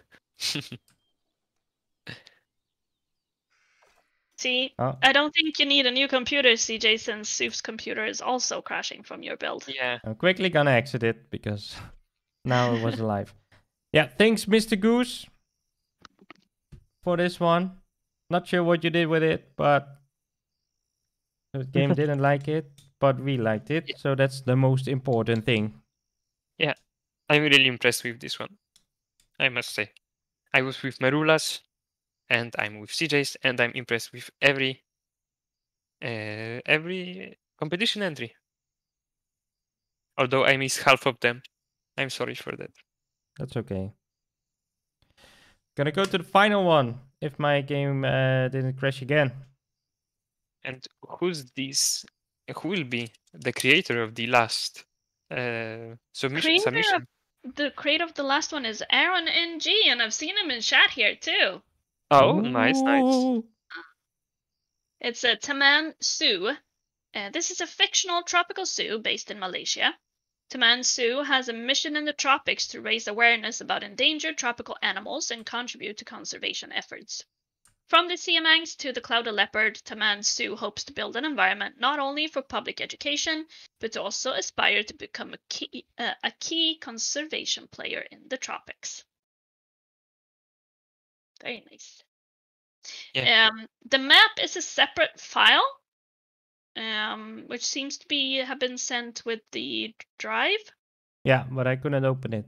See, I don't think you need a new computer, CJ, since Soof's computer is also crashing from your build. Yeah. I'm quickly gonna exit it because now it was alive. Yeah, thanks, Mr. Goose, for this one. Not sure what you did with it, but the game didn't like it, but we liked it. Yeah. So that's the most important thing. Yeah, I'm really impressed with this one, I must say. I was with Merulas, and I'm with CJ's, and I'm impressed with every competition entry. Although I missed half of them. I'm sorry for that. That's okay. Gonna go to the final one, if my game didn't crash again. And who's this? Who will be the creator of the last submission? The creator of the last one is Aaron N.G., and I've seen him in chat here too. Oh, ooh. Nice. It's a Taman Zoo. This is a fictional tropical zoo based in Malaysia. Taman Zoo has a mission in the tropics to raise awareness about endangered tropical animals and contribute to conservation efforts. From the siamangs to the clouded leopard, Taman Zoo hopes to build an environment not only for public education, but also aspire to become a key conservation player in the tropics. Very nice. Yeah. The map is a separate file. Which seems to be have been sent with the drive. Yeah, but I couldn't open it.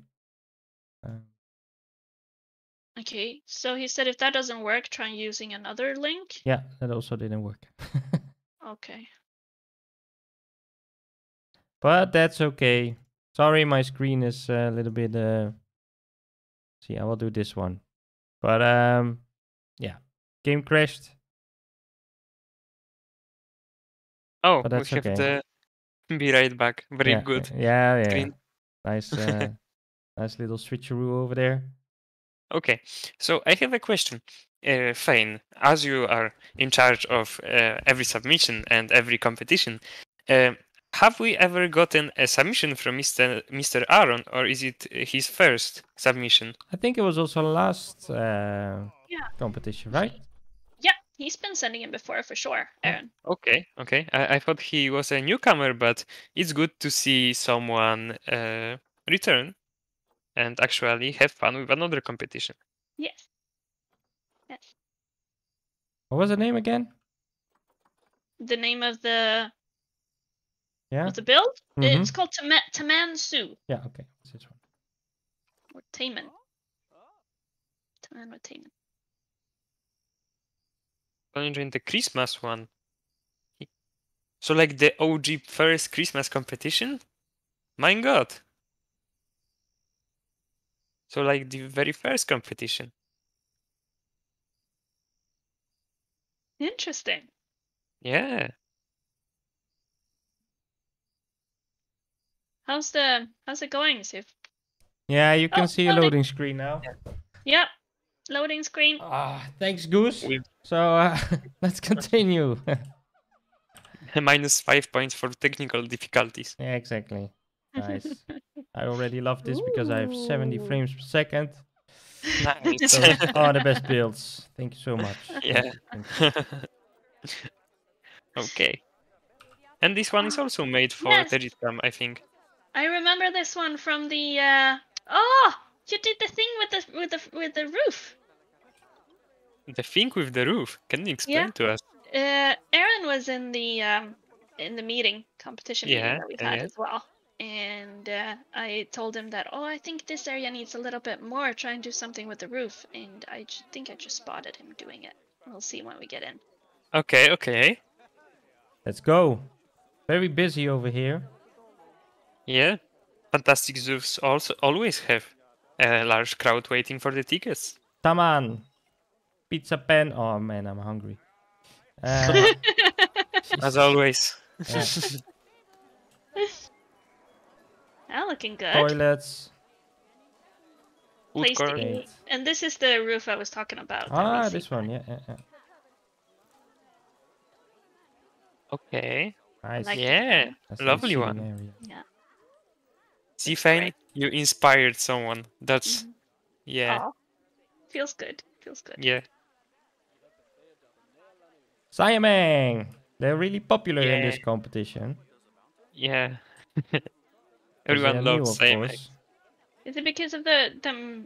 Okay, so he said if that doesn't work, try using another link. Yeah, that also didn't work. Okay. But that's okay. Sorry, my screen is a little bit... See, I will do this one. But yeah, game crashed. Oh, we have okay. To be right back. Very yeah, good. Yeah. Nice, nice little switcheroo over there. Okay, so I have a question. Fane, as you are in charge of every submission and every competition, have we ever gotten a submission from Mr. Aaron, or is it his first submission? I think it was also last competition, right? He's been sending him before for sure, Aaron. Okay. I thought he was a newcomer, but it's good to see someone return and actually have fun with another competition. Yes. What was the name again? The name of the the build? Mm-hmm. It's called Taman Zoo. Yeah, okay. What's this one? Or Taman. Taman or Taman. Enjoying the Christmas one, so like the OG first Christmas competition. My God! So like the very first competition. Interesting. Yeah. How's it going, Sif? Yeah, you can see a loading screen now. Yeah. Loading screen. Thanks, Goose. So let's continue. -5 points for technical difficulties. Yeah, exactly. Nice. I already love this because I have 70 frames per second. Nice. So, the best builds. Thank you so much. Yeah. Okay. And this one is also made for Territram, I think. I remember this one from the. You did the thing with the roof. The thing with the roof. Can you explain to us? Aaron was in the meeting competition meeting that we had as well, and I told him that I think this area needs a little bit more. Try and do something with the roof, and I think I just spotted him doing it. We'll see when we get in. Okay. Let's go. Very busy over here. Yeah, fantastic zoos also always have a large crowd waiting for the tickets. Taman. Pizza pen. Oh man, I'm hungry. As always. Looking good. Toilets. And this is the roof I was talking about. This one, yeah. Okay. Nice. Like lovely one. Area. Yeah. See, Fane, you inspired someone. That's, Oh, feels good. Yeah. Siamang! They're really popular in this competition. Yeah. Everyone loves Siamang. Is it because of them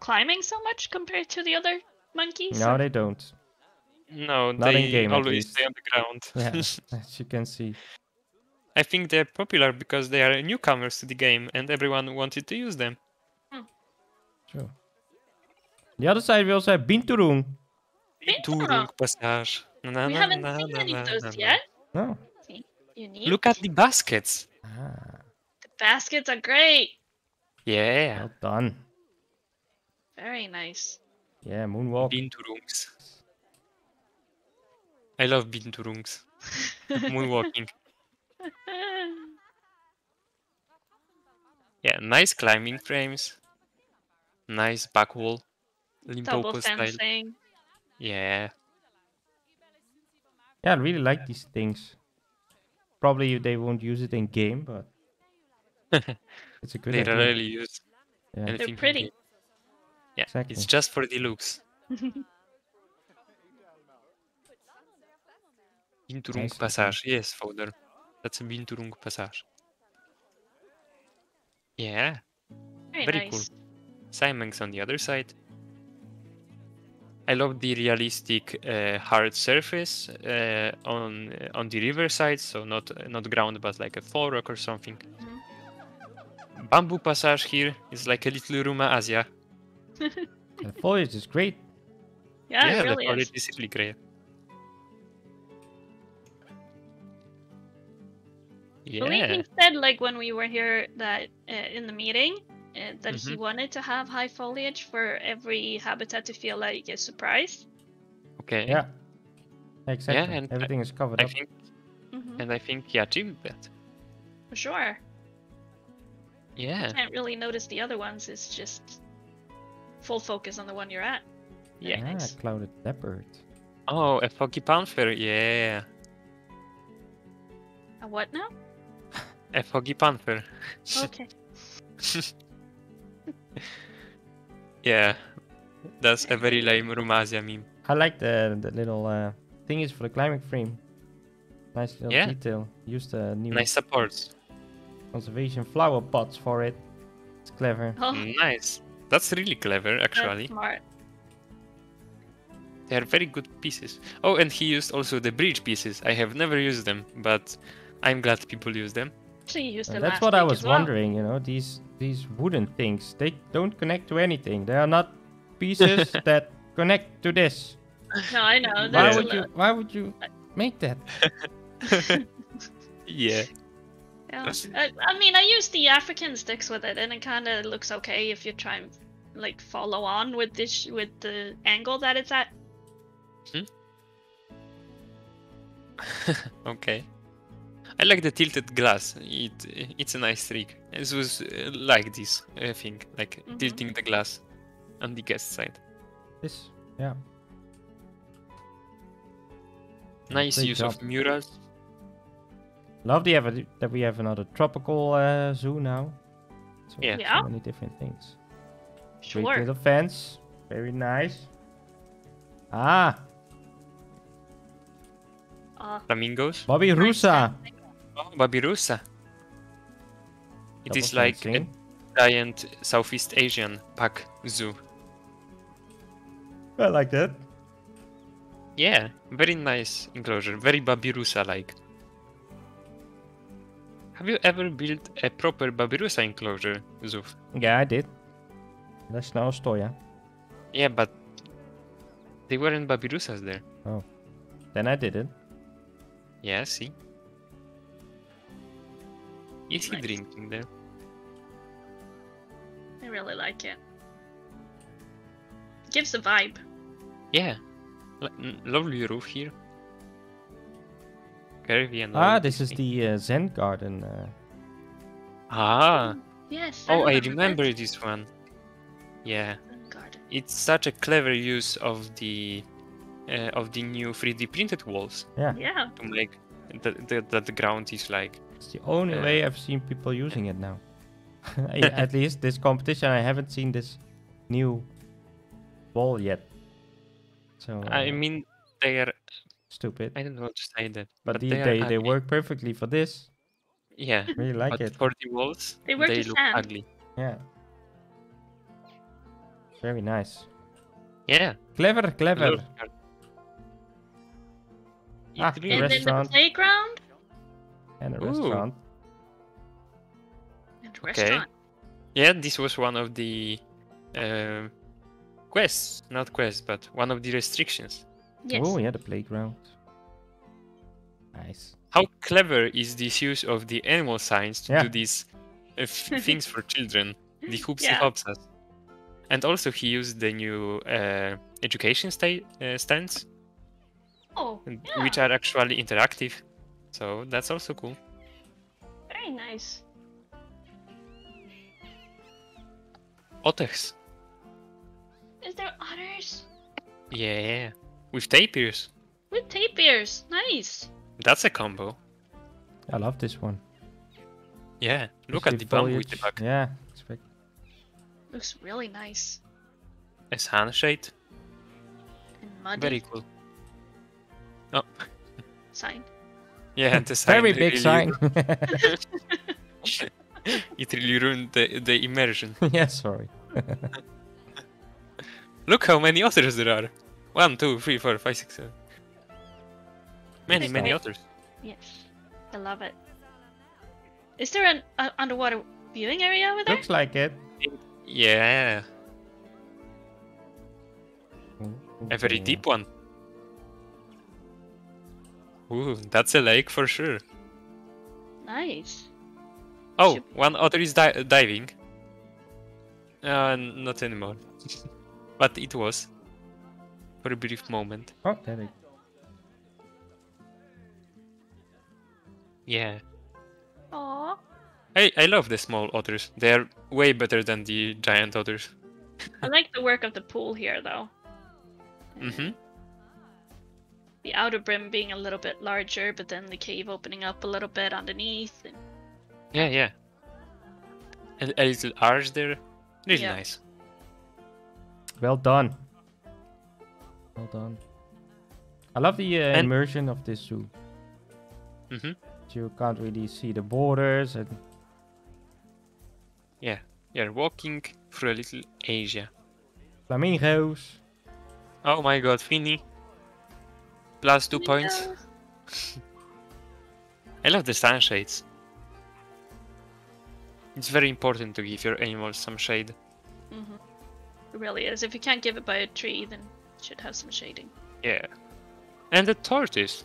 climbing so much compared to the other monkeys? No, they don't. No, not they in game, always stay on the ground. Yeah, as you can see. I think they're popular because they are newcomers to the game and everyone wanted to use them. Hmm. True. The other side we also have Binturung. Binturung Passage. We haven't seen any of those yet. No. Unique. Look at the baskets. Ah. The baskets are great. Yeah. Well done. Very nice. Yeah, moonwalk. Binturungs. I love Binturungs. Moonwalking. Yeah, nice climbing frames. Nice back wall. Limpopo style. Yeah. Yeah, I really like these things. Probably they won't use it in game, but it's a good idea. They rarely use anything. They're pretty. Yeah, exactly. It's just for the looks. Binturung Passage, yes, folder. That's a Binturung Passage. Yeah, very nice. Cool. Siamang's on the other side. I love the realistic hard surface on the riverside, so not ground, but like a fall rock or something. Mm-hmm. Bamboo Passage here is like a little Ruma Asia. The foliage is great. Yeah, yeah, really the foliage is really great. Yeah. Lincoln said, like when we were here, that in the meeting, that he wanted to have high foliage for every habitat to feel like a surprise. Okay. Yeah. Exactly. Yeah, and everything is covered up. And I think he achieved that. For sure. Yeah. You can't really notice the other ones. It's just full focus on the one you're at. Yeah. Nice. Clouded leopard. Oh, a foggy panther. Yeah. A what now? A foggy panther. Okay. Yeah, that's a very lame Rumazia meme. I like the little thingies for the climbing frame. Nice little detail. Use the new nice supports. Conservation flower pots for it. It's clever. Oh. Nice. That's really clever, actually. That's smart. They are very good pieces. Oh, and he used also the bridge pieces. I have never used them, but I'm glad people use them. That's what I was wondering, you know, these wooden things, they don't connect to anything. They are not pieces that connect to this. No, I know. Why would you make that? Yeah. Yeah. I mean, I use the African sticks with it, and it kind of looks okay if you try and like follow on with this with the angle that it's at. Hmm? Okay. I like the tilted glass. It's a nice trick. This was like this thing, like tilting the glass on the guest side. This, yeah. Nice use of murals. Love the effort that we have another tropical zoo now. So, so many different things. Sure. Great little fence, very nice. Ah. Flamingos. Babirusa. Oh, Babirusa. It is like a giant Southeast Asian pack zoo. I like that. Yeah, very nice enclosure, very Babirusa-like. Have you ever built a proper Babirusa enclosure, Zuf? Yeah, I did. Leśna Ostoja. Yeah, but they weren't Babirusas there. Oh, then I didn't. Yeah, see. Is he drinking there? I really like it. Gives a vibe. Yeah. Lovely roof here. Curvy and this is the Zen garden. Ah. Yes. Oh, I remember this one. Yeah. Garden. It's such a clever use of the new 3D printed walls. Yeah. Yeah. To make the ground is like. It's the only way I've seen people using it now. At least this competition, I haven't seen this new wall yet. So I mean, they are stupid. I don't want to say that, but they work perfectly for this. Yeah, really like but it. For the walls, they look ugly. Yeah, very nice. Yeah. Clever, clever. Ah, and restaurant. Then the playground? And a restaurant. And restaurant. Okay. Yeah, this was one of the quests. Not quests, but one of the restrictions. Yes. Oh, yeah, the playground. Nice. How clever is this use of the animal signs to do these things for children? The hoopsie hopsas. And also he used the new education stands, which are actually interactive. So that's also cool. Very nice. Otters. Is there otters? Yeah, with tapirs. With tapirs, nice. That's a combo. I love this one. Yeah, look at the bamboo with the back. Yeah, it's big. Looks really nice. It's handshade. And muddy. Very cool. Oh. Sign. Yeah, the sign. Very big sign. It really ruined the immersion. Yeah, sorry. Look how many otters there are. 1, 2, 3, 4, 5, 6, 7. Many, many otters. Yes, I love it. Is there an underwater viewing area over there? Looks like it. Yeah. A very deep one. Ooh, that's a lake for sure. Nice. Oh, one otter is diving. Not anymore. But it was. For a brief moment. Oh, there it is. Yeah. Aww. I love the small otters. They are way better than the giant otters. I like the work of the pool here, though. Mm-hmm. The outer brim being a little bit larger, but then the cave opening up a little bit underneath. And... yeah, yeah. And a little arch there. Really nice. Well done. Well done. I love the immersion of this zoo. Mm-hmm. You can't really see the borders and yeah, you're walking through a little Asia. Flamingos. Oh my god, Finny. Plus 2 points. I love the sunshades. It's very important to give your animals some shade. Mm-hmm. It really is. If you can't give it by a tree, then it should have some shading. Yeah. And the tortoise.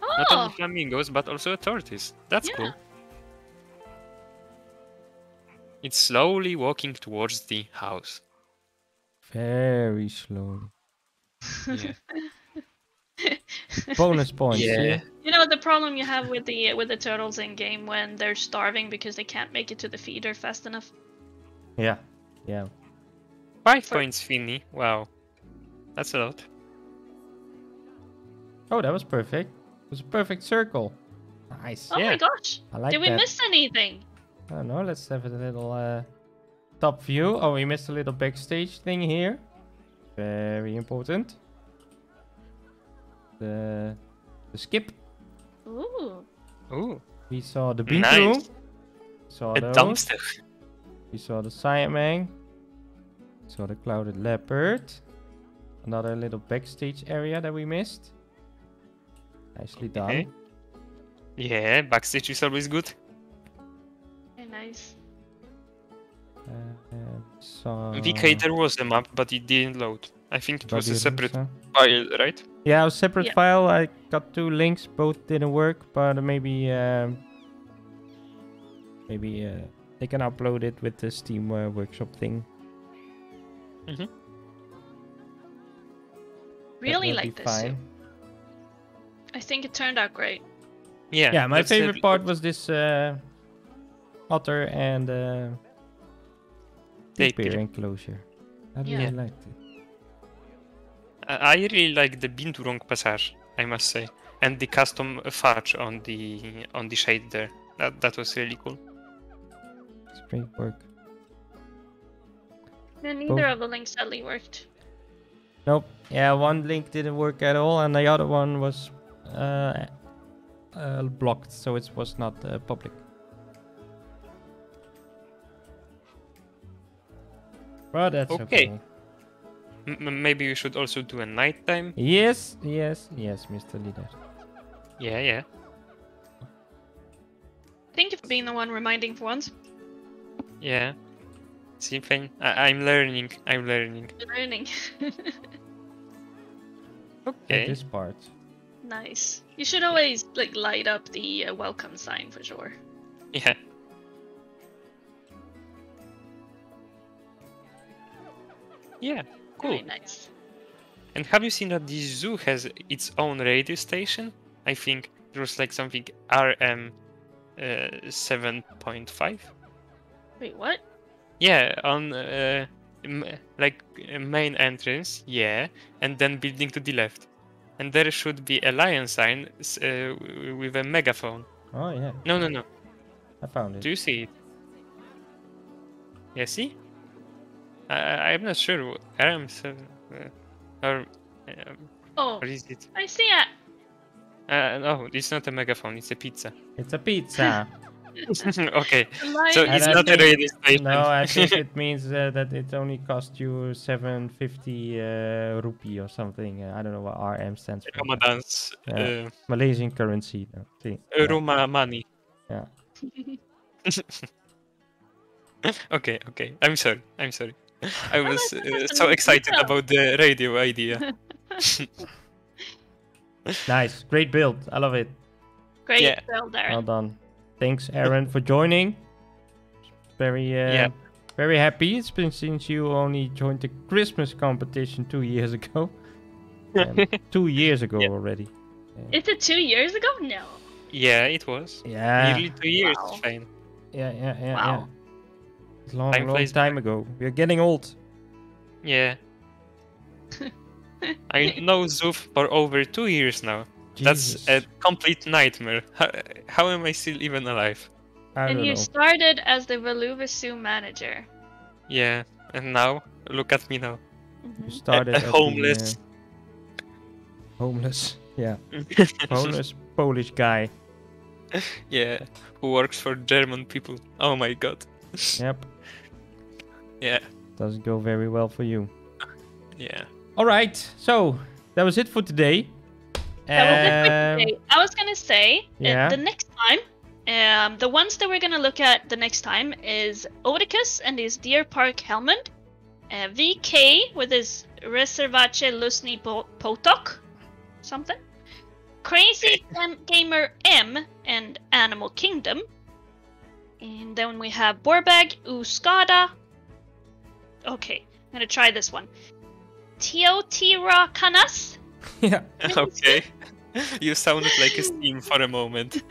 Not only flamingos, but also a tortoise. That's cool. It's slowly walking towards the house. Very slowly. Yeah. Bonus points. Yeah. You know the problem you have with the turtles in game when they're starving because they can't make it to the feeder fast enough. Yeah. Yeah. 5 points, Finny. Wow. That's a lot. Oh, that was perfect. It was a perfect circle. Nice. Oh my gosh. I like that. Did we miss anything? I don't know. Let's have a little top view. Oh, we missed a little backstage thing here. Very important. The skip. Ooh. Ooh. We saw the bean room. Saw the dumpster. We saw the Siamang. Saw the clouded leopard. Another little backstage area that we missed. Nicely done. Yeah, backstage is always good. Very nice. VK, there was a map, but it didn't load. I think it was a separate file, right? Yeah, a separate file. I got 2 links, both didn't work, but maybe they can upload it with the Steam Workshop thing. Mm-hmm. Really like this. I think it turned out great. Yeah. Yeah, my favorite part was this otter and tapir enclosure. I really liked it. I really like the Binturong passage, I must say, and the custom fudge on the shade there. That was really cool. Spring work. No, neither of the links sadly worked. Nope. Yeah, one link didn't work at all, and the other one was. Blocked, so it was not public. But that's okay. Maybe you should also do a nighttime. Yes, yes, yes, Mr. Leader. Yeah, yeah. Thank you for being the one reminding for once. Yeah. See, I'm learning. I'm learning. Learning. Okay. This part. Nice. You should always like light up the welcome sign for sure. Yeah. Yeah. Cool. Very nice. And have you seen that this zoo has its own radio station? I think there was like something RM 7.5. Wait, what? Yeah, on like main entrance, yeah, and then building to the left. And there should be a lion sign with a megaphone. Oh, yeah. No, no, no. I found it. Do you see it? Yeah, see? I'm not sure. Or is it? I see it. No, it's not a megaphone. It's a pizza. It's a pizza. Okay. So it's not a radio station. No, I think it means that it only cost you 750 rupee or something. I don't know what RM stands for. Ramadan's Malaysian currency. Roma money. Yeah. Okay, okay. I'm sorry. I'm sorry. I was so excited about the radio idea. Nice. Great build. I love it. Great build, Aaron. Well done. Thanks, Aaron, for joining. Very very happy. It's been since you only joined the Christmas competition 2 years ago. 2 years ago already. Yeah. Is it 2 years ago? No. Yeah, it was. Yeah. Nearly 2 years, Shane. Yeah, yeah, yeah. Wow. Yeah. It's long time ago. We're getting old. Yeah. I know Zoof for over 2 years now. Jesus. That's a complete nightmare. How am I still even alive? I don't know. You started as the Valuva Zoo manager. Yeah, and now look at me now. Mm-hmm. You started a homeless, yeah, homeless Polish guy. Yeah, who works for German people. Oh my god. Yep. Yeah. Doesn't go very well for you. Yeah. All right. So that was it for today. I was gonna say the next time, the ones that we're gonna look at the next time is Oedicus and his Deer Park Helmond, VK with his Reservace Lusni Potok, something, Crazy Gamer M and Animal Kingdom, and then we have Borbag Uskada. Okay, I'm gonna try this one. Teotira Kanas. Yeah. Okay. You sounded like a steam for a moment.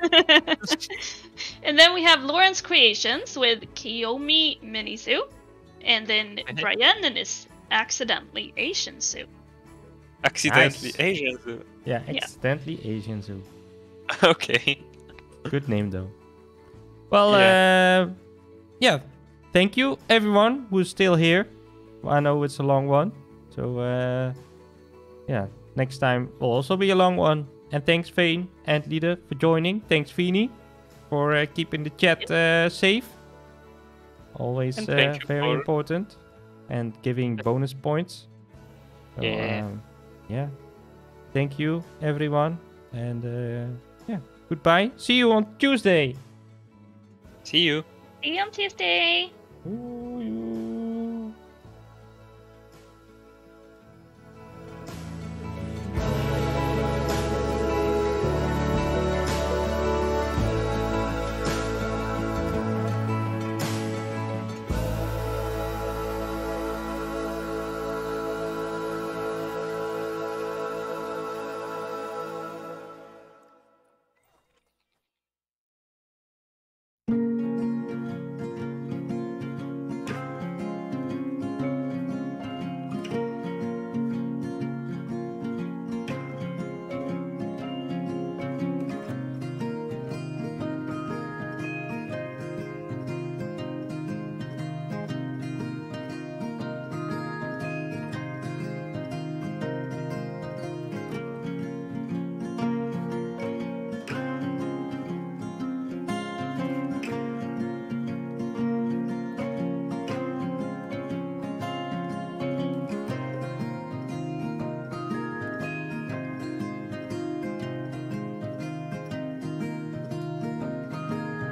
And then we have Lauren's Creations with Kiyomi Minizu. And then Brian Ennis Accidentally Asian Zoo. Accidentally Asian Zoo? Yeah, Accidentally Asian Zoo. Okay. Good name though. Well, yeah. Thank you everyone who's still here. I know it's a long one. So, yeah. Next time will also be a long one. And thanks, Fane and Lieder, for joining. Thanks, Feeny, for keeping the chat safe. Always very important. And giving bonus points. So, yeah. Thank you, everyone. And yeah, goodbye. See you on Tuesday. See you. See you on Tuesday. Ooh.